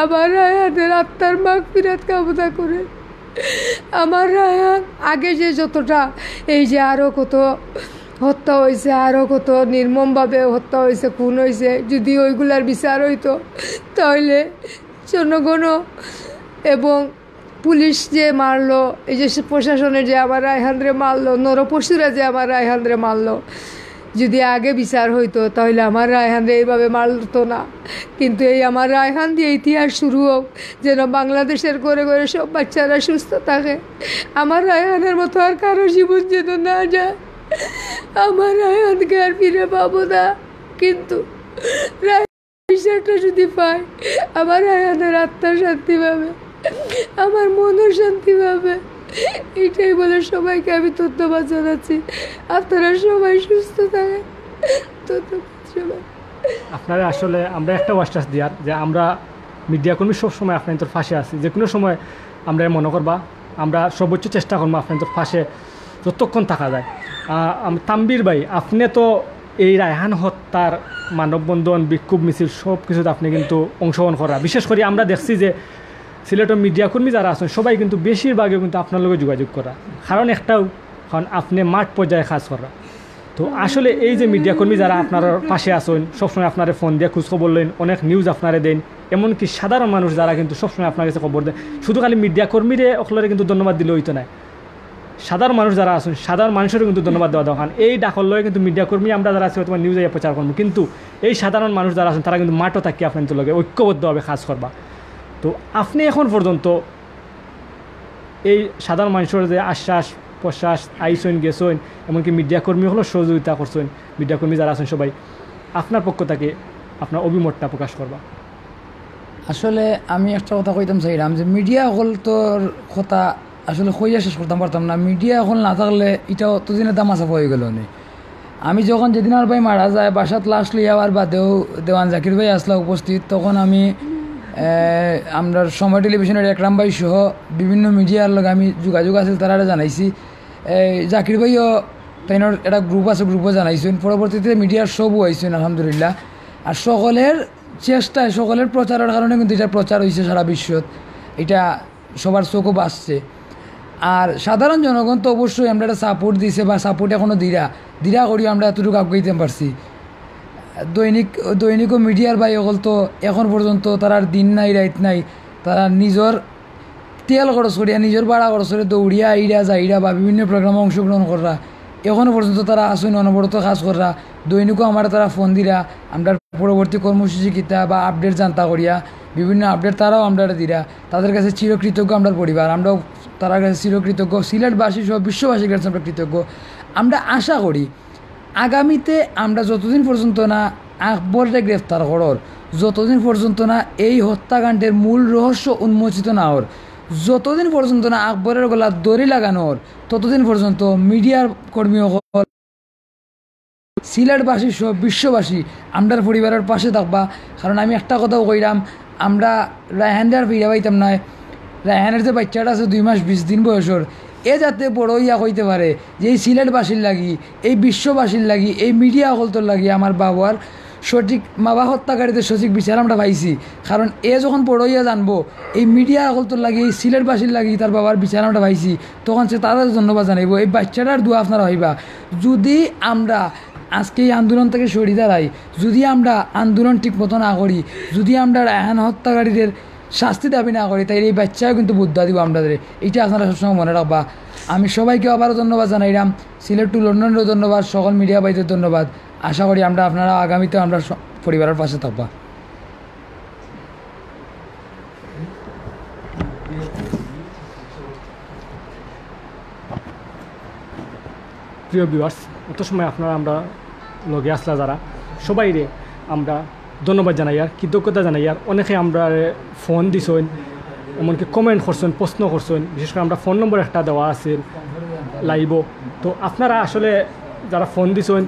আমার রায়হানের আত্মার মাগফিরাত কামনা করেন। আমার রায়হান আগে যে যতটা এই যে আরও কত হত্যা হয়েছে, আরও কত নির্মমভাবে হত্যা হয়েছে, খুন হয়েছে, যদি ওইগুলার বিচার হইতো তাহলে জনগণ এবং পুলিশ যে মারলো, এই যে প্রশাসনে যে আমার রায়হানরে মারলো, নরপশুরা যে আমার রায়হানরে মারলো, যদি আগে বিচার হইতো তাহলে আমার রায়হানরে এইভাবে মারতো না। কিন্তু এই আমার রায়হান দিয়ে ইতিহাস শুরু হোক, যেন বাংলাদেশের করে করে সব বাচ্চারা সুস্থ থাকে, আমার রায়হানের মতো আর কারো জীবন যেন না যায়। আমার রায়হানকে আর ফিরে পাবো না, কিন্তু রায়হানটা যদি পাই আমার রায়হানের আত্মার শান্তি পাবে, আমার মনের শান্তি পাবে। এইটাই বলে সবাইকে আমি ধন্যবাদ জানাচ্ছি। আপনারা সবাই সুস্থ থাকেন, ধন্যবাদ সবাই। আপনারা আসলে আমরা একটা আশ্বাস দিয়ার যে আমরা মিডিয়া কর্মী সবসময় আপনার তোর ফাঁসে আছি, যে কোনো সময় আমরা মনে করবা আমরা সর্বোচ্চ চেষ্টা করবো আপনার তোর ফাঁসে যতক্ষণ থাকা যায়। তাম্বির ভাই, আপনি তো এই রায়হান হত্যার মানববন্ধন, বিক্ষোভ মিছিল সব কিছুতে আপনি কিন্তু অংশগ্রহণ করা, বিশেষ করে আমরা দেখছি যে সিলেটের মিডিয়া কর্মী যারা আছেন সবাই কিন্তু বেশিরভাগই কিন্তু আপনার লগে যোগাযোগ করা, কারণ একটাও কারণ আপনি মাঠ পর্যায়ে কাজ করা। তো আসলে এই যে মিডিয়া কর্মী যারা আপনার পাশে আসেন, সবসময় আপনারা ফোন দিয়ে খোঁজখবর লেন, অনেক নিউজ আপনারা দেন, এমনকি সাধারণ মানুষ যারা কিন্তু সবসময় আপনার কাছে খবর দেন, শুধু খালি মিডিয়া কর্মীরে অকলরে কিন্তু ধন্যবাদ দিলে হইতো না, সাধারণ মানুষ যারা আছেন সাধারণ মানুষেরও কিন্তু ধন্যবাদ দেওয়া দরকার। এই ডাকল লয়ে কিন্তু মিডিয়া কর্মী আমরা যারা আছি তোমার নিউজে প্রচার করবো, কিন্তু এই সাধারণ মানুষ যারা আছেন তারা কিন্তু মাঠও থাকি আপনাদের লগে ঐক্যবদ্ধভাবে কাজ করবা। তো আপনি এখন পর্যন্ত এই সাধারণ মানুষের যে আশ্বাস প্রশ্বাস আইসইন গেছেন, এমনকি মিডিয়া কর্মী হলো সহযোগিতা করছেন, মিডিয়া কর্মী যারা আছেন সবাই, আপনার পক্ষ থেকে আপনার অভিমতটা প্রকাশ করবা। আসলে আমি একটা কথা কইতাম চাইলাম যে মিডিয়া হল তোর কথা আসলে কইয়া শেষ করতাম পারতাম না। মিডিয়া হল না থাকলে এটা অতদিনে দাম আসা হয়ে গেল নি। আমি যখন যেদিন আর ভাই মারা যায় বাসাত লাশ লিয়ে আবার বা দেও দেওয়ান জাকির ভাই আসলা উপস্থিত, তখন আমি আমরা সময় টেলিভিশনের একরাম ভাই সহ বিভিন্ন মিডিয়ার লগে আমি যোগাযোগ আছে তারা জানাইছি, জাকির ভাইও তাইনোর একটা গ্রুপ আছে গ্রুপও জানাইছেন, পরবর্তীতে মিডিয়ার সবও আইছেন আলহামদুলিল্লাহ। আর সকলের চেষ্টায় সকলের প্রচারের কারণে কিন্তু এটা প্রচার হয়েছে সারা বিশ্বত, এটা সবার চোখও বাঁচছে। আর সাধারণ জনগণ তো অবশ্যই আমরা একটা সাপোর্ট দিছে বা সাপোর্ট এখনও দিরা দিরা করিও আমরা এতটুকু আগাইতে পারছি। দৈনিক দৈনিক মিডিয়ার ভাই অকল তো এখন পর্যন্ত তারার দিন নাই রাত নাই, তারা নিজের তেল খরচ করিয়া নিজের ভাড়া খরচ করে দৌড়িয়া আইরা যাইরা বা বিভিন্ন প্রোগ্রামে অংশগ্রহণ করা, এখনও পর্যন্ত তারা আসুন অনবরত কাজ করা, দৈনিকও আমার তারা ফোন দিরা আমরা পরবর্তী কর্মসূচি কিতা বা আপডেট জানতা করিয়া বিভিন্ন আপডেট তারাও আমরা দিরা, তাদের কাছে চিরকৃতজ্ঞ আমরা পরিবার। আমরা তারা কাছে চিরকৃতজ্ঞ, সিলেটবাসী সহ বিশ্ববাসীর কাছে আমরা কৃতজ্ঞ। আমরা আশা করি আগামীতে আমরা যতদিন পর্যন্ত না আকবরকে গ্রেফতার করার, যতদিন পর্যন্ত না এই হত্যাকাণ্ডের মূল রহস্য উন্মোচিত না হওয়ার, যতদিন পর্যন্ত না আকবরের গলা দড়ি লাগানোর, ততদিন পর্যন্ত মিডিয়ার কর্মী সকল, সিলেটবাসী সহ বিশ্ববাসী আমরা পরিবারের পাশে থাকবা। কারণ আমি একটা কথাও কইলাম, আমরা রায়হানদের ফিরা পাইতাম না। রায়হানের যে বাচ্চাটা আছে দুই মাস বিশ দিন বয়সর, এ যাতে বড় ইয়া হইতে পারে যে এই সিলেটবাসীর লাগি, এই বিশ্ববাসীর লাগি, এই মিডিয়া সকলতর লাগি আমার বাবার সঠিক মাবা হত্যাকারীদের সঠিক বিচার আমরা পাইছি। কারণ এ যখন বড় ইয়া জানবো এই মিডিয়া সকলতর লাগি, এই সিলেটবাসীর লাগি তার বাবার বিচার আমরা পাইছি, তখন সে তাদের ধন্যবাদ জানাইব। এই বাচ্চাটার দোয়া আপনারা হইবা। যদি আমরা আজকে এই আন্দোলন থেকে সরি দাঁড়াই, যদি আমরা আন্দোলন ঠিক মতো না করি, যদি আমরা রায়হান হত্যাকারীদের শাস্তি দাবি না করি, তাই এই বাচ্চাও কিন্তু বুদ্ধা দিব আমাদের। এইটা আপনারা সবসময় মনে রাখবা। আমি সবাইকে আবারও ধন্যবাদ জানাইলাম, সিলেট টু লন্ডনেরও ধন্যবাদ, সকল মিডিয়া ভাইদের ধন্যবাদ। আশা করি আমরা আপনারা আগামীতে আমরা পরিবারের পাশে থাকবা। প্রিয় ভিউয়ার্স, অত সময় আপনারা আমরা লগে আসলা যারা, সবাইরে আমরা ধন্যবাদ জানাই আর কৃতজ্ঞতা জানাই। আর অনেকে আমরা ফোন দিছেন, এমনকি কমেন্ট করছেন, প্রশ্ন করছেন। বিশেষ করে আমরা ফোন নম্বর একটা দেওয়া আছে লাইভ, তো আপনারা আসলে যারা ফোন দিছেন,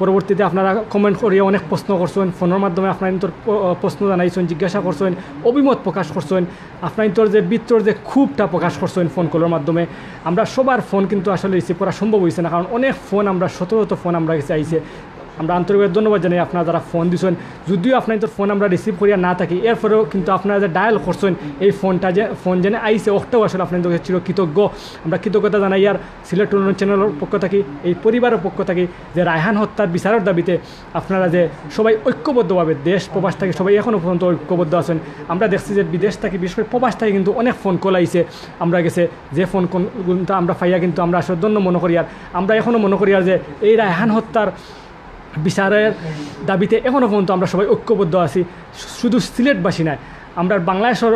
পরবর্তীতে আপনারা কমেন্ট করিয়ে অনেক প্রশ্ন করছেন, ফোনের মাধ্যমে আপনার তোর প্রশ্ন জানাইছেন, জিজ্ঞাসা করছেন, অভিমত প্রকাশ করছেন, আপনার তোর যে বিত্তর যে খুবটা প্রকাশ করছেন ফোন কলের মাধ্যমে। আমরা সবার ফোন কিন্তু আসলে রিসিভ করা সম্ভব হয়েছে না, কারণ অনেক ফোন আমরা শত শত ফোন আমরা কাছে আইছে। আমরা আন্তরিকভাবে ধন্যবাদ জানাই আপনারা যারা ফোন দিচ্ছেন। যদিও আপনার তোর ফোন আমরা রিসিভ করিয়া না থাকি, এরপরেও কিন্তু আপনারা যে ডায়াল করছেন এই ফোনটা, যে ফোন যেন আইসে ওটাও আসলে আপনাদের চির কৃতজ্ঞ। আমরা কৃতজ্ঞতা জানাই আর সিলেট টুর্নামেন্ট চ্যানেলের পক্ষ থাকি, এই পরিবারের পক্ষ থাকি, যে রায়হান হত্যার বিচারের দাবিতে আপনারা যে সবাই ঐক্যবদ্ধভাবে দেশ প্রবাস থেকে সবাই এখনও পর্যন্ত ঐক্যবদ্ধ আছেন। আমরা দেখছি যে বিদেশ থেকে, বিশেষ করে প্রবাস থেকে কিন্তু অনেক ফোন কল আইসে আমরা গেছে, যে ফোন কলটা আমরা পাইয়া কিন্তু আমরা আসলে ধন্য মনে করি। আর আমরা এখনও মনে করি আর যে এই রায়হান হত্যার বিচারের দাবিতে এখনও পর্যন্ত আমরা সবাই ঐক্যবদ্ধ আছি। শুধু সিলেটবাসী নয়, আমরা বাংলাদেশের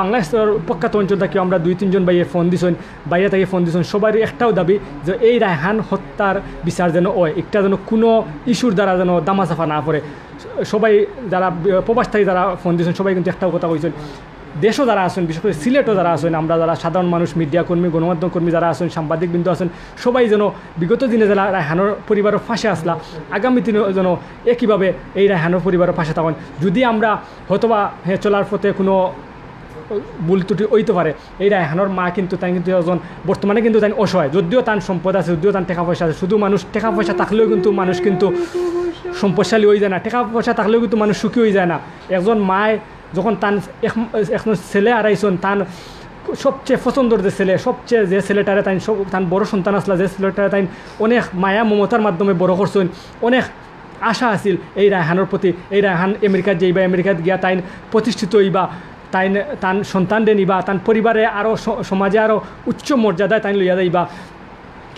বাংলাদেশের প্রখ্যাত অঞ্চল থেকে আমরা দুই তিনজন বাইরে ফোন দিছেন, বাইরে থেকে ফোন দিছেন, সবারই একটাও দাবি যে এই রায়হান হত্যার বিচার যেন হয়, একটা যেন কোনো ইস্যুর দ্বারা যেন দামাচাপা না পড়ে। সবাই যারা প্রবাস থেকে যারা ফোন দিয়েছেন সবাই কিন্তু একটাও কথা কইছেন। দেশও যারা আছেন, বিশেষ করে সিলেটও যারা আছেন, আমরা যারা সাধারণ মানুষ, মিডিয়া কর্মী, গণমাধ্যম কর্মী যারা আছেন, সাংবাদিকবৃন্দ আছেন, সবাই যেন বিগত দিনে যারা রায়হানোর পরিবারের পাশে আসলা, আগামী দিনে যেন একইভাবে এই রায়হানোর পরিবারের পাশে থাকেন। যদি আমরা হয়তোবা হ্যাঁ চলার পথে কোনো ভুল ত্রুটি হইতে পারে, এই রায়হানোর মা কিন্তু তাই কিন্তু একজন বর্তমানে কিন্তু তাই অসহায়। যদিও তার সম্পদ আছে, যদিও তার টাকা পয়সা আছে, শুধু মানুষ টাকা পয়সা থাকলেও কিন্তু মানুষ কিন্তু সম্পদশালী হয়ে যায় না, টাকা পয়সা থাকলেও কিন্তু মানুষ সুখী হয়ে যায় না। একজন মায় যখন তান এখন ছেলে আড়াইছেন, তান সবচেয়ে পছন্দের যে ছেলে, সবচেয়ে যে ছেলেটারে তাই সব তান বড় সন্তান আসলা, যে ছেলেটারে তাই অনেক মায়া মমতার মাধ্যমে বড় করছেন, অনেক আশা আছিল এই রায়হানোর প্রতি। এই রায়হান আমেরিকাত যাইবা, আমেরিকাত গিয়া তাই প্রতিষ্ঠিত হইবা, তাই তান সন্তান দে নিবা, তান পরিবারে আরও সমাজে আরও উচ্চ মর্যাদায় তাই লইয়া যাইবা।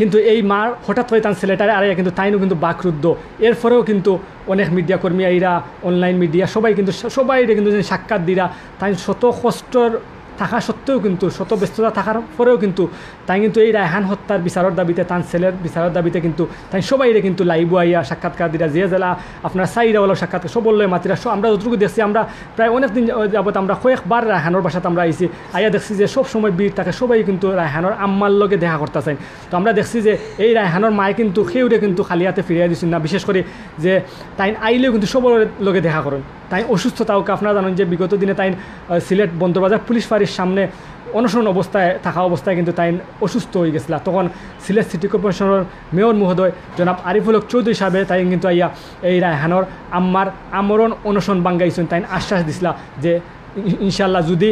কিন্তু এই মার হঠাৎ করে তার ছেলেটারে আড়াইয়া কিন্তু তাইনও কিন্তু বাকরুদ্ধ। এরপরেও কিন্তু অনেক মিডিয়া কর্মী, এরা অনলাইন মিডিয়া সবাই কিন্তু সবাই এটা কিন্তু সাক্ষাৎ দিরা, তাই শত কষ্টর থাকা সত্ত্বেও কিন্তু শত ব্যস্ততা থাকার পরেও কিন্তু তাই কিন্তু এই রায়হান হত্যার বিচারের দাবিতে, তার ছেলের বিচারের দাবিতে কিন্তু তাই সবাই এটা কিন্তু লাইভ আইয়া সাক্ষাৎকার দিরা। যে জেলা আপনার সাইরাওয়ালা সাক্ষাৎকার সব বললো মাতিরা, আমরা যতটুকু দেখছি আমরা প্রায় অনেক দিন যাবত আমরা কয়েকবার রায়হানোর বাসাতে আমরা আইছি, আইয়া দেখছি যে সব সময় বীর থাকে, সবাই কিন্তু রায়হানোর আম্মার লগে দেখা করতে চাই। তো আমরা দেখছি যে এই রায়হানোর মায়ে কিন্তু সেউরে কিন্তু খালি হাতে ফিরিয়ে দিচ্ছেন না, বিশেষ করে যে তাই আইলেও কিন্তু সবার লগে দেখা করেন। তাই অসুস্থতাও আপনারা জানেন যে বিগত দিনে তাই সিলেট বন্দরবাজার পুলিশ ফাঁড়ির সামনে অনশন অবস্থায় থাকা অবস্থায় কিন্তু তাই অসুস্থ হয়ে গেছিল। তখন সিলেট সিটি কর্পোরেশনের মেয়র মহোদয় জনাব আরিফুল হক চৌধুরী সাহেবে তাই কিন্তু আইয়া এই রায়হানোর আম্মার আমরণ অনশন বাঙ্গাইছেন, তাই আশ্বাস দিছিল যে ইনশাল্লাহ যদি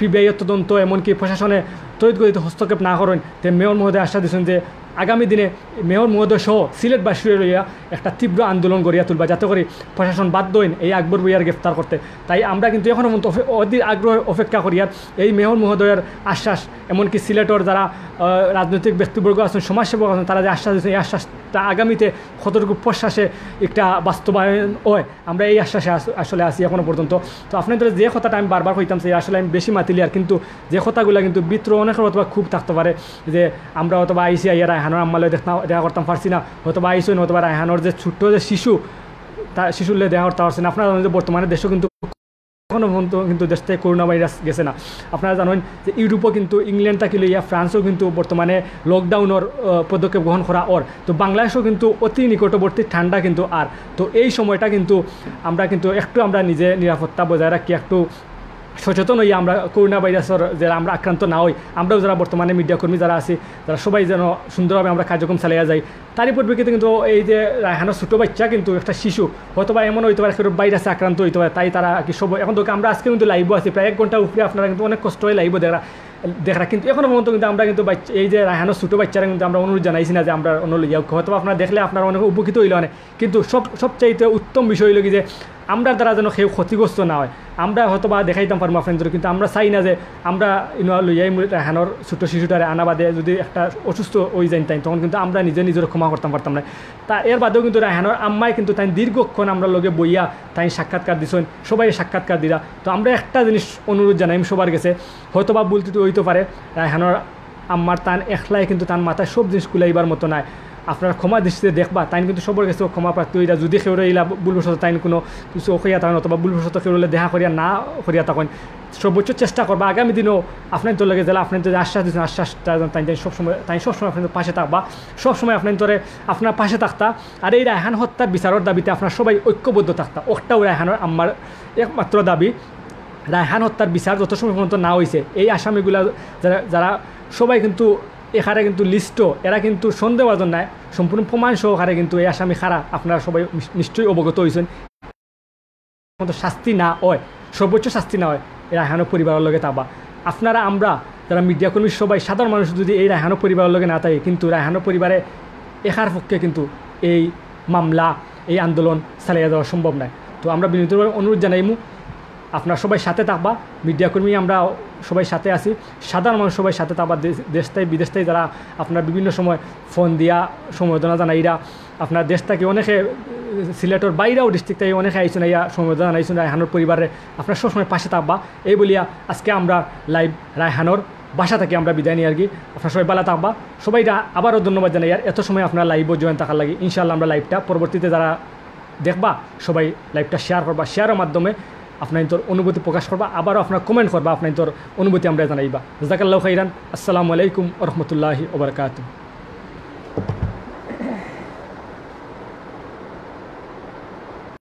পিবিআইয়ের তদন্ত এমনকি প্রশাসনে তড়িৎ গতিতে হস্তক্ষেপ না করেন, তে মেয়র মহোদয় আশ্বাস দিয়েছেন যে আগামী দিনে মেয়র মহোদয় সহ সিলেটবাসী লইয়া একটা তীব্র আন্দোলন গড়িয়া তুলবা, যাতে করে প্রশাসন বাধ্য হইন এই আকবর ভূঁইয়ার গ্রেফতার করতে। তাই আমরা কিন্তু এখনও অধীর আগ্রহ অপেক্ষা করিয়া এই মেয়র মহোদয়ের আশ্বাস, এমনকি সিলেটর যারা রাজনৈতিক ব্যক্তিবর্গ আছেন, সমাজসেবক আছেন, তারা যে আশ্বাস দিয়েছেন, এই আশ্বাসটা আগামীতে কতটুকু প্রশ্বাসে একটা বাস্তবায়ন হয় আমরা এই আশ্বাসে আসলে আসি এখনও পর্যন্ত। তো আপনাদের যে কথাটা আমি বারবার কইতাম সেই আসলে আমি বেশি মাতিলি, আর কিন্তু যে কথাগুলো কিন্তু বিত্র অনেকের অথবা খুব থাকতে পারে যে আমরা অথবা আইসি আইয়া রায়হানোর আম্মালয় দেখা দেখা করতাম পারছি না, অথবা আইসি অথবা রায়হানোর যে ছোট্ট যে শিশু তা শিশুর দেখা করতে পারছে না। আপনারা বর্তমানে দেশও কিন্তু এখনও পর্যন্ত কিন্তু দেশ থেকে করোনা ভাইরাস গেছে না। আপনারা জানেন যে ইউরোপও কিন্তু ইংল্যান্ড থাকি লইয়া ফ্রান্সও কিন্তু বর্তমানে লকডাউনের পদক্ষেপ গ্রহণ করা ওর, তো বাংলাদেশও কিন্তু অতি নিকটবর্তী ঠান্ডা কিন্তু আর। তো এই সময়টা কিন্তু আমরা কিন্তু একটু আমরা নিজে নিরাপত্তা বজায় রাখি, একটু সচেতন হইয়া আমরা করোনা ভাইরাসের যারা আমরা আক্রান্ত না হই, আমরাও যারা বর্তমানে মিডিয়া কর্মী যারা আছি, যারা সবাই যেন সুন্দরভাবে আমরা কার্যক্রম চালিয়ে যাই। তারই পরিপ্রেক্ষিতে কিন্তু এই যে রায়হানোর ছোটো বাচ্চা কিন্তু একটা শিশু হয়তো বা এমন হইতে পারে ভাইরাসে আক্রান্ত হইতে পারে, তাই তারা কি সব এখন দেখে আমরা আজকে কিন্তু লাইভও আছি প্রায় এক ঘন্টা উপরে, আপনারা কিন্তু অনেক কষ্ট হয়ে লাইভ দেখা দেখা কিন্তু এখনও পর্যন্ত কিন্তু আমরা কিন্তু এই যে রায়হানোর ছোটো বাচ্চারা কিন্তু আমরা অনুরোধ জানাইছি না যে আমরা অনুলিয়া হয়তো আপনারা দেখলে আপনারা অনেক উপকৃত হইল অনেক, কিন্তু সব সবচাইতে উত্তম বিষয় হইল কি যে আমরা দ্বারা যেন কেউ ক্ষতিগ্রস্ত না হয়। আমরা হয়তো বা দেখাইতাম পারবো আপনাদের, কিন্তু আমরা চাই না যে আমরা ইনোয়া লইয়াই রায়হানোর ছোটো শিশুটারে আনা বাদে যদি একটা অসুস্থ ওই যাই তাই, তখন কিন্তু আমরা নিজে নিজের ক্ষমা করতাম পারতাম না। তা এর বাদেও কিন্তু রায়হানোর আম্মাই কিন্তু তাই দীর্ঘক্ষণ আমরা লগে বইয়া তাই সাক্ষাৎকার দিছেন, সবাই সাক্ষাৎকার দিরা। তো আমরা একটা জিনিস অনুরোধ জানাই সবার কাছে, হয়তো বা বলতে তো হইতে পারে রায়হানোর আম্মার তান একলাই কিন্তু তার মাথায় সব জিনিস কুলাইবার মতো নাই, আপনারা ক্ষমা দৃষ্টিতে দেখবা। তাই কিন্তু সবার কাছে ক্ষমা প্রার্থী হইয়া যদি কেউ এইলা বুলবশত তাই কোনো কিছু অসহিয়া থাকেন অথবা বুলবশত কেউ দেখা করিয়া না করিয়া থাকেন, সর্বোচ্চ চেষ্টা করবা। আগামী দিনও আপনার তোর লাগে যারা আপনার যে আশ্বাস দিচ্ছেন আশ্বাসটা তাই তাই সবসময় তাই সবসময় আপনার পাশে থাকবা, সবসময় আপনার তোরে আপনার পাশে থাকতা। আর এই রায়হান হত্যার বিচারের দাবিতে আপনারা সবাই ঐক্যবদ্ধ থাকতা, ওটাও রায়হানোর আম্মার একমাত্র দাবি। রায়হান হত্যার বিচার যত সময় পর্যন্ত না হয়েছে এই আসামিগুলা যারা যারা সবাই কিন্তু এখানে কিন্তু লিস্ট এরা কিন্তু সন্দেহভাজন নাই, সম্পূর্ণ প্রমাণ সহকারে কিন্তু এই আসামি খারা আপনারা সবাই নিশ্চয়ই অবগত হয়েছেন। শাস্তি না হয়, সর্বোচ্চ শাস্তি না হয় এই রায়হানোর পরিবারের লগে থাকবা। আপনারা আমরা যারা মিডিয়া কর্মী সবাই সাধারণ মানুষ যদি এই রায়হানোর পরিবারের লগে না থাকে, কিন্তু রায়হানোর পরিবারে এখার পক্ষে কিন্তু এই মামলা এই আন্দোলন চালিয়ে যাওয়া সম্ভব নয়। তো আমরা বিনীতভাবে অনুরোধ জানাইমু আপনারা সবাই সাথে থাকবা, মিডিয়া কর্মী আমরা সবাই সাথে আছি, সাধারণ মানুষ সবাই সাথে থাকবা। দেশ থেকে বিদেশ থেকে যারা আপনার বিভিন্ন সময় ফোন দিয়া সম্বোধনা জানাইরা, আপনার দেশ থেকে অনেকে সিলেটের বাইরেও ডিস্ট্রিক্ট থেকে অনেকে আইসেন আইয়া সম্বোধনা জানাইছেন রায়হানোর পরিবারে, আপনার সবসময় পাশে থাকবা। এই বলিয়া আজকে আমরা লাইভ রায়হানোর বাসা থেকে আমরা বিদায় নিই আর কি। আপনার সবাই ভালো থাকবা, সবাই আবারও ধন্যবাদ জানাই আর এত সময় আপনার লাইভও জয়েন থাকার লাগে। ইনশাআল্লাহ আমরা লাইভটা পরবর্তীতে যারা দেখবা সবাই লাইভটা শেয়ার করবা, শেয়ারের মাধ্যমে আপনার তোর অনুভূতি প্রকাশ করবা, আবারও আপনার কমেন্ট করবা, আপনার তোর অনুভূতি আমরা জানাইবা। জাযাকাল্লাহু খাইরান। আসসালামু আলাইকুম ওয়া রাহমাতুল্লাহি ওয়া বারাকাতুহু।